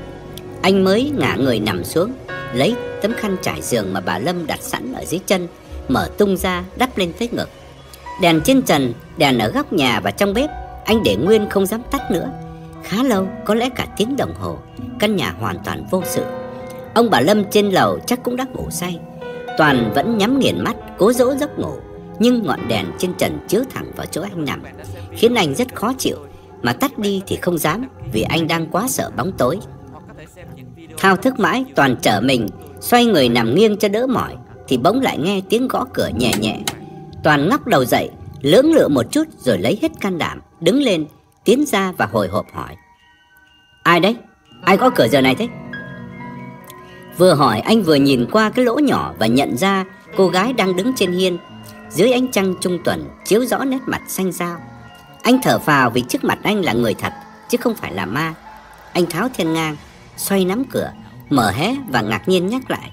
Anh mới ngả người nằm xuống, lấy tấm khăn trải giường mà bà Lâm đặt sẵn ở dưới chân, mở tung ra đắp lên tới ngực. Đèn trên trần, đèn ở góc nhà và trong bếp anh để nguyên, không dám tắt nữa. Khá lâu, có lẽ cả tiếng đồng hồ, căn nhà hoàn toàn vô sự. Ông bà Lâm trên lầu chắc cũng đã ngủ say. Toàn vẫn nhắm nghiền mắt, cố dỗ giấc ngủ, nhưng ngọn đèn trên trần chiếu thẳng vào chỗ anh nằm, khiến anh rất khó chịu, mà tắt đi thì không dám vì anh đang quá sợ bóng tối. Thao thức mãi, Toàn trở mình, xoay người nằm nghiêng cho đỡ mỏi thì bỗng lại nghe tiếng gõ cửa nhẹ nhẹ. Toàn ngóc đầu dậy, lưỡng lự một chút rồi lấy hết can đảm, đứng lên, tiến ra và hồi hộp hỏi: Ai đấy? Ai gõ cửa giờ này thế? Vừa hỏi, anh vừa nhìn qua cái lỗ nhỏ và nhận ra cô gái đang đứng trên hiên. Dưới ánh trăng trung tuần chiếu rõ nét mặt xanh xao. Anh thở phào vì trước mặt anh là người thật, chứ không phải là ma. Anh tháo thiên ngang, xoay nắm cửa, mở hé và ngạc nhiên nhắc lại: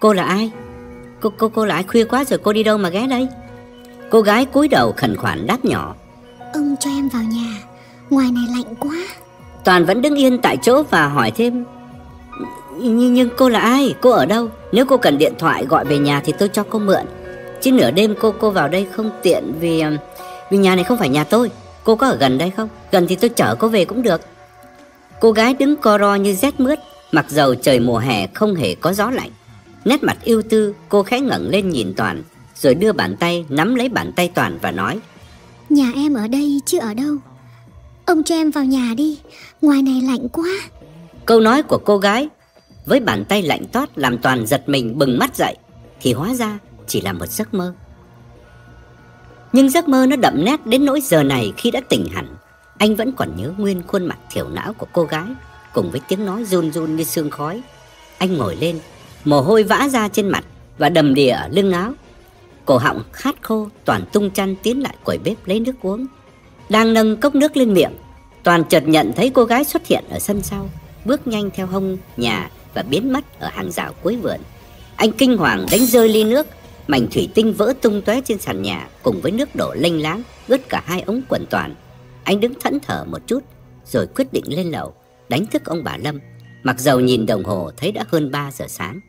Cô là ai? Cô, cô, cô là ai? Khuya quá rồi, cô đi đâu mà ghé đây? Cô gái cúi đầu khẩn khoản đáp nhỏ: Ông cho em vào nhà, ngoài này lạnh quá. Toàn vẫn đứng yên tại chỗ và hỏi thêm: Nh- Nhưng cô là ai? Cô ở đâu? Nếu cô cần điện thoại gọi về nhà thì tôi cho cô mượn. Chứ nửa đêm cô cô vào đây không tiện vì... Vì nhà này không phải nhà tôi. Cô có ở gần đây không? Gần thì tôi chở cô về cũng được. Cô gái đứng co ro như rét mướt, mặc dầu trời mùa hè không hề có gió lạnh. Nét mặt ưu tư, cô khẽ ngẩng lên nhìn Toàn, rồi đưa bàn tay nắm lấy bàn tay Toàn và nói: Nhà em ở đây chứ ở đâu. Ông cho em vào nhà đi, ngoài này lạnh quá. Câu nói của cô gái với bàn tay lạnh toát làm Toàn giật mình bừng mắt dậy. Thì hóa ra chỉ là một giấc mơ. Nhưng giấc mơ nó đậm nét đến nỗi giờ này khi đã tỉnh hẳn, anh vẫn còn nhớ nguyên khuôn mặt thiểu não của cô gái, cùng với tiếng nói run run như sương khói. Anh ngồi lên, mồ hôi vã ra trên mặt và đầm đìa ở lưng áo. Cổ họng khát khô, Toàn tung chăn tiến lại quầy bếp lấy nước uống. Đang nâng cốc nước lên miệng, Toàn chợt nhận thấy cô gái xuất hiện ở sân sau, bước nhanh theo hông nhà và biến mất ở hàng rào cuối vườn. Anh kinh hoàng đánh rơi ly nước, mảnh thủy tinh vỡ tung tóe trên sàn nhà cùng với nước đổ lênh láng ướt cả hai ống quần Toàn. Anh đứng thẫn thờ một chút rồi quyết định lên lầu đánh thức ông bà Lâm, mặc dầu nhìn đồng hồ thấy đã hơn ba giờ sáng.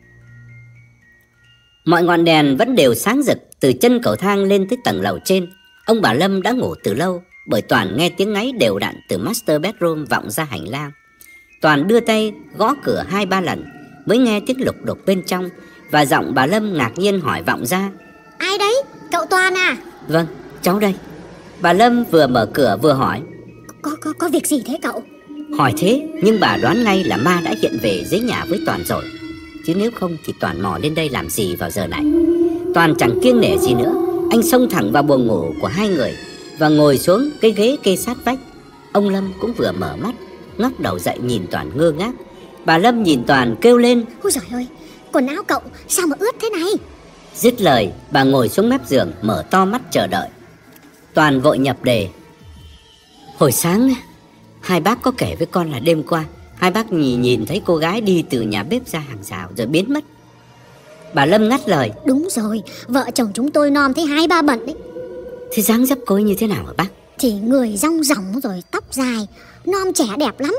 Mọi ngọn đèn vẫn đều sáng rực từ chân cầu thang lên tới tầng lầu trên. Ông bà Lâm đã ngủ từ lâu, bởi Toàn nghe tiếng ngáy đều đặn từ master bedroom vọng ra hành lang. Toàn đưa tay gõ cửa hai ba lần mới nghe tiếng lục đục bên trong, và giọng bà Lâm ngạc nhiên hỏi vọng ra: Ai đấy? Cậu Toàn à? Vâng, cháu đây. Bà Lâm vừa mở cửa vừa hỏi: Có có có việc gì thế cậu? Hỏi thế nhưng bà đoán ngay là ma đã hiện về dưới nhà với Toàn rồi, chứ nếu không thì Toàn mò lên đây làm gì vào giờ này. Toàn chẳng kiêng nể gì nữa, anh xông thẳng vào buồng ngủ của hai người và ngồi xuống cái ghế kê sát vách. Ông Lâm cũng vừa mở mắt, ngóc đầu dậy nhìn Toàn ngơ ngác. Bà Lâm nhìn Toàn kêu lên: Ôi giời ơi, quần áo cậu sao mà ướt thế này? Dứt lời, bà ngồi xuống mép giường mở to mắt chờ đợi. Toàn vội nhập đề: Hồi sáng hai bác có kể với con là đêm qua hai bác nhìn, nhìn thấy cô gái đi từ nhà bếp ra hàng rào rồi biến mất. Bà Lâm ngắt lời: Đúng rồi, vợ chồng chúng tôi nom thấy hai ba bận đấy. Thế dáng dấp cô ấy như thế nào hả bác? Thì người rong ròng rồi tóc dài, nom trẻ đẹp lắm.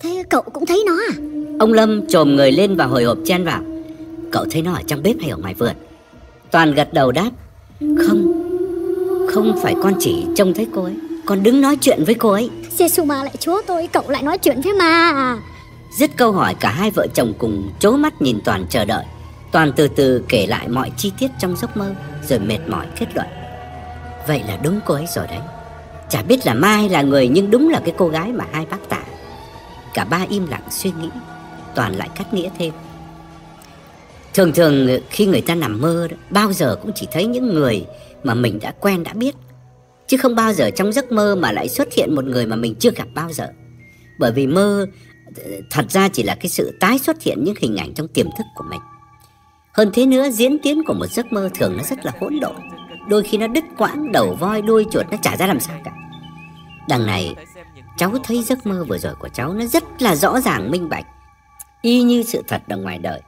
Thế cậu cũng thấy nó à? Ông Lâm chồm người lên và hồi hộp chen vào: Cậu thấy nó ở trong bếp hay ở ngoài vườn? Toàn gật đầu đáp: Không, không phải, con chỉ trông thấy cô ấy, con đứng nói chuyện với cô ấy. Giê-xu ma lại chúa tôi, cậu lại nói chuyện với ma à? Dứt câu hỏi, cả hai vợ chồng cùng trố mắt nhìn Toàn chờ đợi. Toàn từ từ kể lại mọi chi tiết trong giấc mơ, rồi mệt mỏi kết luận: Vậy là đúng cô ấy rồi đấy. Chả biết là ma hay là người, nhưng đúng là cái cô gái mà hai bác tả. Cả ba im lặng suy nghĩ. Toàn lại cắt nghĩa thêm: Thường thường khi người ta nằm mơ đó, bao giờ cũng chỉ thấy những người mà mình đã quen đã biết, chứ không bao giờ trong giấc mơ mà lại xuất hiện một người mà mình chưa gặp bao giờ. Bởi vì mơ thật ra chỉ là cái sự tái xuất hiện những hình ảnh trong tiềm thức của mình. Hơn thế nữa, diễn tiến của một giấc mơ thường nó rất là hỗn độn, đôi khi nó đứt quãng, đầu voi đuôi chuột, nó chả ra làm sao cả. Đằng này cháu thấy giấc mơ vừa rồi của cháu nó rất là rõ ràng minh bạch, y như sự thật ở ngoài đời,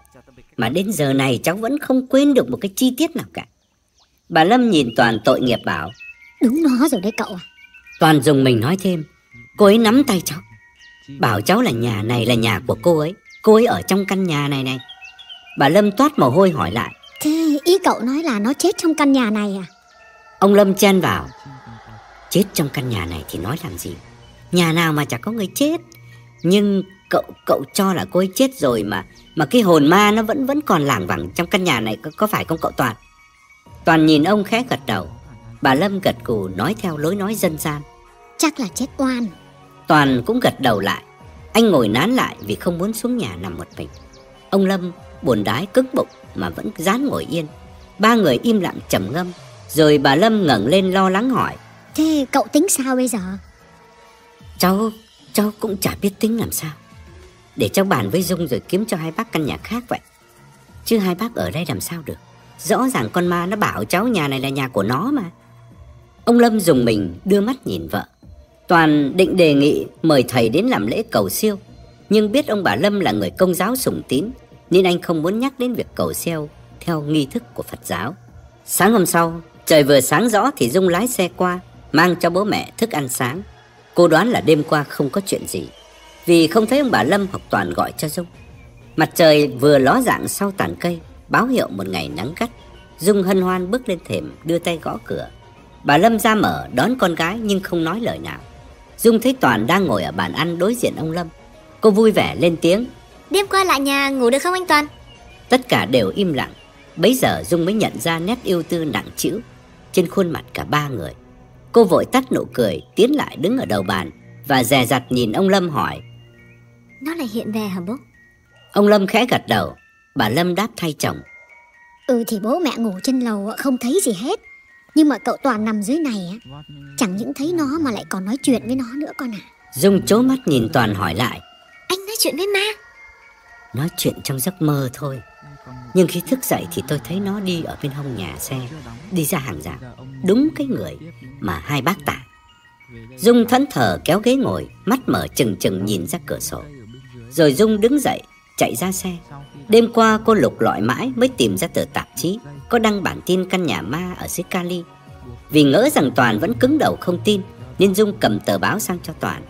mà đến giờ này cháu vẫn không quên được một cái chi tiết nào cả. Bà Lâm nhìn Toàn tội nghiệp bảo: Đúng nó rồi đấy cậu à? Toàn dùng mình nói thêm: Cô ấy nắm tay cháu, bảo cháu là nhà này là nhà của cô ấy, cô ấy ở trong căn nhà này này. Bà Lâm toát mồ hôi hỏi lại: Thế ý cậu nói là nó chết trong căn nhà này à? Ông Lâm chen vào: Chết trong căn nhà này thì nói làm gì, nhà nào mà chả có người chết. Nhưng cậu cậu cho là cô ấy chết rồi mà mà cái hồn ma nó vẫn vẫn còn lảng vảng trong căn nhà này, có, có phải không cậu Toàn? Toàn nhìn ông khẽ gật đầu. Bà Lâm gật gù nói theo lối nói dân gian: Chắc là chết oan. Toàn cũng gật đầu lại. Anh ngồi nán lại vì không muốn xuống nhà nằm một mình. Ông Lâm buồn đái cứng bụng mà vẫn dán ngồi yên. Ba người im lặng trầm ngâm, rồi bà Lâm ngẩng lên lo lắng hỏi: Thế cậu tính sao bây giờ? Cháu, cháu cũng chả biết tính làm sao. Để cháu bàn với Dung rồi kiếm cho hai bác căn nhà khác vậy, chứ hai bác ở đây làm sao được. Rõ ràng con ma nó bảo cháu nhà này là nhà của nó mà. Ông Lâm dùng mình đưa mắt nhìn vợ. Toàn định đề nghị mời thầy đến làm lễ cầu siêu, nhưng biết ông bà Lâm là người Công giáo sùng tín, nên anh không muốn nhắc đến việc cầu siêu theo nghi thức của Phật giáo. Sáng hôm sau, trời vừa sáng rõ thì Dung lái xe qua, mang cho bố mẹ thức ăn sáng. Cô đoán là đêm qua không có chuyện gì, vì không thấy ông bà Lâm hoặc Toàn gọi cho Dung. Mặt trời vừa ló dạng sau tàn cây, báo hiệu một ngày nắng gắt. Dung hân hoan bước lên thềm, đưa tay gõ cửa. Bà Lâm ra mở đón con gái nhưng không nói lời nào. Dung thấy Toàn đang ngồi ở bàn ăn đối diện ông Lâm. Cô vui vẻ lên tiếng: Đêm qua lại nhà ngủ được không anh Toàn? Tất cả đều im lặng. Bấy giờ Dung mới nhận ra nét ưu tư nặng trĩu trên khuôn mặt cả ba người. Cô vội tắt nụ cười, tiến lại đứng ở đầu bàn và dè dặt nhìn ông Lâm hỏi: Nó lại hiện về hả bố? Ông Lâm khẽ gật đầu. Bà Lâm đáp thay chồng: Ừ thì bố mẹ ngủ trên lầu không thấy gì hết, nhưng mà cậu Toàn nằm dưới này chẳng những thấy nó mà lại còn nói chuyện với nó nữa con ạ. À. Dung trố mắt nhìn Toàn hỏi lại: Anh nói chuyện với ma? Nói chuyện trong giấc mơ thôi, nhưng khi thức dậy thì tôi thấy nó đi ở bên hông nhà xe, đi ra hàng rào, đúng cái người mà hai bác tả. Dung thẫn thờ kéo ghế ngồi, mắt mở trừng trừng nhìn ra cửa sổ. Rồi Dung đứng dậy, chạy ra xe. Đêm qua cô lục lọi mãi mới tìm ra tờ tạp chí có đăng bản tin căn nhà ma ở dưới Cali. Vì ngỡ rằng Toàn vẫn cứng đầu không tin nên Dung cầm tờ báo sang cho Toàn.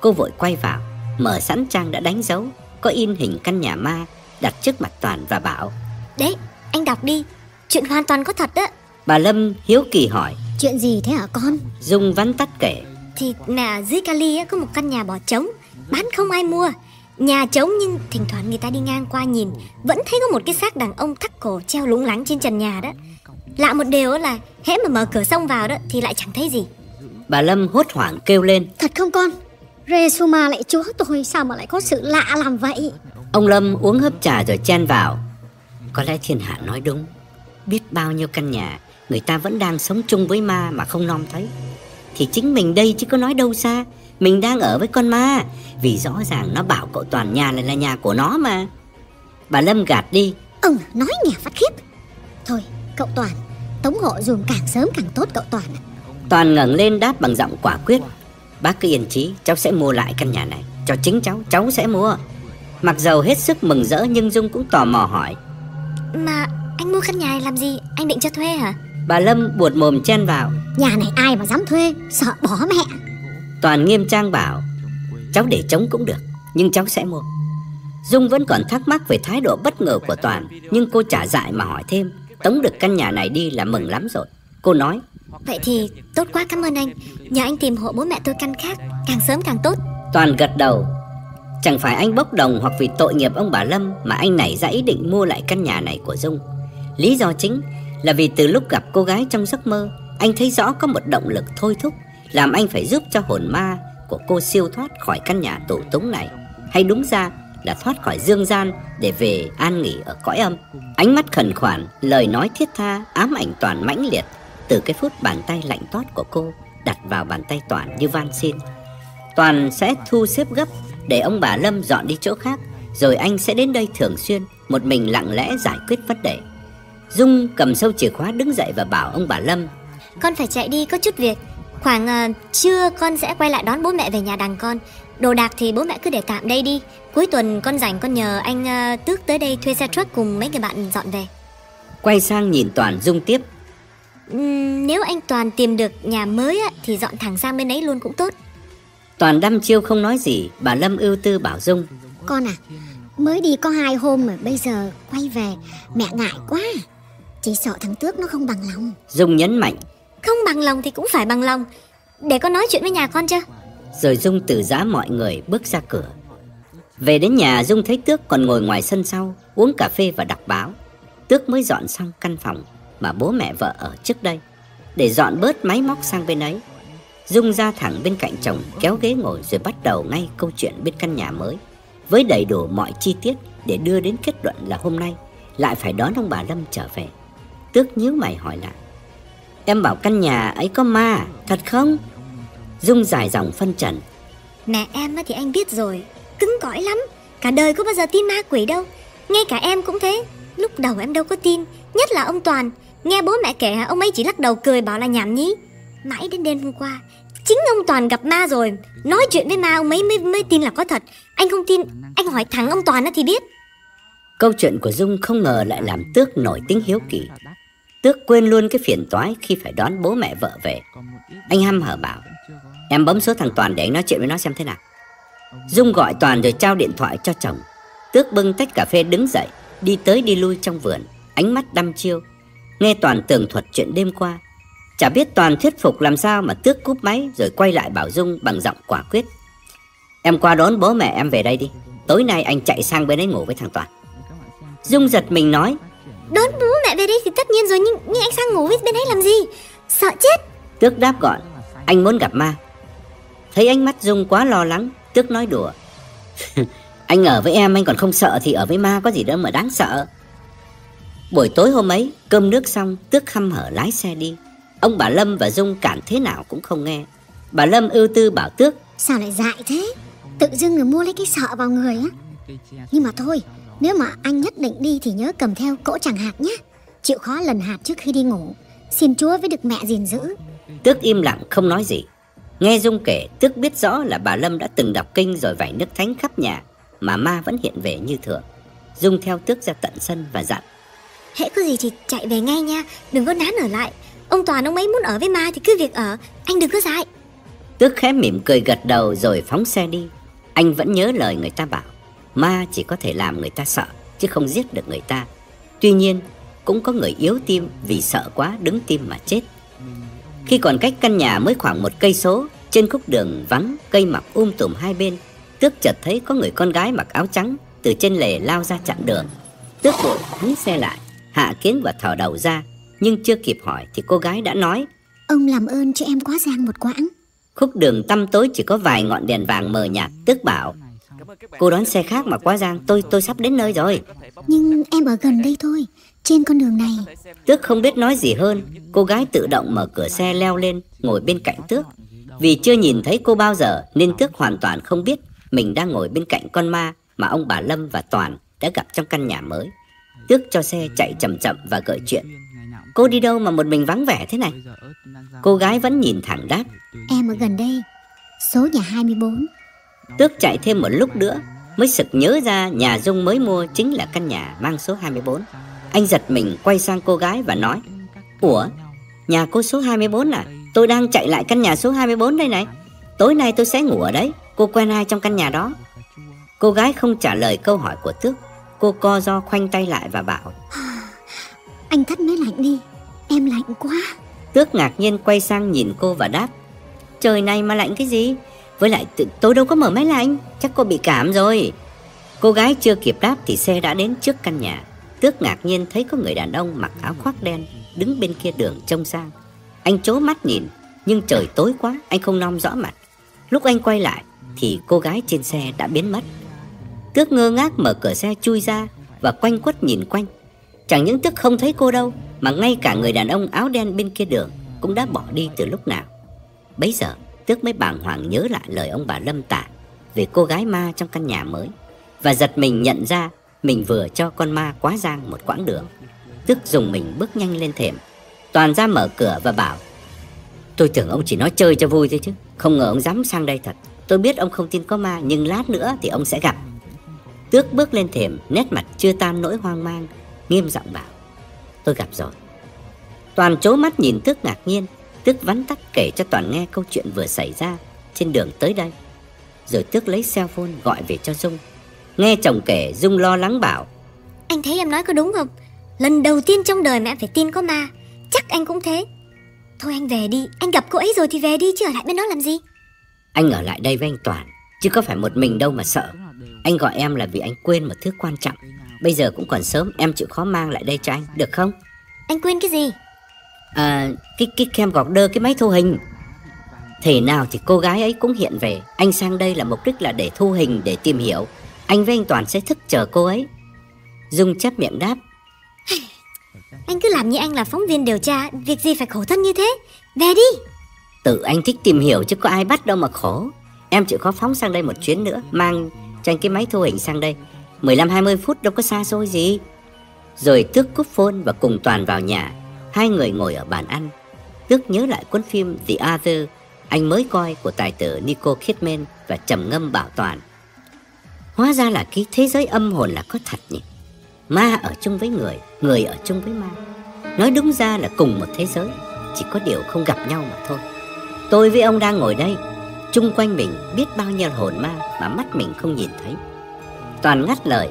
Cô vội quay vào, mở sẵn trang đã đánh dấu, có in hình căn nhà ma, đặt trước mặt Toàn và bảo: Đấy, anh đọc đi, chuyện hoàn toàn có thật đó. Bà Lâm hiếu kỳ hỏi: Chuyện gì thế hả con? Dung vắn tắt kể: Thì là dưới Cali có một căn nhà bỏ trống, bán không ai mua. Nhà trống nhưng thỉnh thoảng người ta đi ngang qua nhìn vẫn thấy có một cái xác đàn ông thắt cổ treo lủng lẳng trên trần nhà đó. Lạ một điều là hễ mà mở cửa xông vào đó thì lại chẳng thấy gì. Bà Lâm hốt hoảng kêu lên: Thật không con? Resuma lại chúa tôi, sao mà lại có sự lạ làm vậy? Ông Lâm uống hớp trà rồi chen vào: Có lẽ thiên hạ nói đúng, biết bao nhiêu căn nhà người ta vẫn đang sống chung với ma mà không nom thấy. Thì chính mình đây chứ có nói đâu xa, mình đang ở với con ma, vì rõ ràng nó bảo cậu Toàn nhà này là nhà của nó mà. Bà Lâm gạt đi: Ông nói nghe phát khiếp. Thôi cậu Toàn, tống hộ dùm càng sớm càng tốt cậu Toàn. Toàn ngẩng lên đáp bằng giọng quả quyết: Bác cứ yên chí, cháu sẽ mua lại căn nhà này cho chính cháu, cháu sẽ mua. Mặc dầu hết sức mừng rỡ nhưng Dung cũng tò mò hỏi: Mà anh mua căn nhà này làm gì, anh định cho thuê hả? Bà Lâm buột mồm chen vào: Nhà này ai mà dám thuê, sợ bỏ mẹ. Toàn nghiêm trang bảo: Cháu để trống cũng được, nhưng cháu sẽ mua. Dung vẫn còn thắc mắc về thái độ bất ngờ của Toàn, nhưng cô chả dại mà hỏi thêm. Tống được căn nhà này đi là mừng lắm rồi. Cô nói: Vậy thì tốt quá, cảm ơn anh. Nhờ anh tìm hộ bố mẹ tôi căn khác, càng sớm càng tốt. Toàn gật đầu. Chẳng phải anh bốc đồng hoặc vì tội nghiệp ông bà Lâm mà anh nảy ra ý định mua lại căn nhà này của Dung. Lý do chính là vì từ lúc gặp cô gái trong giấc mơ, anh thấy rõ có một động lực thôi thúc làm anh phải giúp cho hồn ma của cô siêu thoát khỏi căn nhà tù túng này, hay đúng ra là thoát khỏi dương gian để về an nghỉ ở cõi âm. Ánh mắt khẩn khoản, lời nói thiết tha ám ảnh Toàn mãnh liệt từ cái phút bàn tay lạnh toát của cô đặt vào bàn tay Toàn như van xin. Toàn sẽ thu xếp gấp để ông bà Lâm dọn đi chỗ khác, rồi anh sẽ đến đây thường xuyên, một mình lặng lẽ giải quyết vấn đề. Dung cầm sâu chìa khóa đứng dậy và bảo ông bà Lâm: Con phải chạy đi, có chút việc. Khoảng uh, trưa con sẽ quay lại đón bố mẹ về nhà đằng con. Đồ đạc thì bố mẹ cứ để tạm đây đi. Cuối tuần con rảnh con nhờ anh uh, Tước tới đây thuê xe truck cùng mấy người bạn dọn về. Quay sang nhìn Toàn, Dung tiếp: uhm, Nếu anh Toàn tìm được nhà mới á, thì dọn thẳng sang bên ấy luôn cũng tốt. Toàn đăm chiêu không nói gì. Bà Lâm ưu tư bảo Dung: Con à, mới đi có hai hôm mà bây giờ quay về mẹ ngại quá, chỉ sợ thằng Tước nó không bằng lòng. Dung nhấn mạnh: Không bằng lòng thì cũng phải bằng lòng. Để con nói chuyện với nhà con chưa? Rồi Dung từ giã mọi người bước ra cửa. Về đến nhà, Dung thấy Tước còn ngồi ngoài sân sau uống cà phê và đọc báo. Tước mới dọn xong căn phòng mà bố mẹ vợ ở trước đây, để dọn bớt máy móc sang bên ấy. Dung ra thẳng bên cạnh chồng, kéo ghế ngồi rồi bắt đầu ngay câu chuyện bên căn nhà mới, với đầy đủ mọi chi tiết để đưa đến kết luận là hôm nay lại phải đón ông bà Lâm trở về. Tước nhíu mày hỏi lại: Em bảo căn nhà ấy có ma, thật không? Dung dài dòng phân trần: Mẹ em thì anh biết rồi, cứng cỏi lắm, cả đời có bao giờ tin ma quỷ đâu. Ngay cả em cũng thế, lúc đầu em đâu có tin, nhất là ông Toàn. Nghe bố mẹ kể ông ấy chỉ lắc đầu cười bảo là nhảm nhí. Mãi đến đêm hôm qua, chính ông Toàn gặp ma rồi, nói chuyện với ma ông ấy mới, mới tin là có thật. Anh không tin, anh hỏi thẳng ông Toàn thì biết. Câu chuyện của Dung không ngờ lại làm Tước nổi tính hiếu kỳ. Tước quên luôn cái phiền toái khi phải đón bố mẹ vợ về. Anh hăm hở bảo: Em bấm số thằng Toàn để anh nói chuyện với nó xem thế nào. Dung gọi Toàn rồi trao điện thoại cho chồng. Tước bưng tách cà phê đứng dậy, đi tới đi lui trong vườn, ánh mắt đăm chiêu, nghe Toàn tường thuật chuyện đêm qua. Chả biết Toàn thuyết phục làm sao mà Tước cúp máy rồi quay lại bảo Dung bằng giọng quả quyết: Em qua đón bố mẹ em về đây đi, tối nay anh chạy sang bên ấy ngủ với thằng Toàn. Dung giật mình nói: đón bố mẹ về đây thì tất nhiên rồi, nhưng, nhưng anh sang ngủ với bên ấy làm gì? Sợ chết. Tước đáp gọn: anh muốn gặp ma. Thấy ánh mắt Dung quá lo lắng, Tước nói đùa: anh ở với em anh còn không sợ thì ở với ma có gì đâu mà đáng sợ. Buổi tối hôm ấy, cơm nước xong, Tước hăm hở lái xe đi. Ông bà Lâm và Dung cản thế nào cũng không nghe. Bà Lâm ưu tư bảo Tước: sao lại dại thế, tự dưng người mua lấy cái sợ vào người á. Nhưng mà thôi, nếu mà anh nhất định đi thì nhớ cầm theo cỗ chẳng hạt nhé, chịu khó lần hạt trước khi đi ngủ, xin Chúa với được mẹ gìn giữ. Tước im lặng không nói gì. Nghe Dung kể, Tước biết rõ là bà Lâm đã từng đọc kinh rồi vẩy nước thánh khắp nhà mà ma vẫn hiện về như thường. Dung theo Tước ra tận sân và dặn: hễ có gì thì chạy về ngay nha, đừng có nán ở lại. Ông Toàn ông ấy muốn ở với ma thì cứ việc ở, anh đừng có dại. Tước khẽ mỉm cười gật đầu rồi phóng xe đi. Anh vẫn nhớ lời người ta bảo: ma chỉ có thể làm người ta sợ chứ không giết được người ta. Tuy nhiên, cũng có người yếu tim vì sợ quá đứng tim mà chết. Khi còn cách căn nhà mới khoảng một cây số, trên khúc đường vắng, cây mọc um tùm hai bên, Tước chợt thấy có người con gái mặc áo trắng từ trên lề lao ra chặn đường. Tước vội thắng xe lại, hạ kiến và thò đầu ra, nhưng chưa kịp hỏi thì cô gái đã nói: ông làm ơn cho em quá giang một quãng. Khúc đường tăm tối chỉ có vài ngọn đèn vàng mờ nhạt. Tước bảo: cô đón xe khác mà quá giang, tôi tôi sắp đến nơi rồi. Nhưng em ở gần đây thôi, trên con đường này. Tước không biết nói gì hơn, cô gái tự động mở cửa xe leo lên, ngồi bên cạnh Tước. Vì chưa nhìn thấy cô bao giờ nên Tước hoàn toàn không biết mình đang ngồi bên cạnh con ma mà ông bà Lâm và Toàn đã gặp trong căn nhà mới. Tước cho xe chạy chậm chậm và gợi chuyện: cô đi đâu mà một mình vắng vẻ thế này? Cô gái vẫn nhìn thẳng đáp: em ở gần đây, số nhà hai mươi bốn. Tước chạy thêm một lúc nữa mới sực nhớ ra nhà Dung mới mua chính là căn nhà mang số hai mươi bốn. Anh giật mình quay sang cô gái và nói: ủa, nhà cô số hai mươi bốn à? Tôi đang chạy lại căn nhà số hai mươi bốn đây này. Tối nay tôi sẽ ngủ ở đấy. Cô quen ai trong căn nhà đó? Cô gái không trả lời câu hỏi của Tước. Cô co ro khoanh tay lại và bảo: anh thắt máy lạnh đi, em lạnh quá. Tước ngạc nhiên quay sang nhìn cô và đáp: trời này mà lạnh cái gì? Với lại tôi đâu có mở máy lạnh, chắc cô bị cảm rồi. Cô gái chưa kịp đáp thì xe đã đến trước căn nhà. Tước ngạc nhiên thấy có người đàn ông mặc áo khoác đen đứng bên kia đường trông sang. Anh trố mắt nhìn, nhưng trời tối quá, anh không nom rõ mặt. Lúc anh quay lại thì cô gái trên xe đã biến mất. Tước ngơ ngác mở cửa xe chui ra và quanh quất nhìn quanh. Chẳng những Tước không thấy cô đâu, mà ngay cả người đàn ông áo đen bên kia đường cũng đã bỏ đi từ lúc nào. Bấy giờ Tước mới bàng hoàng nhớ lại lời ông bà Lâm tả về cô gái ma trong căn nhà mới, và giật mình nhận ra mình vừa cho con ma quá giang một quãng đường. Tước dùng mình bước nhanh lên thềm. Toàn ra mở cửa và bảo: tôi tưởng ông chỉ nói chơi cho vui thôi chứ, không ngờ ông dám sang đây thật. Tôi biết ông không tin có ma, nhưng lát nữa thì ông sẽ gặp. Tước bước lên thềm, nét mặt chưa tan nỗi hoang mang, nghiêm giọng bảo: tôi gặp rồi. Toàn trố mắt nhìn Tước ngạc nhiên. Tước vắn tắt kể cho Toàn nghe câu chuyện vừa xảy ra trên đường tới đây. Rồi Tước lấy cell phone gọi về cho Dung. Nghe chồng kể, Dung lo lắng bảo: anh thấy em nói có đúng không? Lần đầu tiên trong đời mẹ phải tin có ma. Chắc anh cũng thế. Thôi anh về đi, anh gặp cô ấy rồi thì về đi, chứ ở lại bên đó làm gì? Anh ở lại đây với anh Toàn, chứ có phải một mình đâu mà sợ. Anh gọi em là vì anh quên một thứ quan trọng. Bây giờ cũng còn sớm, em chịu khó mang lại đây cho anh, được không? Anh quên cái gì? À, cái, cái kem gọt đơ, cái máy thu hình. Thế nào thì cô gái ấy cũng hiện về. Anh sang đây là mục đích là để thu hình, để tìm hiểu. Anh với anh Toàn sẽ thức chờ cô ấy. Dung chép miệng đáp: anh cứ làm như anh là phóng viên điều tra, việc gì phải khổ thân như thế. Về đi. Tự anh thích tìm hiểu chứ có ai bắt đâu mà khổ. Em chịu khó phóng sang đây một chuyến nữa, mang cho anh cái máy thu hình sang đây, mười lăm hai mươi phút đâu có xa xôi gì. Rồi Tước cúp phone và cùng Toàn vào nhà. Hai người ngồi ở bàn ăn. Tước nhớ lại cuốn phim The Other anh mới coi của tài tử Nicole Kidman và trầm ngâm bảo Toàn: hóa ra là cái thế giới âm hồn là có thật nhỉ. Ma ở chung với người, người ở chung với ma. Nói đúng ra là cùng một thế giới, chỉ có điều không gặp nhau mà thôi. Tôi với ông đang ngồi đây, chung quanh mình biết bao nhiêu hồn ma mà mắt mình không nhìn thấy. Toàn ngắt lời: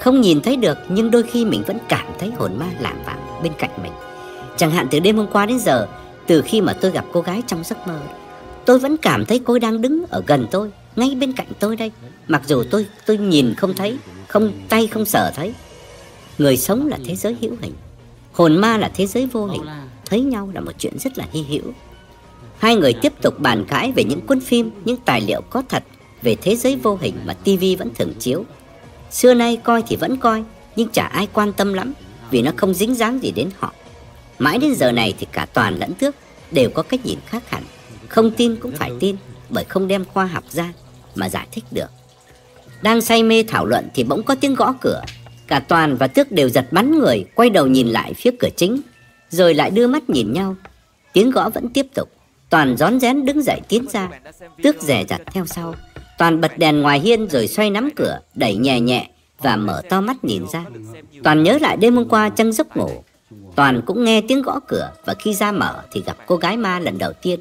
không nhìn thấy được, nhưng đôi khi mình vẫn cảm thấy hồn ma lảng vảng bên cạnh mình. Chẳng hạn từ đêm hôm qua đến giờ, từ khi mà tôi gặp cô gái trong giấc mơ, tôi vẫn cảm thấy cô ấy đang đứng ở gần tôi, ngay bên cạnh tôi đây. Mặc dù tôi tôi nhìn không thấy, không tay không sờ thấy, Người sống là thế giới hữu hình, hồn ma là thế giới vô hình. Thấy nhau là một chuyện rất là hy hữu. Hai người tiếp tục bàn cãi về những cuốn phim, những tài liệu có thật về thế giới vô hình mà ti vi vẫn thường chiếu. Xưa nay coi thì vẫn coi, nhưng chả ai quan tâm lắm vì nó không dính dáng gì đến họ. Mãi đến giờ này thì cả Toàn lẫn Tước đều có cách nhìn khác hẳn. Không tin cũng phải tin, bởi không đem khoa học ra mà giải thích được. Đang say mê thảo luận thì bỗng có tiếng gõ cửa. Cả Toàn và Tước đều giật bắn người, quay đầu nhìn lại phía cửa chính, rồi lại đưa mắt nhìn nhau. Tiếng gõ vẫn tiếp tục. Toàn rón rén đứng dậy tiến ra, Tước dè dặt theo sau. Toàn bật đèn ngoài hiên rồi xoay nắm cửa, đẩy nhẹ nhẹ và mở to mắt nhìn ra. Toàn nhớ lại đêm hôm qua trong giấc ngủ, Toàn cũng nghe tiếng gõ cửa, và khi ra mở thì gặp cô gái ma lần đầu tiên.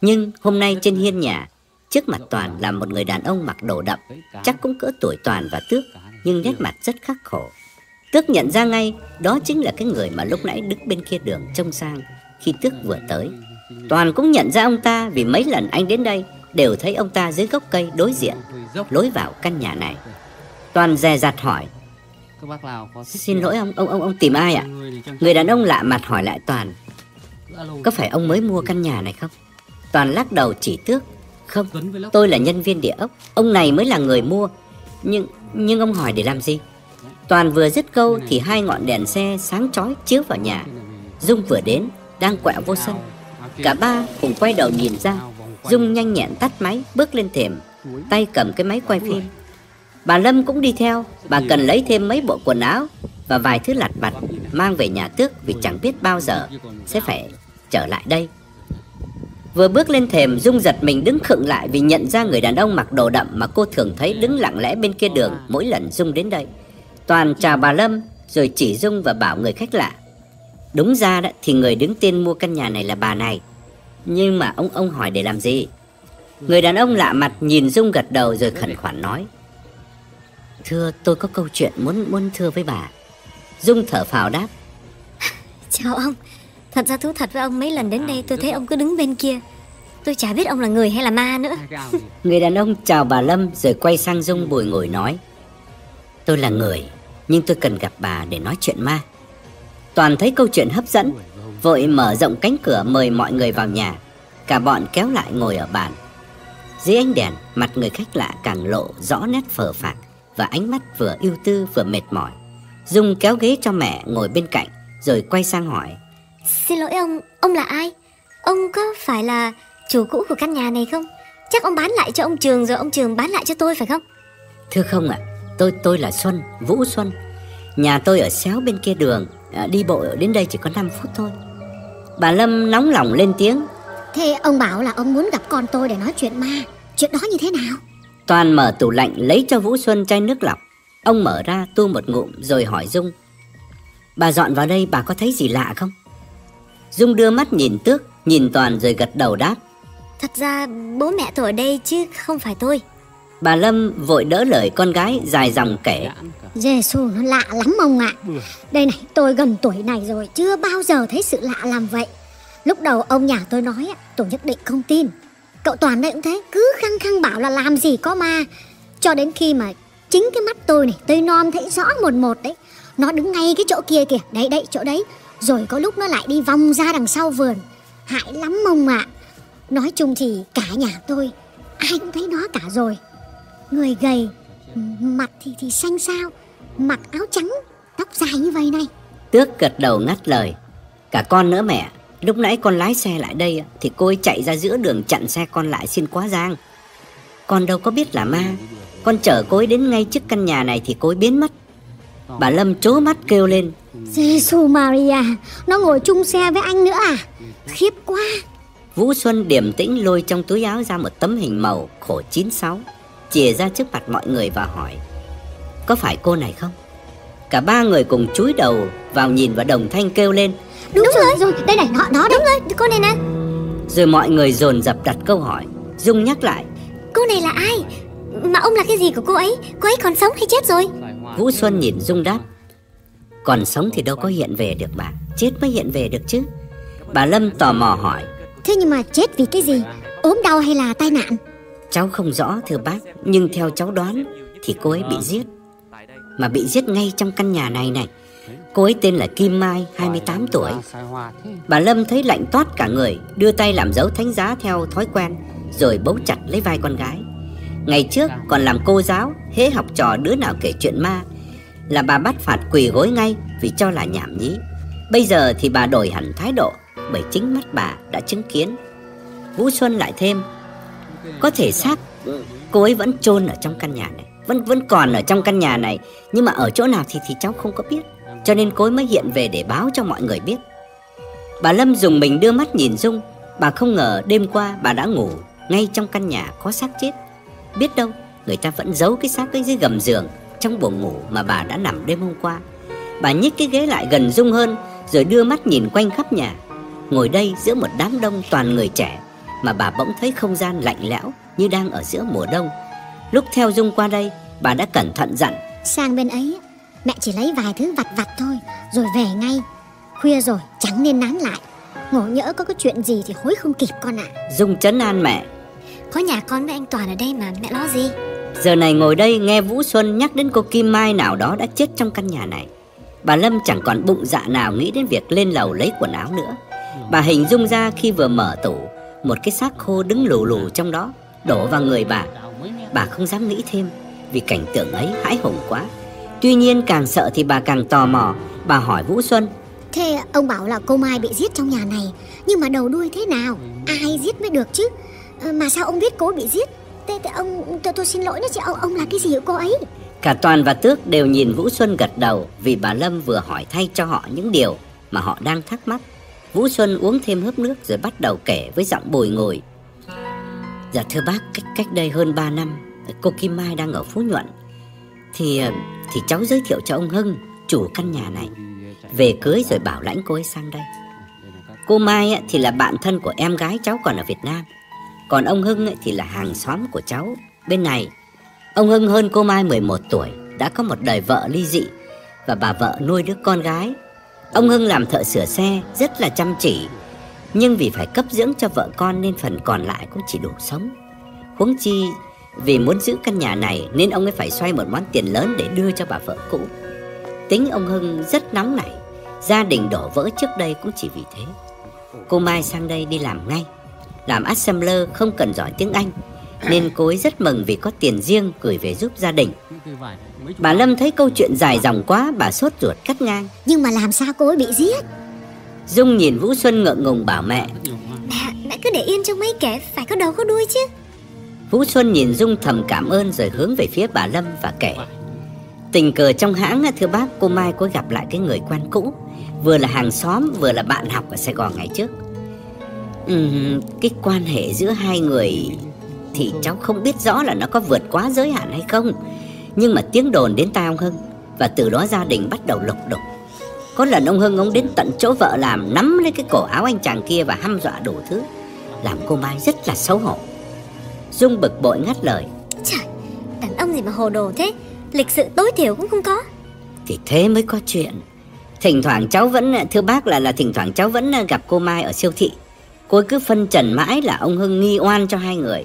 Nhưng hôm nay trên hiên nhà, trước mặt Toàn là một người đàn ông mặc đồ đậm, chắc cũng cỡ tuổi Toàn và Tước, nhưng nét mặt rất khắc khổ. Tước nhận ra ngay đó chính là cái người mà lúc nãy đứng bên kia đường trông sang khi Tước vừa tới. Toàn cũng nhận ra ông ta vì mấy lần anh đến đây đều thấy ông ta dưới gốc cây đối diện lối vào căn nhà này. Toàn dè dặt hỏi: "Xin lỗi ông, ông ông ông tìm ai ạ?" Người đàn ông lạ mặt hỏi lại Toàn: "Có phải ông mới mua căn nhà này không?" Toàn lắc đầu chỉ Tước: "Không, tôi là nhân viên địa ốc, ông này mới là người mua." Nhưng nhưng ông hỏi để làm gì? Toàn vừa dứt câu thì hai ngọn đèn xe sáng chói chiếu vào nhà. Dung vừa đến, đang quẹo vô sân. Cả ba cùng quay đầu nhìn ra. Dung nhanh nhẹn tắt máy, bước lên thềm, tay cầm cái máy quay phim. Bà Lâm cũng đi theo. Bà cần lấy thêm mấy bộ quần áo và vài thứ lặt vặt mang về nhà Tước, vì chẳng biết bao giờ sẽ phải trở lại đây. Vừa bước lên thềm, Dung giật mình đứng khựng lại vì nhận ra người đàn ông mặc đồ đậm mà cô thường thấy đứng lặng lẽ bên kia đường mỗi lần Dung đến đây. Toàn chào bà Lâm rồi chỉ Dung và bảo người khách lạ: "Đúng ra đó thì người đứng tên mua căn nhà này là bà này. Nhưng mà ông ông hỏi để làm gì?" Người đàn ông lạ mặt nhìn Dung gật đầu rồi khẩn khoản nói: "Thưa, tôi có câu chuyện muốn muốn thưa với bà." Dung thở phào đáp: "Chào ông. Thật ra thú thật với ông, mấy lần đến đây tôi thấy ông cứ đứng bên kia. Tôi chả biết ông là người hay là ma nữa." Người đàn ông chào bà Lâm rồi quay sang Dung bùi ngồi nói: "Tôi là người, nhưng tôi cần gặp bà để nói chuyện ma." Toàn thấy câu chuyện hấp dẫn, vội mở rộng cánh cửa mời mọi người vào nhà. Cả bọn kéo lại ngồi ở bàn. Dưới ánh đèn, mặt người khách lạ càng lộ rõ nét phờ phạc và ánh mắt vừa ưu tư vừa mệt mỏi. Dung kéo ghế cho mẹ ngồi bên cạnh rồi quay sang hỏi: "Xin lỗi ông, ông là ai? Ông có phải là chủ cũ của căn nhà này không? Chắc ông bán lại cho ông Trường rồi ông Trường bán lại cho tôi phải không?" "Thưa không ạ, à, tôi tôi là Xuân, Vũ Xuân. Nhà tôi ở xéo bên kia đường, à, đi bộ đến đây chỉ có năm phút thôi." Bà Lâm nóng lòng lên tiếng: "Thế ông bảo là ông muốn gặp con tôi để nói chuyện ma, chuyện đó như thế nào?" Toàn mở tủ lạnh lấy cho Vũ Xuân chai nước lọc. Ông mở ra tu một ngụm rồi hỏi Dung: "Bà dọn vào đây bà có thấy gì lạ không?" Dung đưa mắt nhìn Tước, nhìn Toàn rồi gật đầu đáp: "Thật ra bố mẹ tôi ở đây chứ không phải tôi." Bà Lâm vội đỡ lời con gái dài dòng kể: "Giê-xu, nó lạ lắm ông ạ. Đây này, tôi gần tuổi này rồi, chưa bao giờ thấy sự lạ làm vậy. Lúc đầu ông nhà tôi nói, tôi nhất định không tin. Cậu Toàn đây cũng thế, cứ khăng khăng bảo là làm gì có ma. Cho đến khi mà chính cái mắt tôi này, tôi non thấy rõ một một đấy. Nó đứng ngay cái chỗ kia kìa, đấy đấy, chỗ đấy. Rồi có lúc nó lại đi vòng ra đằng sau vườn. Hại lắm ông ạ. Nói chung thì cả nhà tôi, ai cũng thấy nó cả rồi. Người gầy, mặt thì thì xanh xao, mặc áo trắng, tóc dài như vậy này." Tước gật đầu ngắt lời: "Cả con nữa mẹ. Lúc nãy con lái xe lại đây thì cô ấy chạy ra giữa đường chặn xe con lại xin quá giang. Con đâu có biết là ma. Con chở cô ấy đến ngay trước căn nhà này thì cô ấy biến mất." Bà Lâm trố mắt kêu lên: "Giê-xu Maria, nó ngồi chung xe với anh nữa à? Khiếp quá." Vũ Xuân điềm tĩnh lôi trong túi áo ra một tấm hình màu khổ chín sáu, chìa ra trước mặt mọi người và hỏi: "Có phải cô này không?" Cả ba người cùng chúi đầu vào nhìn và đồng thanh kêu lên: Đúng, đúng rồi, rồi, đây này, nó, nó đúng rồi, cô này nè." Rồi mọi người dồn dập đặt câu hỏi. Dung nhắc lại: "Cô này là ai? Mà ông là cái gì của cô ấy? Cô ấy còn sống hay chết rồi?" Vũ Xuân nhìn Dung đáp: "Còn sống thì đâu có hiện về được bà, chết mới hiện về được chứ." Bà Lâm tò mò hỏi: "Thế nhưng mà chết vì cái gì? ốm đau hay là tai nạn?" "Cháu không rõ thưa bác, nhưng theo cháu đoán thì cô ấy bị giết." mà bị giết ngay trong căn nhà này này. Cô ấy tên là Kim Mai, hai mươi tám tuổi. Bà Lâm thấy lạnh toát cả người, đưa tay làm dấu thánh giá theo thói quen, rồi bấu chặt lấy vai con gái. Ngày trước còn làm cô giáo, hễ học trò đứa nào kể chuyện ma là bà bắt phạt quỳ gối ngay vì cho là nhảm nhí. Bây giờ thì bà đổi hẳn thái độ, bởi chính mắt bà đã chứng kiến. Vũ Xuân lại thêm, có thể xác cô ấy vẫn chôn ở trong căn nhà này, vẫn vẫn còn ở trong căn nhà này, nhưng mà ở chỗ nào thì thì cháu không có biết, cho nên cô ấy mới hiện về để báo cho mọi người biết. Bà Lâm dùng mình đưa mắt nhìn Dung, bà không ngờ đêm qua bà đã ngủ ngay trong căn nhà có xác chết. Biết đâu người ta vẫn giấu cái xác ấy dưới gầm giường trong buồng ngủ mà bà đã nằm đêm hôm qua. Bà nhích cái ghế lại gần Dung hơn, rồi đưa mắt nhìn quanh khắp nhà. Ngồi đây giữa một đám đông toàn người trẻ mà bà bỗng thấy không gian lạnh lẽo như đang ở giữa mùa đông. Lúc theo Dung qua đây, bà đã cẩn thận dặn, sang bên ấy mẹ chỉ lấy vài thứ vặt vặt thôi rồi về ngay. Khuya rồi chẳng nên nán lại, ngộ nhỡ có cái chuyện gì thì hối không kịp con ạ. à. Dung trấn an mẹ, có nhà con với anh Toàn ở đây mà mẹ lo gì. Giờ này ngồi đây nghe Vũ Xuân nhắc đến cô Kim Mai nào đó đã chết trong căn nhà này, bà Lâm chẳng còn bụng dạ nào nghĩ đến việc lên lầu lấy quần áo nữa. Bà hình dung ra khi vừa mở tủ, một cái xác khô đứng lù lù trong đó, đổ vào người bà. Bà không dám nghĩ thêm vì cảnh tượng ấy hãi hùng quá. Tuy nhiên càng sợ thì bà càng tò mò. Bà hỏi Vũ Xuân, thế ông bảo là cô Mai bị giết trong nhà này, nhưng mà đầu đuôi thế nào, ai giết mới được chứ? Mà sao ông biết cô bị giết? Thế, thế ông, tôi, tôi xin lỗi nữa chị, ông, ông là cái gì của cô ấy? Cả Toàn và Tước đều nhìn Vũ Xuân gật đầu, vì bà Lâm vừa hỏi thay cho họ những điều mà họ đang thắc mắc. Vũ Xuân uống thêm hớp nước rồi bắt đầu kể với giọng bồi ngồi. Dạ thưa bác, cách, cách đây hơn ba năm, cô Kim Mai đang ở Phú Nhuận. Thì thì cháu giới thiệu cho ông Hưng, chủ căn nhà này, về cưới rồi bảo lãnh cô ấy sang đây. Cô Mai thì là bạn thân của em gái cháu còn ở Việt Nam, còn ông Hưng thì là hàng xóm của cháu bên này. Ông Hưng hơn cô Mai mười một tuổi, đã có một đời vợ ly dị và bà vợ nuôi đứa con gái. Ông Hưng làm thợ sửa xe, rất là chăm chỉ, nhưng vì phải cấp dưỡng cho vợ con nên phần còn lại cũng chỉ đủ sống. Huống chi vì muốn giữ căn nhà này nên ông ấy phải xoay một món tiền lớn để đưa cho bà vợ cũ. Tính ông Hưng rất nóng nảy, gia đình đổ vỡ trước đây cũng chỉ vì thế. Cô Mai sang đây đi làm ngay, làm assembler không cần giỏi tiếng Anh, nên cô ấy rất mừng vì có tiền riêng gửi về giúp gia đình. Bà Lâm thấy câu chuyện dài dòng quá, bà sốt ruột cắt ngang. Nhưng mà làm sao cô ấy bị giết? Dung nhìn Vũ Xuân ngượng ngùng bảo mẹ, Mẹ, mẹ cứ để yên cho mấy kẻ, phải có đầu có đuôi chứ. Vũ Xuân nhìn Dung thầm cảm ơn rồi hướng về phía bà Lâm và kể. Tình cờ trong hãng, thưa bác, cô Mai có gặp lại cái người quen cũ, vừa là hàng xóm, vừa là bạn học ở Sài Gòn ngày trước. uhm, Cái quan hệ giữa hai người thì cháu không biết rõ là nó có vượt quá giới hạn hay không, nhưng mà tiếng đồn đến tai ông Hưng, và từ đó gia đình bắt đầu lục đục. Có lần ông Hưng ông đến tận chỗ vợ làm, nắm lấy cái cổ áo anh chàng kia và hăm dọa đủ thứ, làm cô Mai rất là xấu hổ. Dung bực bội ngắt lời, trời, đàn ông gì mà hồ đồ thế, lịch sự tối thiểu cũng không có. Thì thế mới có chuyện. Thỉnh thoảng cháu vẫn, thưa bác là là thỉnh thoảng cháu vẫn gặp cô Mai ở siêu thị. Cô ấy cứ phân trần mãi là ông Hưng nghi oan cho hai người,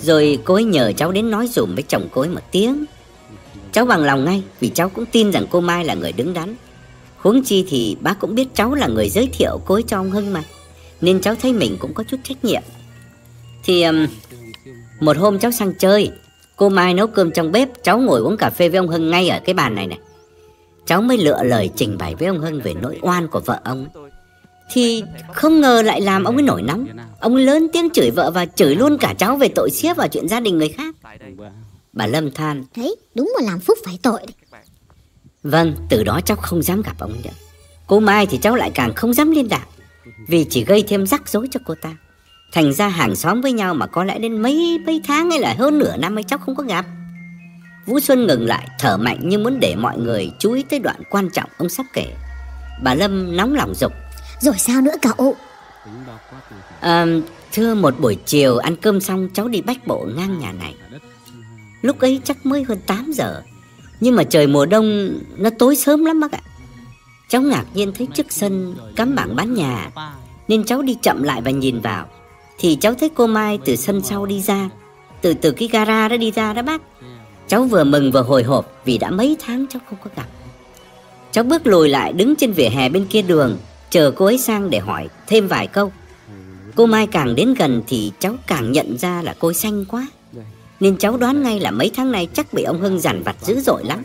rồi cô ấy nhờ cháu đến nói dùm với chồng cô ấy một tiếng. Cháu bằng lòng ngay vì cháu cũng tin rằng cô Mai là người đứng đắn. Huống chi thì bác cũng biết cháu là người giới thiệu cô ấy cho ông Hưng mà, nên cháu thấy mình cũng có chút trách nhiệm. Thì một hôm cháu sang chơi, cô Mai nấu cơm trong bếp, cháu ngồi uống cà phê với ông Hưng ngay ở cái bàn này này. Cháu mới lựa lời trình bày với ông Hưng về nỗi oan của vợ ông, thì không ngờ lại làm ông ấy nổi nóng. Ông ấy lớn tiếng chửi vợ và chửi luôn cả cháu về tội xía vào chuyện gia đình người khác. Bà Lâm than, đấy, đúng là làm phúc phải tội đấy. Vâng, từ đó cháu không dám gặp ông ấy nữa. Cô Mai thì cháu lại càng không dám liên lạc, vì chỉ gây thêm rắc rối cho cô ta. Thành ra hàng xóm với nhau mà có lẽ đến mấy mấy tháng hay là hơn nửa năm ấy cháu không có gặp. Vũ Xuân ngừng lại, thở mạnh như muốn để mọi người chú ý tới đoạn quan trọng ông sắp kể. Bà Lâm nóng lòng dục, rồi sao nữa cậu? À, thưa, một buổi chiều ăn cơm xong cháu đi bách bộ ngang nhà này. Lúc ấy chắc mới hơn tám giờ, nhưng mà trời mùa đông nó tối sớm lắm bác ạ. Cháu ngạc nhiên thấy trước sân cắm bảng bán nhà, nên cháu đi chậm lại và nhìn vào. Thì cháu thấy cô Mai từ sân sau đi ra, từ từ cái gara đó đi ra đó bác. Cháu vừa mừng vừa hồi hộp vì đã mấy tháng cháu không có gặp. Cháu bước lùi lại đứng trên vỉa hè bên kia đường, chờ cô ấy sang để hỏi thêm vài câu. Cô Mai càng đến gần thì cháu càng nhận ra là cô ấy xanh quá, nên cháu đoán ngay là mấy tháng nay chắc bị ông Hưng dằn vặt dữ dội lắm.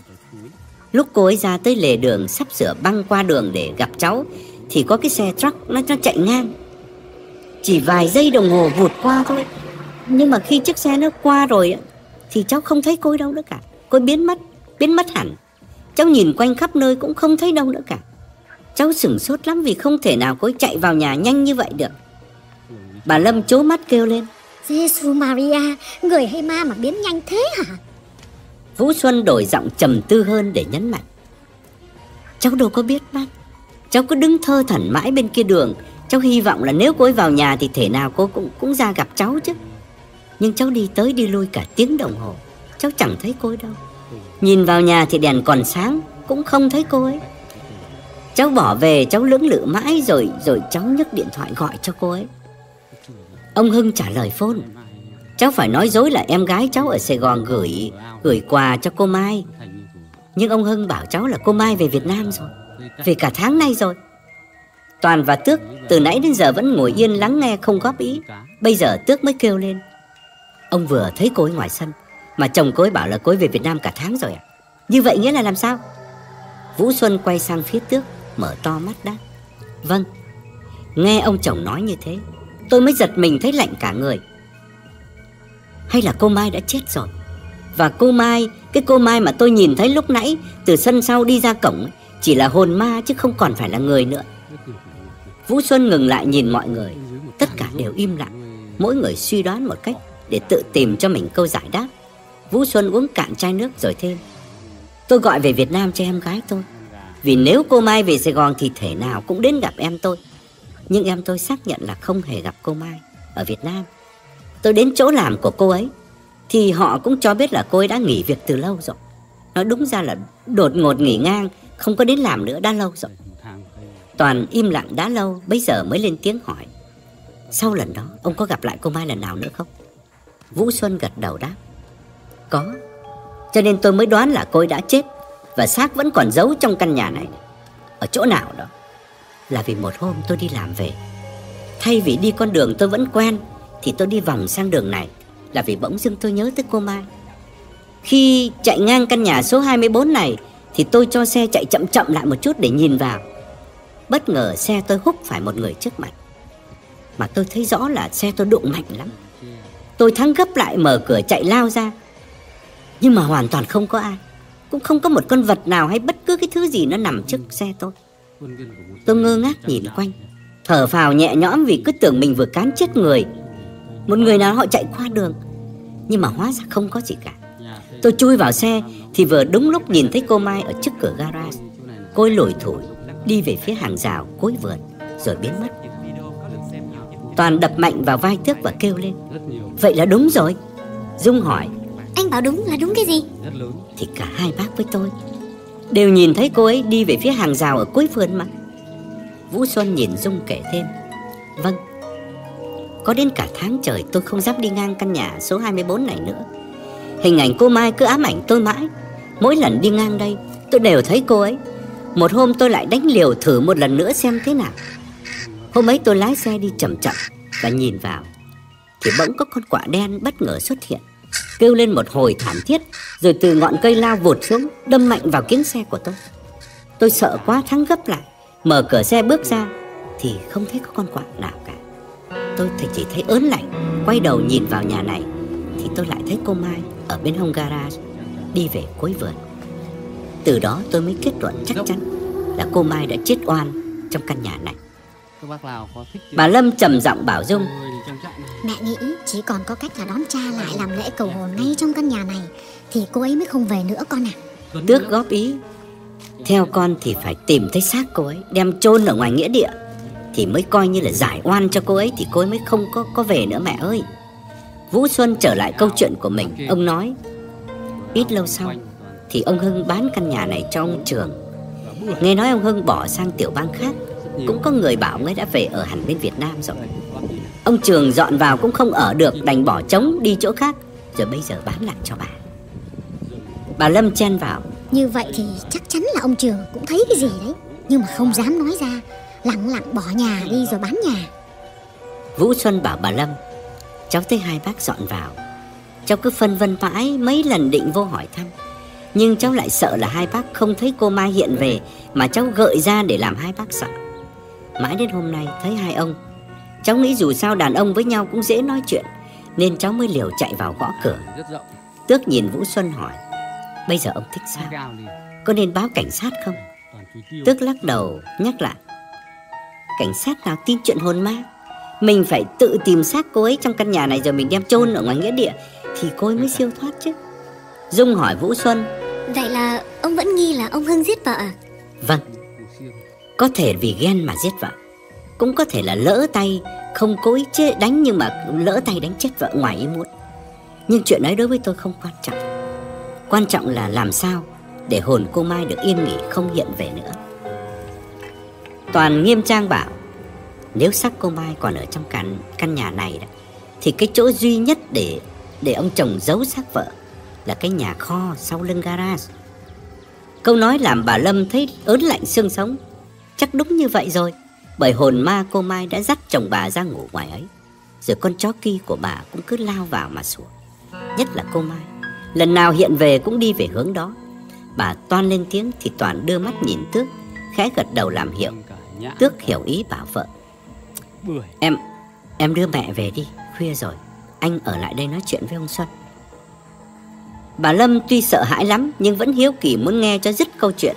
Lúc cô ấy ra tới lề đường sắp sửa băng qua đường để gặp cháu thì có cái xe truck nó, nó chạy ngang. Chỉ vài giây đồng hồ vụt qua thôi, nhưng mà khi chiếc xe nó qua rồi thì cháu không thấy cô ấy đâu nữa cả. Cô ấy biến mất, biến mất hẳn. Cháu nhìn quanh khắp nơi cũng không thấy đâu nữa cả. Cháu sửng sốt lắm vì không thể nào cô ấy chạy vào nhà nhanh như vậy được. Bà Lâm trố mắt kêu lên: Giê-xu Maria, người hay ma mà biến nhanh thế hả? Vũ Xuân đổi giọng trầm tư hơn để nhấn mạnh: Cháu đâu có biết bác. Cháu cứ đứng thơ thẩn mãi bên kia đường. Cháu hy vọng là nếu cô ấy vào nhà thì thể nào cô cũng cũng ra gặp cháu chứ. Nhưng cháu đi tới đi lui cả tiếng đồng hồ, cháu chẳng thấy cô ấy đâu. Nhìn vào nhà thì đèn còn sáng, cũng không thấy cô ấy. Cháu bỏ về, cháu lưỡng lự mãi rồi rồi cháu nhấc điện thoại gọi cho cô ấy. Ông Hưng trả lời phone. Cháu phải nói dối là em gái cháu ở Sài Gòn gửi gửi quà cho cô Mai. Nhưng ông Hưng bảo cháu là cô Mai về Việt Nam rồi, về cả tháng nay rồi. Toàn và Tước từ nãy đến giờ vẫn ngồi yên lắng nghe không góp ý. Bây giờ Tước mới kêu lên: Ông vừa thấy cô ấy ngoài sân, mà chồng cô ấy bảo là cô ấy về Việt Nam cả tháng rồi ạ. À? Như vậy nghĩa là làm sao? Vũ Xuân quay sang phía Tước, mở to mắt đáp: Vâng. Nghe ông chồng nói như thế, tôi mới giật mình thấy lạnh cả người. Hay là cô Mai đã chết rồi? Và cô Mai, cái cô Mai mà tôi nhìn thấy lúc nãy từ sân sau đi ra cổng, chỉ là hồn ma chứ không còn phải là người nữa. Vũ Xuân ngừng lại nhìn mọi người. Tất cả đều im lặng, mỗi người suy đoán một cách để tự tìm cho mình câu giải đáp. Vũ Xuân uống cạn chai nước rồi thêm: Tôi gọi về Việt Nam cho em gái tôi, vì nếu cô Mai về Sài Gòn thì thể nào cũng đến gặp em tôi. Nhưng em tôi xác nhận là không hề gặp cô Mai ở Việt Nam. Tôi đến chỗ làm của cô ấy thì họ cũng cho biết là cô ấy đã nghỉ việc từ lâu rồi. Nói đúng ra là đột ngột nghỉ ngang, không có đến làm nữa đã lâu rồi. Toàn im lặng đã lâu, bây giờ mới lên tiếng hỏi: Sau lần đó ông có gặp lại cô Mai lần nào nữa không? Vũ Xuân gật đầu đáp: Có, cho nên tôi mới đoán là cô ấy đã chết và xác vẫn còn giấu trong căn nhà này, ở chỗ nào đó. Là vì một hôm tôi đi làm về, thay vì đi con đường tôi vẫn quen thì tôi đi vòng sang đường này, là vì bỗng dưng tôi nhớ tới cô Mai. Khi chạy ngang căn nhà số hai mươi bốn này thì tôi cho xe chạy chậm chậm lại một chút để nhìn vào. Bất ngờ xe tôi húc phải một người trước mặt, mà tôi thấy rõ là xe tôi đụng mạnh lắm. Tôi thắng gấp lại mở cửa chạy lao ra, nhưng mà hoàn toàn không có ai, cũng không có một con vật nào hay bất cứ cái thứ gì nó nằm trước xe tôi. Tôi ngơ ngác nhìn quanh, thở phào nhẹ nhõm vì cứ tưởng mình vừa cán chết người, một người nào họ chạy qua đường. Nhưng mà hóa ra không có gì cả. Tôi chui vào xe thì vừa đúng lúc nhìn thấy cô Mai ở trước cửa garage. Cô ấy lủi thủi đi về phía hàng rào cuối vườn rồi biến mất. Toàn đập mạnh vào vai Tước và kêu lên: Vậy là đúng rồi. Dung hỏi: Anh bảo đúng là đúng cái gì? Thì cả hai bác với tôi đều nhìn thấy cô ấy đi về phía hàng rào ở cuối vườn mà. Vũ Xuân nhìn Dung kể thêm: Vâng, có đến cả tháng trời tôi không dám đi ngang căn nhà số hai mươi bốn này nữa. Hình ảnh cô Mai cứ ám ảnh tôi mãi. Mỗi lần đi ngang đây tôi đều thấy cô ấy. Một hôm tôi lại đánh liều thử một lần nữa xem thế nào. Hôm ấy tôi lái xe đi chậm chậm và nhìn vào thì bỗng có con quạ đen bất ngờ xuất hiện, kêu lên một hồi thảm thiết rồi từ ngọn cây lao vụt xuống, đâm mạnh vào kính xe của tôi. Tôi sợ quá thắng gấp lại, mở cửa xe bước ra thì không thấy có con quạ nào cả. Tôi thì chỉ thấy ớn lạnh, quay đầu nhìn vào nhà này thì tôi lại thấy cô Mai ở bên hông garage đi về cuối vườn. Từ đó tôi mới kết luận chắc chắn là cô Mai đã chết oan trong căn nhà này. Bà Lâm trầm giọng bảo Dung: Mẹ nghĩ chỉ còn có cách là đón cha lại làm lễ cầu hồn ngay trong căn nhà này thì cô ấy mới không về nữa con ạ. À. Tước góp ý: Theo con thì phải tìm thấy xác cô ấy, đem chôn ở ngoài nghĩa địa thì mới coi như là giải oan cho cô ấy, thì cô ấy mới không có, có về nữa mẹ ơi. Vũ Xuân trở lại câu chuyện của mình, ông nói: Ít lâu sau thì ông Hưng bán căn nhà này cho ông Trường. Nghe nói ông Hưng bỏ sang tiểu bang khác, cũng có người bảo ông ấy đã về ở hẳn bên Việt Nam rồi. Ông Trường dọn vào cũng không ở được, đành bỏ trống đi chỗ khác, rồi bây giờ bán lại cho bà. Bà Lâm chen vào. Như vậy thì chắc chắn là ông Trường cũng thấy cái gì đấy, nhưng mà không dám nói ra, lặng lặng bỏ nhà đi rồi bán nhà. Vũ Xuân bảo bà Lâm, cháu thấy hai bác dọn vào, cháu cứ phân vân mãi, mấy lần định vô hỏi thăm, nhưng cháu lại sợ là hai bác không thấy cô Mai hiện về mà cháu gợi ra để làm hai bác sợ. Mãi đến hôm nay thấy hai ông, cháu nghĩ dù sao đàn ông với nhau cũng dễ nói chuyện, nên cháu mới liều chạy vào gõ cửa. Tước nhìn Vũ Xuân hỏi, bây giờ ông thích sao? Có nên báo cảnh sát không? Tước lắc đầu nhắc lại, cảnh sát nào tin chuyện hồn ma. Mình phải tự tìm xác cô ấy trong căn nhà này rồi mình đem chôn ở ngoài nghĩa địa thì cô ấy mới siêu thoát chứ. Dung hỏi Vũ Xuân, vậy là ông vẫn nghi là ông Hưng giết vợ à? Vâng, có thể vì ghen mà giết vợ, cũng có thể là lỡ tay, không cố ý đánh nhưng mà lỡ tay đánh chết vợ ngoài ý muốn. Nhưng chuyện ấy đối với tôi không quan trọng. Quan trọng là làm sao để hồn cô Mai được yên nghỉ, không hiện về nữa. Toàn nghiêm trang bảo, nếu xác cô Mai còn ở trong căn, căn nhà này đó, thì cái chỗ duy nhất để, để ông chồng giấu xác vợ là cái nhà kho sau lưng garage. Câu nói làm bà Lâm thấy ớn lạnh xương sống. Chắc đúng như vậy rồi, bởi hồn ma cô Mai đã dắt chồng bà ra ngủ ngoài ấy, rồi con chó kia của bà cũng cứ lao vào mà sủa. Nhất là cô Mai, lần nào hiện về cũng đi về hướng đó. Bà Toàn lên tiếng thì Toàn đưa mắt nhìn Tước, khẽ gật đầu làm hiệu. Tước hiểu ý bảo vợ, Em em đưa mẹ về đi, khuya rồi, anh ở lại đây nói chuyện với ông Xuân. Bà Lâm tuy sợ hãi lắm nhưng vẫn hiếu kỳ muốn nghe cho dứt câu chuyện.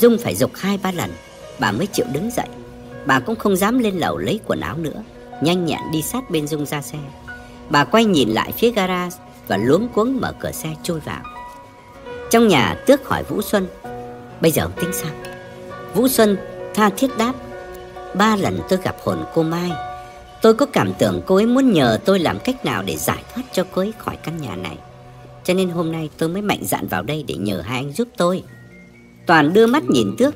Dung phải giục hai ba lần bà mới chịu đứng dậy. Bà cũng không dám lên lầu lấy quần áo nữa, nhanh nhẹn đi sát bên Dung ra xe. Bà quay nhìn lại phía garage và luống cuống mở cửa xe trôi vào. Trong nhà, Tước hỏi Vũ Xuân, bây giờ ông tính sao? Vũ Xuân tha thiết đáp, ba lần tôi gặp hồn cô Mai, tôi có cảm tưởng cô ấy muốn nhờ tôi làm cách nào để giải thoát cho cô ấy khỏi căn nhà này, cho nên hôm nay tôi mới mạnh dạn vào đây để nhờ hai anh giúp tôi. Toàn đưa mắt nhìn Tước.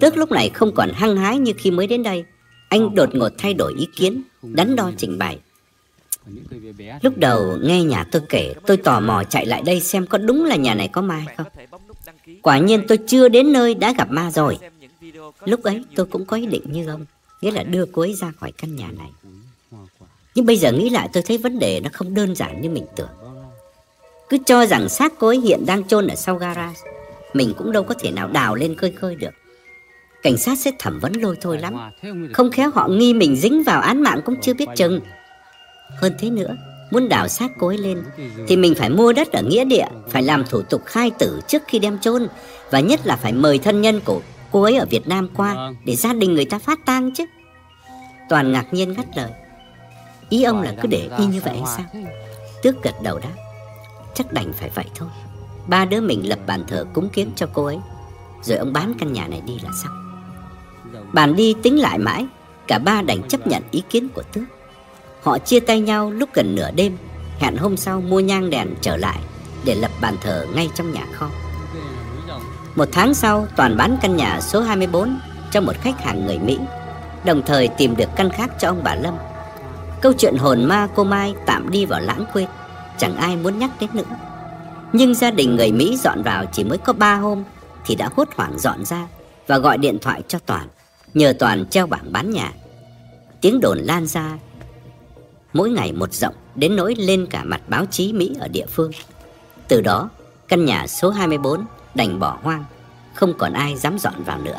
Tước lúc này không còn hăng hái như khi mới đến đây. Anh đột ngột thay đổi ý kiến, đắn đo trình bày, lúc đầu nghe nhà tôi kể, tôi tò mò chạy lại đây xem có đúng là nhà này có ma không. Quả nhiên tôi chưa đến nơi đã gặp ma rồi. Lúc ấy tôi cũng có ý định như ông, nghĩa là đưa cô ấy ra khỏi căn nhà này. Nhưng bây giờ nghĩ lại tôi thấy vấn đề nó không đơn giản như mình tưởng. Cứ cho rằng xác cô ấy hiện đang chôn ở sau garage, mình cũng đâu có thể nào đào lên khơi khơi được. Cảnh sát sẽ thẩm vấn lôi thôi lắm, không khéo họ nghi mình dính vào án mạng cũng chưa biết chừng. Hơn thế nữa, muốn đào xác cô ấy lên thì mình phải mua đất ở nghĩa địa, phải làm thủ tục khai tử trước khi đem chôn, và nhất là phải mời thân nhân của cô ấy ở Việt Nam qua để gia đình người ta phát tang chứ. Toàn ngạc nhiên ngắt lời, ý ông là cứ để y như vậy hay sao? Tước gật đầu đáp, chắc đành phải vậy thôi. Ba đứa mình lập bàn thờ cúng kiến cho cô ấy, rồi ông bán căn nhà này đi là xong. Bàn đi tính lại mãi, cả ba đành chấp nhận ý kiến của Tước. Họ chia tay nhau lúc gần nửa đêm, hẹn hôm sau mua nhang đèn trở lại để lập bàn thờ ngay trong nhà kho. Một tháng sau, Toàn bán căn nhà số hai mươi bốn cho một khách hàng người Mỹ, đồng thời tìm được căn khác cho ông bà Lâm. Câu chuyện hồn ma cô Mai tạm đi vào lãng quên, chẳng ai muốn nhắc đến nữa. Nhưng gia đình người Mỹ dọn vào chỉ mới có ba hôm thì đã hốt hoảng dọn ra và gọi điện thoại cho Toàn, nhờ Toàn treo bảng bán nhà. Tiếng đồn lan ra mỗi ngày một rộng, đến nỗi lên cả mặt báo chí Mỹ ở địa phương. Từ đó, căn nhà số hai mươi bốn đành bỏ hoang, không còn ai dám dọn vào nữa.